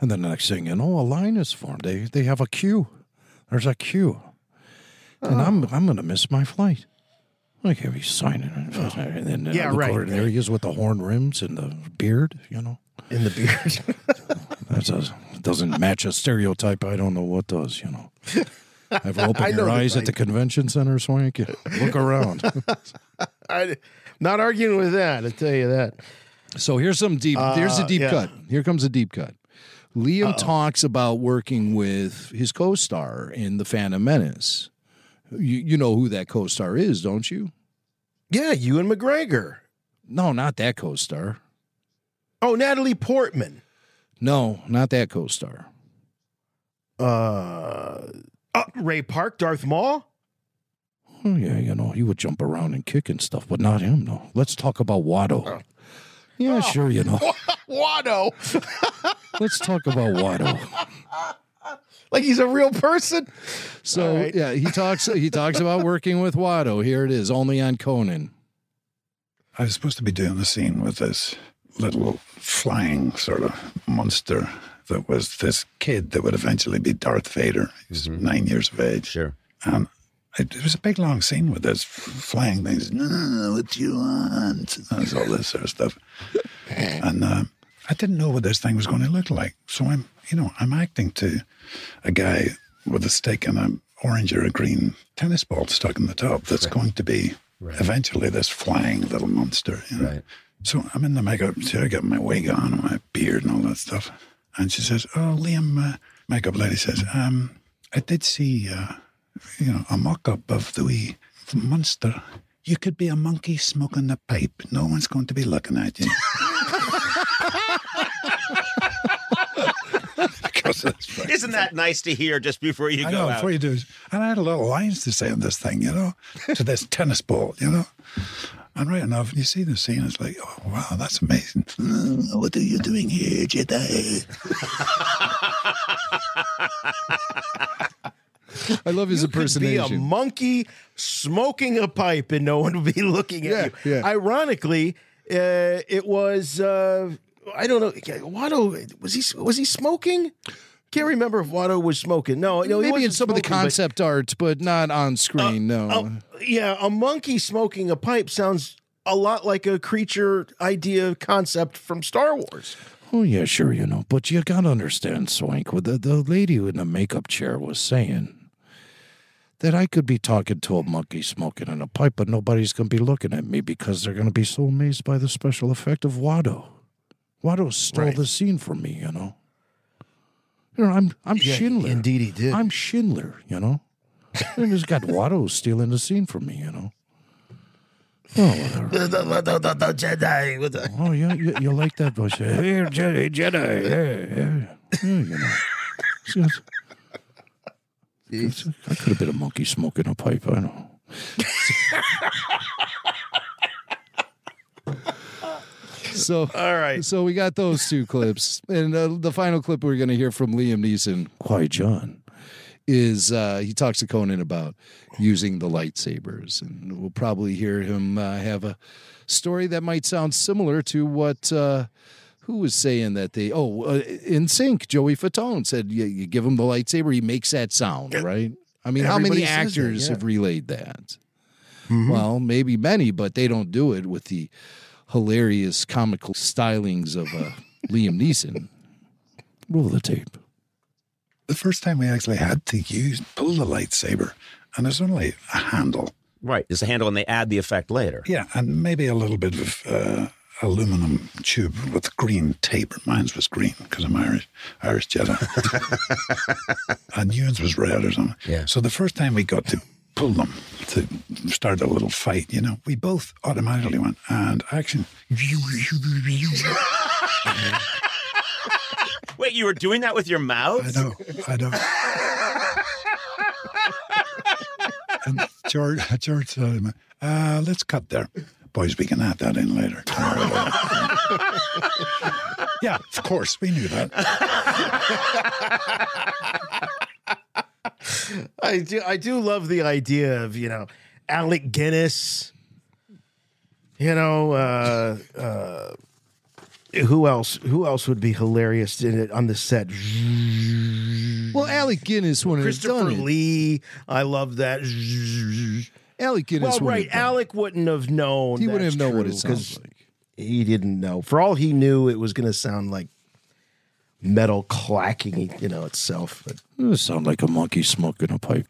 and the next thing you know, a line is formed. They, they have a queue. There's a queue. Oh. And I'm, I'm going to miss my flight. I can't be signing it. Oh. And then, yeah, right. Over, there he is with the horn rims and the beard, you know. In the beard. That doesn't match a stereotype. I don't know what does, you know. Ever open your eyes at the convention center, Swank? Look around. I'm not arguing with that, I tell you that. So here's some deep, uh, here's a deep yeah. cut. Here comes a deep cut. Liam Uh-oh. talks about working with his co-star in The Phantom Menace. You, you know who that co-star is, don't you? Yeah, Ewan McGregor. No, not that co-star. Oh, Natalie Portman. No, not that co-star. Uh, uh, Ray Park, Darth Maul? Oh, yeah, you know, he would jump around and kick and stuff, but not him, no. Let's talk about Watto. Uh, yeah, oh, sure, you know. Watto? Let's talk about Watto. Like he's a real person? So, right. yeah, he talks, he talks about working with Watto. Here it is, only on Conan. I was supposed to be doing the scene with this little flying sort of monster that was this kid that would eventually be Darth Vader. He was mm-hmm. nine years of age. Sure. And it, it was a big, long scene with this flying thing. No, no, no, what do you want? And was all this sort of stuff. And uh, I didn't know what this thing was going to look like. So I'm, you know, I'm acting to a guy with a stick and an orange or a green tennis ball stuck in the top that's right. going to be right. eventually this flying little monster, you know. Right. So I'm in the makeup, so I got my wig on and my beard and all that stuff. And she says, oh, Liam, uh, makeup lady says, um, I did see, uh, you know, a mock-up of the wee monster. You could be a monkey smoking a pipe. No one's going to be looking at you. Isn't that nice to hear just before you I go know, out? Before you do. And I had a lot of lines to say on this thing, you know, to this tennis ball, you know. And right enough, you see the scene, it's like, oh, wow, that's amazing. Mm, what are you doing here, Jedi? I love his you impersonation. You could be a monkey smoking a pipe and no one would be looking at yeah, you. Yeah. Ironically, uh, it was, uh, I don't know, Watto, was he, was he smoking? Can't remember if Watto was smoking. No, no, maybe in some smoking, of the concept but, art, but not on screen. Uh, no, uh, yeah, a monkey smoking a pipe sounds a lot like a creature idea concept from Star Wars. Oh yeah, sure, you know, but you gotta understand, Swank. What the the lady in the makeup chair was saying that I could be talking to a monkey smoking in a pipe, but nobody's gonna be looking at me because they're gonna be so amazed by the special effect of Watto. Watto stole right. the scene from me, you know. You know, I'm I'm yeah, Schindler. Indeed, he did. I'm Schindler. You know, and he's got Watto stealing the scene from me. You know. Oh, the, the, the, the, the Jedi. With the... Oh yeah, you, you like that voice? Here, Jedi, Jedi. Yeah, yeah. yeah you know. It's, it's, it's, I could have been a monkey smoking a pipe. I know. So, all right. So we got those two clips, and uh, the final clip we're going to hear from Liam Neeson, Qui-Gon, is uh, he talks to Conan about using the lightsabers, and we'll probably hear him uh, have a story that might sound similar to what uh, who was saying that they oh uh, in sync. Joey Fatone said you, you give him the lightsaber, he makes that sound, right? I mean, everybody, how many actors that, yeah. have relayed that? Mm-hmm. Well, maybe many, but they don't do it with the hilarious comical stylings of uh, Liam Neeson. Roll the tape. The first time we actually had to use, pull the lightsaber, and there's only a handle. Right, there's a handle, and they add the effect later. Yeah, and maybe a little bit of uh, aluminum tube with green tape. Mine's was green, because I'm Irish, Irish Jedi. And yours was red or something. Yeah. So the first time we got to pull them to start a little fight, you know, we both automatically went, and action. Wait, you were doing that with your mouth? I know, I know. And George, George said, uh, let's cut there. Boys, we can add that in later. Yeah, of course, we knew that. I do, I do love the idea of, you know, Alec Guinness, you know, uh, uh, who else, who else would be hilarious in it on the set? Well, Alec Guinness wouldn't have done it. Christopher Lee, I love that. Alec Guinness well, right, Alec wouldn't have known. He wouldn't have known what it sounds like. He didn't know. For all he knew, it was going to sound like metal clacking, you know, itself. But it sound like a monkey smoking a pipe.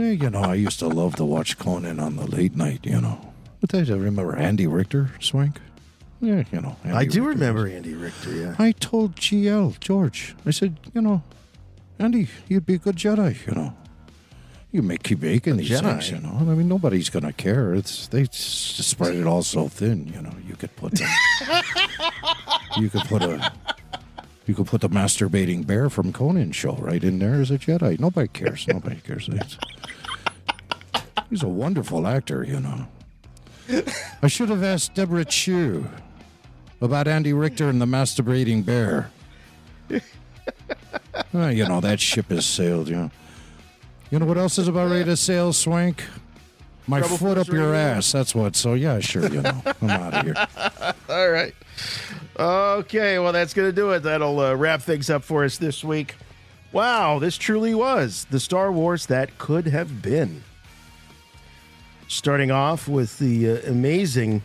You know, I used to love to watch Conan on the late night, you know. But I remember Andy Richter, Swank. Yeah, you know. Andy I do Richter remember was. Andy Richter, yeah. I told G L, George, I said, you know, Andy, you'd be a good Jedi, you know. You may keep making these Jedi. things, you know. I mean, nobody's going to care. It's They just spread it all so thin, you know. You could put them, you could put a... You could put the masturbating bear from Conan show right in there as a Jedi. Nobody cares. Nobody cares. It's, he's a wonderful actor, you know. I should have asked Deborah Chew about Andy Richter and the masturbating bear. Well, you know, that ship has sailed, you know. You know what else is about ready to sail, Swank? My Trouble foot up your ass. That's what. So, yeah, sure, you know. I'm out of here. All right. Okay, well, that's going to do it. That'll uh, wrap things up for us this week. Wow, this truly was the Star Wars that could have been. Starting off with the uh, amazing,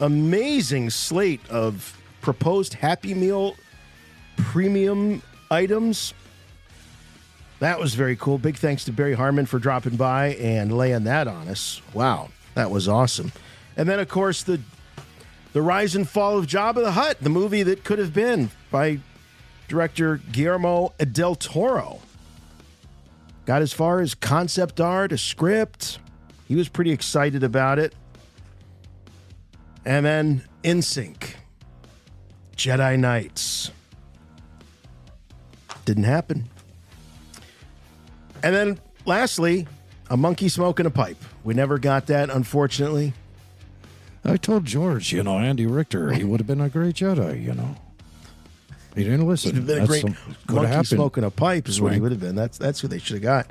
amazing slate of proposed Happy Meal premium items. That was very cool. Big thanks to Barry Harmon for dropping by and laying that on us. Wow, that was awesome. And then, of course, the... The Rise and Fall of Jabba the Hutt, the movie that could have been, by director Guillermo del Toro. Got as far as concept art, a script. He was pretty excited about it. And then InSync, Jedi Knights. Didn't happen. And then lastly, a monkey smoking a pipe. We never got that, unfortunately. I told George, you know, Andy Richter, he would have been a great Jedi, you know. He didn't listen. He'd have been that's a great monkey happen. Smoking a pipe is what he would have been. That's, that's who they should have got.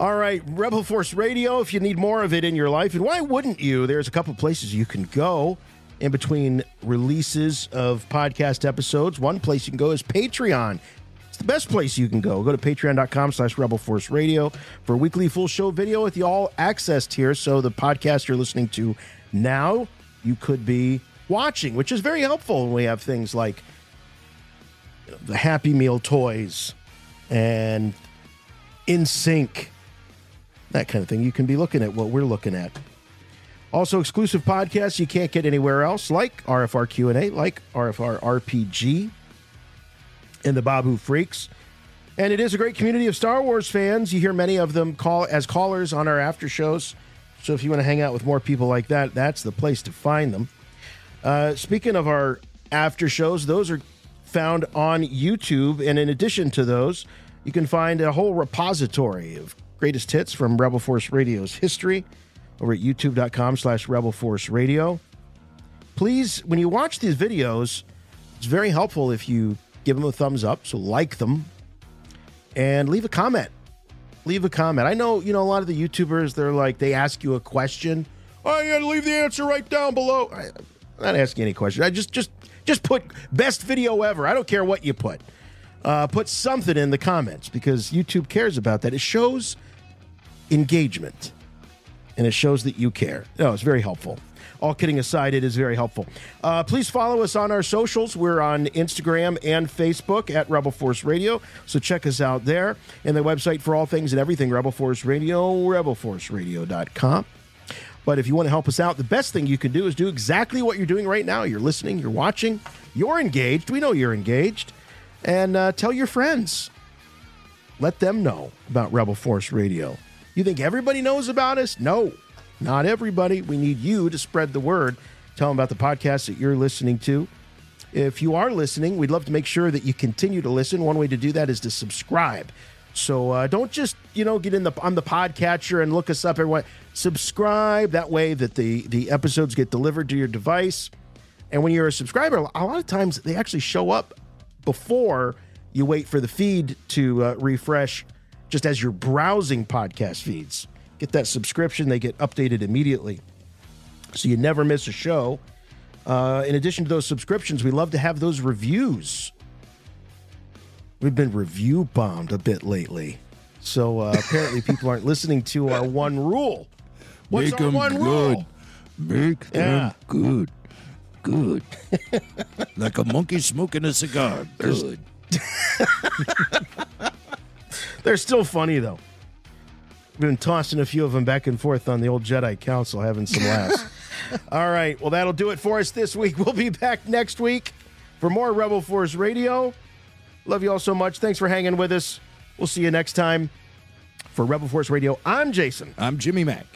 All right, Rebel Force Radio, if you need more of it in your life, and why wouldn't you? There's a couple places you can go in between releases of podcast episodes. One place you can go is Patreon. It's the best place you can go. Go to patreon.com slash Rebel Force Radio for a weekly full show video with the all-access tier, so the podcast you're listening to now you could be watching, which is very helpful when we have things like the Happy Meal toys and InSync, that kind of thing. You can be looking at what we're looking at. Also, exclusive podcasts you can't get anywhere else, like R F R Q and A, like R F R R P G, and the Babu Freaks. And it is a great community of Star Wars fans. You hear many of them call as callers on our after shows. So if you want to hang out with more people like that, that's the place to find them. Uh, speaking of our after shows, those are found on YouTube. And in addition to those, you can find a whole repository of greatest hits from Rebel Force Radio's history over at youtube.com slash Rebel Force Radio. Please, when you watch these videos, it's very helpful if you give them a thumbs up. So like them and leave a comment. Leave a comment. I know, you know, a lot of the YouTubers, they're like, they ask you a question. Oh, you gotta leave the answer right down below. I, I'm not asking any questions. I just, just, just put best video ever. I don't care what you put. Uh, put something in the comments, because YouTube cares about that. It shows engagement, and it shows that you care. No, it's very helpful. All kidding aside, it is very helpful. Uh, please follow us on our socials. We're on Instagram and Facebook at Rebel Force Radio, so check us out there. And the website for all things and everything, Rebel Force Radio, rebel force radio dot com. But if you want to help us out, the best thing you can do is do exactly what you're doing right now. You're listening, you're watching, you're engaged. We know you're engaged. And uh, tell your friends. Let them know about Rebel Force Radio. You think everybody knows about us? No. Not everybody. We need you to spread the word. Tell them about the podcast that you're listening to. If you are listening, we'd love to make sure that you continue to listen. One way to do that is to subscribe. So uh, don't just, you know, get in the on the podcatcher and look us up. Everyone, subscribe. That way that the the episodes get delivered to your device. And when you're a subscriber, a lot of times they actually show up before you wait for the feed to uh, refresh, just as you're browsing podcast feeds. Get that subscription. They get updated immediately, so you never miss a show. Uh, in addition to those subscriptions, we love to have those reviews. We've been review bombed a bit lately, so uh, apparently people aren't listening to our one rule. What's Make our them one good. Rule? Make yeah. them good. Good. Like a monkey smoking a cigar. Good. They're still funny, though. We've been tossing a few of them back and forth on the old Jedi Council, having some laughs. All right. Well, that'll do it for us this week. We'll be back next week for more Rebel Force Radio. Love you all so much. Thanks for hanging with us. We'll see you next time for Rebel Force Radio. I'm Jason. I'm Jimmy Mack.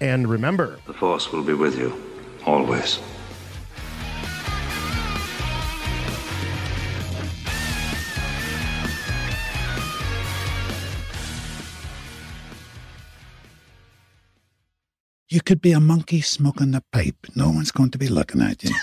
And remember, the Force will be with you always. You could be a monkey smoking a pipe. No one's going to be looking at you.